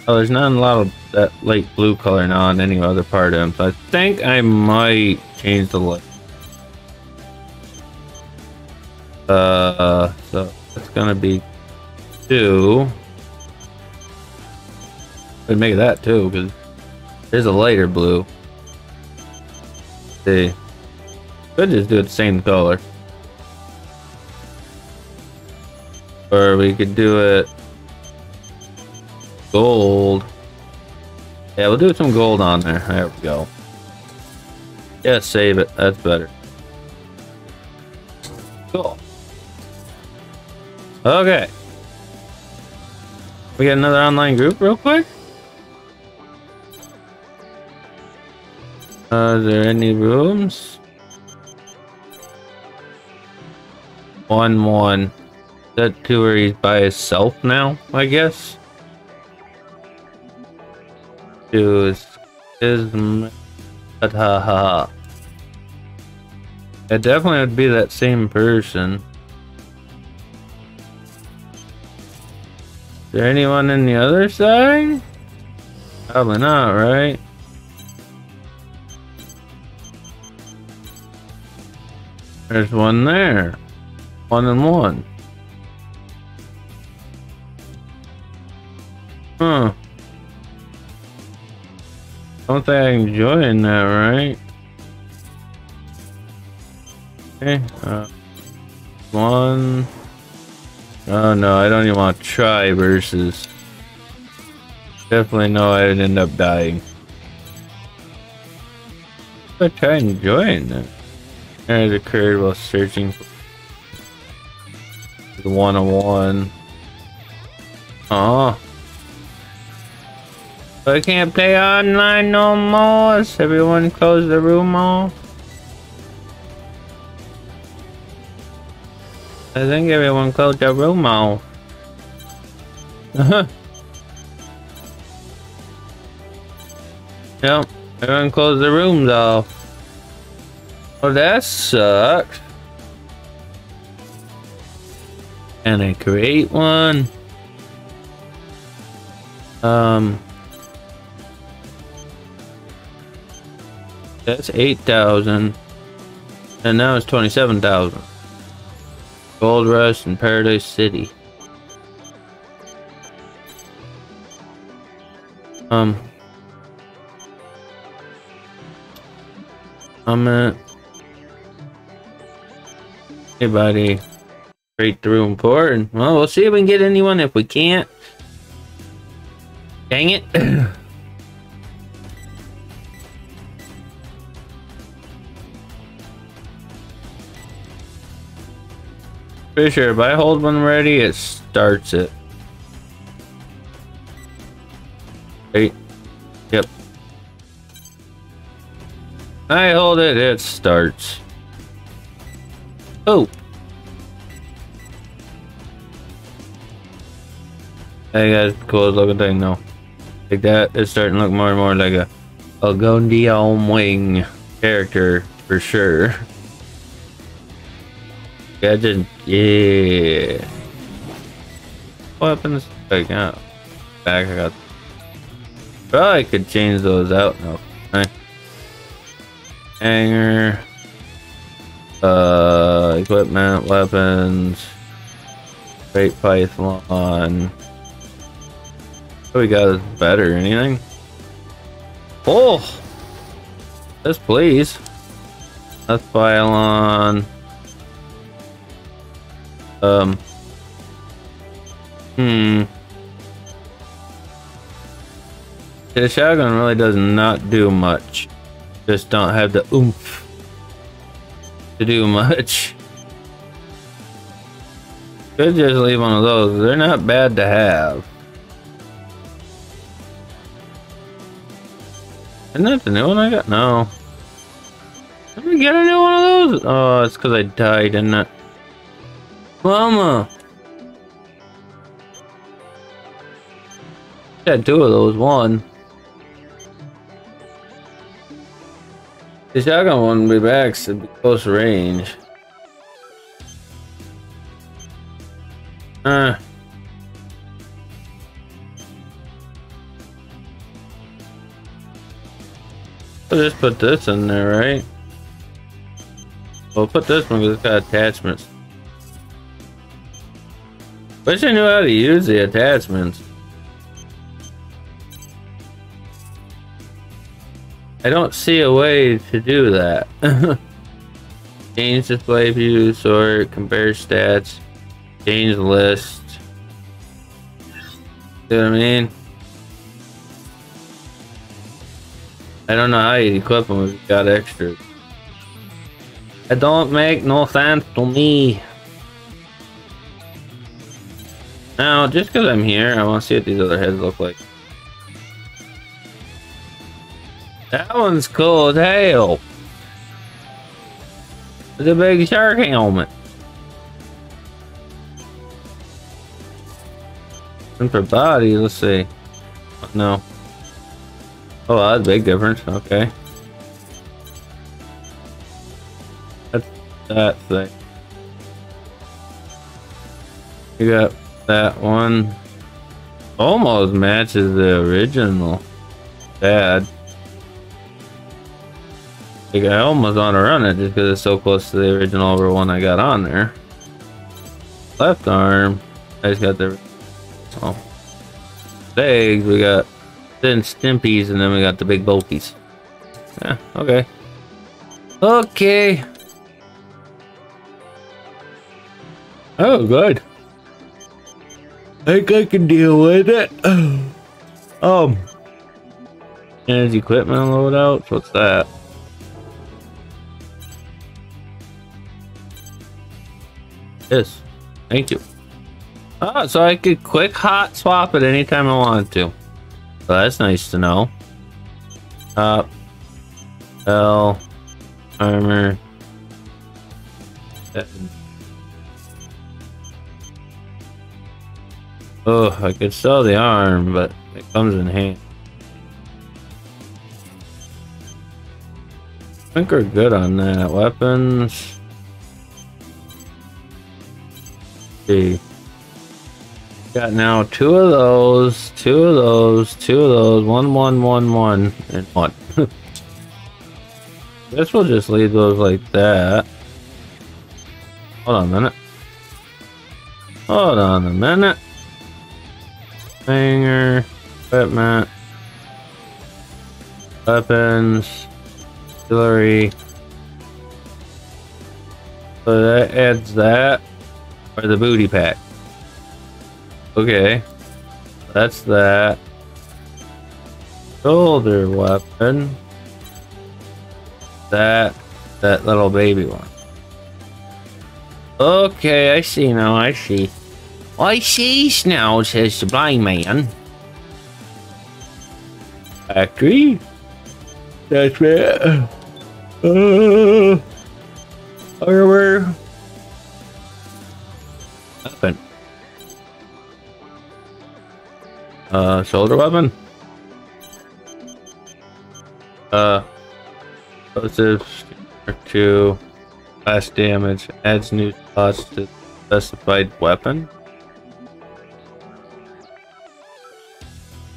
Oh, there's not a lot of that light blue color now on any other part of him, so I think I might change the light. So it's gonna be 2. Could make that 2 because there's a lighter blue. Let's see, could just do it the same color, or we could do it gold. Yeah, we'll do some gold on there. There we go. Yeah, save it. That's better. Cool. Okay. We got another online group real quick. Are there any rooms? 1-1. Is that 2 where he's by himself now, I guess? 2 is ha. It definitely would be that same person. Is there anyone in the other side? Probably not, right? There's one there. 1-1. Huh. Don't think I can join that, right? Okay. 1. Oh no, I don't even want to try versus. Definitely know I'd end up dying. But try and join that. It occurred while searching for the 1-1. Oh. I can't play online no more. Is everyone close the room all? I think everyone closed their room out. Yep, everyone closed the rooms off. Well, that sucks. Can I create one? That's 8,000. And now it's 27,000. Gold Rush and Paradise City. I'm at... Anybody straight through important. Well, we'll see if we can get anyone. If we can't... Dang it. Pretty sure if I hold one ready, it starts it. Right? Yep. I hold it, it starts. Oh! Hey guys, cool looking thing though. Like that, it's starting to look more and more like a Gundam Wing character for sure. Yeah, yeah. What happened? I got back. I got. Probably could change those out now. Right. Hanger. Equipment, weapons. Great Python. What we got is better. Anything? Oh, yes, please. Let's pile on. The shotgun really does not do much. Just don't have the oomph to do much. Could just leave one of those. They're not bad to have. Isn't that the new one I got? No. Did we get a new one of those? Oh, it's because I died, isn't it? Mama! I had 2 of those, 1. The shotgun one will be back, so it'll be close range. We'll just put this in there, right? We'll put this one because it's got attachments. Wish I knew how to use the attachments. I don't see a way to do that. Change display view, sort, compare stats, change list. See what I mean? I don't know how you equip them if you got extra. It don't make no sense to me. Now, just because I'm here, I want to see what these other heads look like. That one's cool as hell. It's a big shark helmet. And for body, let's see. No. Oh, wow, that's a big difference. Okay. That's that thing. You got that one. Almost matches the original. Bad. Like I almost want to run it just because it's so close to the original over one I got on there. Left arm, I just got the legs. We got thin stimpies, and then we got the big bulkies. Yeah, okay, okay. Oh, good. I think I can deal with it. Energy equipment loadouts. What's that? Yes, thank you. Oh, so I could quick hot swap it anytime I want to. Well, that's nice to know. L armor. Oh, I could sell the arm, but it comes in hand. I think we're good on that. Weapons. Got now two of those, two of those, two of those, one, and one. Guess we'll just leave those like that. Hold on a minute. Hold on a minute. Hanger, equipment, weapons, artillery. So that adds that. Or the booty pack. Okay. That's that. Shoulder weapon. That little baby one. Okay, I see now, I see. I see now, says the blind man. Factory. That's it. Armor. Weapon. Shoulder weapon? Explosives to blast damage, adds new slots to the specified weapon.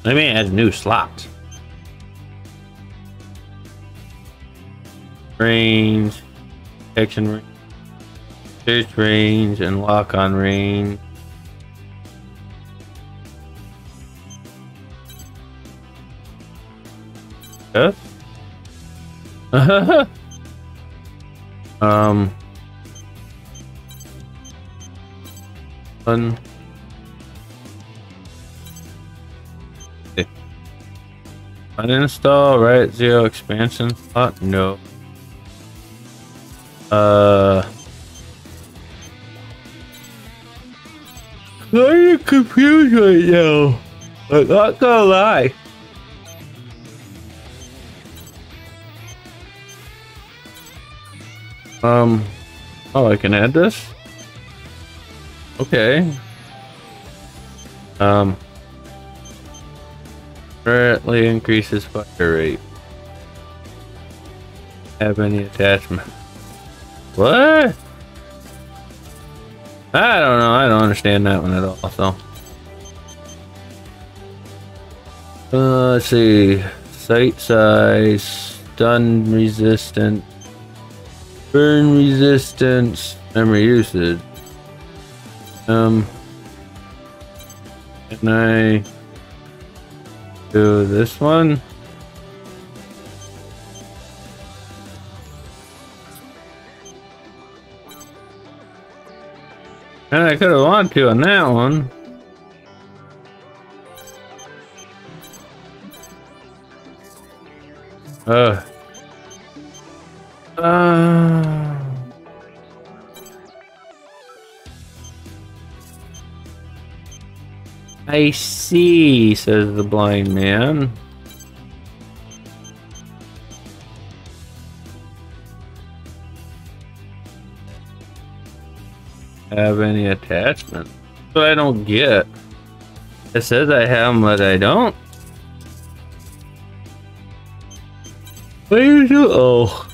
I mean, adds new slots. Range, action range. Search range and lock on range. Yes. One. Okay. Uninstall right zero expansion slot. No. I'm confused right now. I'm not gonna lie. Oh, I can add this? Okay. Currently increases fire rate. Have any attachment? What? I don't know. I don't understand that one at all. So, let's see. Sight size. stun resistant, burn resistance, memory usage. Can I do this one? And I could have wanted to on that one. I see, says the blind man. Have any attachment? So I don't get. It says I have them, but I don't. What do you do? Oh.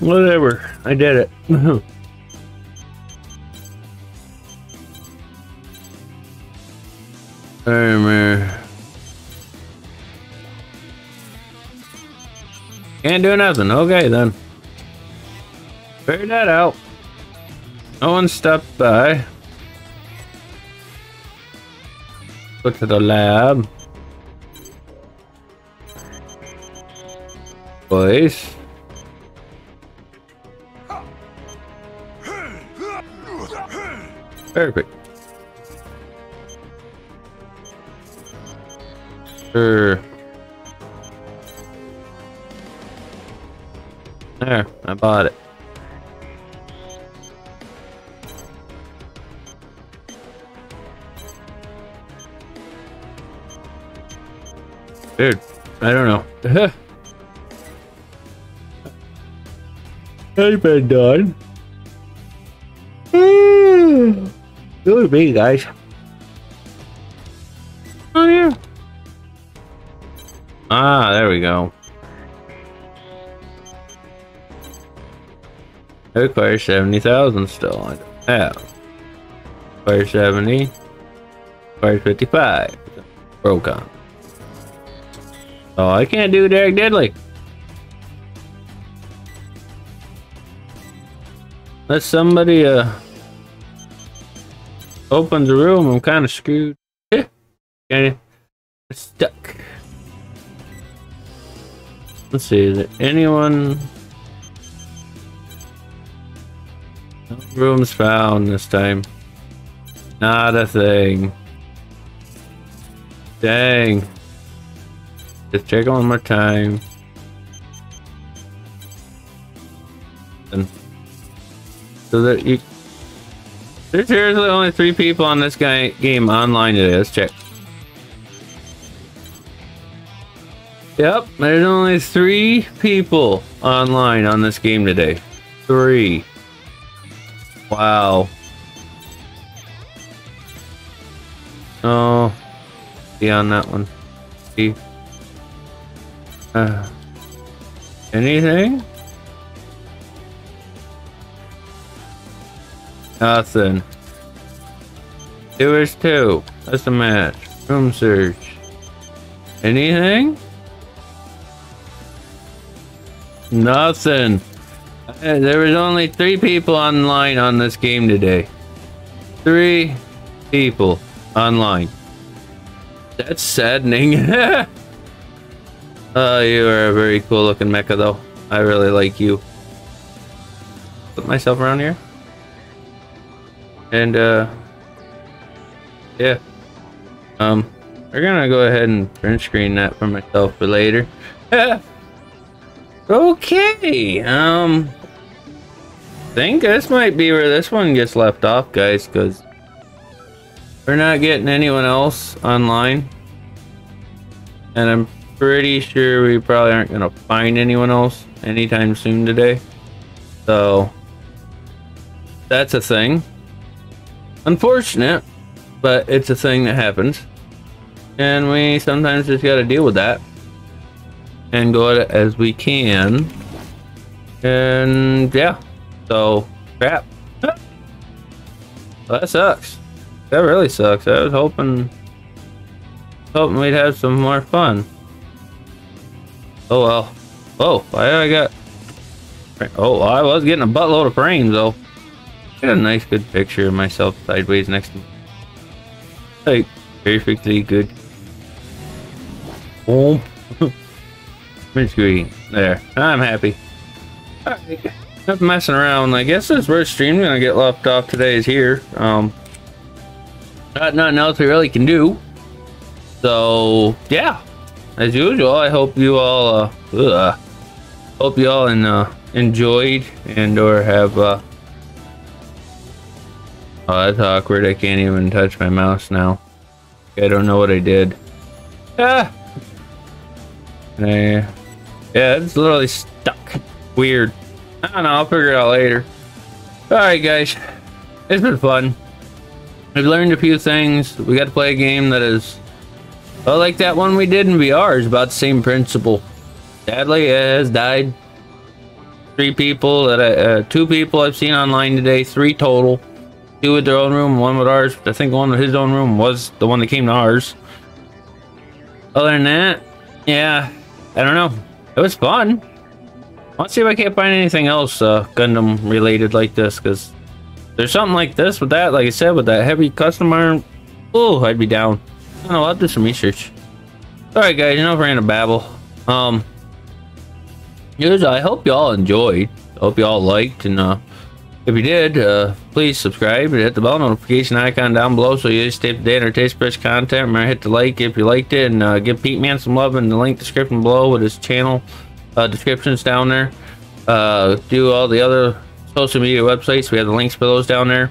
Whatever. I did it. Armor. Can't do nothing. Okay, then. Figure that out. No one stopped by. Go to the lab. Boys. Perfect. Sure. There, I bought it. Dude, I don't know. I've been done. Good me, guys. Oh yeah. Ah, there we go. I require 70,000 still. I don't have. Require 70. Require 55. Broke on. Oh, I can't do Derek Diddley. Unless somebody opens the room, I'm kind of screwed. I'm stuck. Let's see, is there anyone? No rooms found this time. Not a thing. Dang. Just check one more time. And so that you. There's seriously only 3 people on this game online today. Let's check. Yep, there's only 3 people online on this game today. 3. Wow. Oh, be on that one. See. Anything? Nothing. Viewers 2. That's a match. Room search. Anything? Nothing. There was only 3 people online on this game today. 3 people online. That's saddening. Oh, you are a very cool looking mecha though. I really like you. Put myself around here. And yeah. We're gonna go ahead and print screen that for myself for later. Okay. I think this might be where this one gets left off, guys, because we're not getting anyone else online. And I'm pretty sure we probably aren't gonna find anyone else anytime soon today, so that's a thing. Unfortunate, but it's a thing that happens, and we sometimes just gotta deal with that and go at it as we can. And yeah, so crap. Well, that sucks. That really sucks. I was hoping Thought we'd have some more fun. Oh well. Oh, I got... Oh, I was getting a buttload of frames though. Got a nice good picture of myself sideways next to me. Like, perfectly good. Boom. Screen. There. I'm happy. Alright. Not messing around. I guess that's where stream's gonna get left off today is here. Got nothing else we really can do. So, yeah. As usual, I hope you all, enjoyed and or have, Oh, that's awkward. I can't even touch my mouse now. I don't know what I did. Ah! Yeah, it's literally stuck. Weird. I don't know, I'll figure it out later. Alright guys, it's been fun. We've learned a few things. We got to play a game that is, well, like that one we did in VR is about the same principle. Sadly, it has died. Two people I've seen online today, 3 total. 2 with their own room, 1 with ours. I think the one with his own room was the one that came to ours. Other than that, yeah, I don't know. It was fun. Let's see if I can't find anything else Gundam related like this, because there's something like this with that, like I said, with that heavy custom arm. Oh, I'd be down. I don't know, I'll do some research. Alright guys, enough random babble. I hope y'all enjoyed. I hope y'all liked, and if you did, please subscribe and hit the bell notification icon down below so you stay up to date on our taste fresh content. Remember, hit the like if you liked it, and give Pete Man some love in the link description below with his channel descriptions down there. Do all the other social media websites. We have the links for those down there.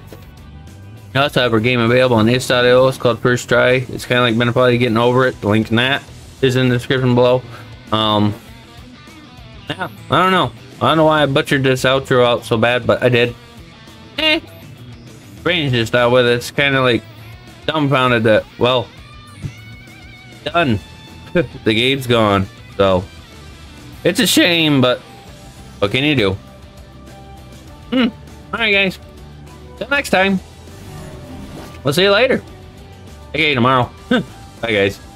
We also have our game available on itch.io. It's called First Try. It's kind of like Menopausia Getting Over It. The link to that is in the description below. Yeah, I don't know. I don't know why I butchered this outro out so bad, but I did. Brain's just out with it. It's kind of like dumbfounded that, well, done. The game's gone. So, it's a shame, but what can you do? Alright, guys. Till next time. We'll see you later. Okay, tomorrow. Bye, guys.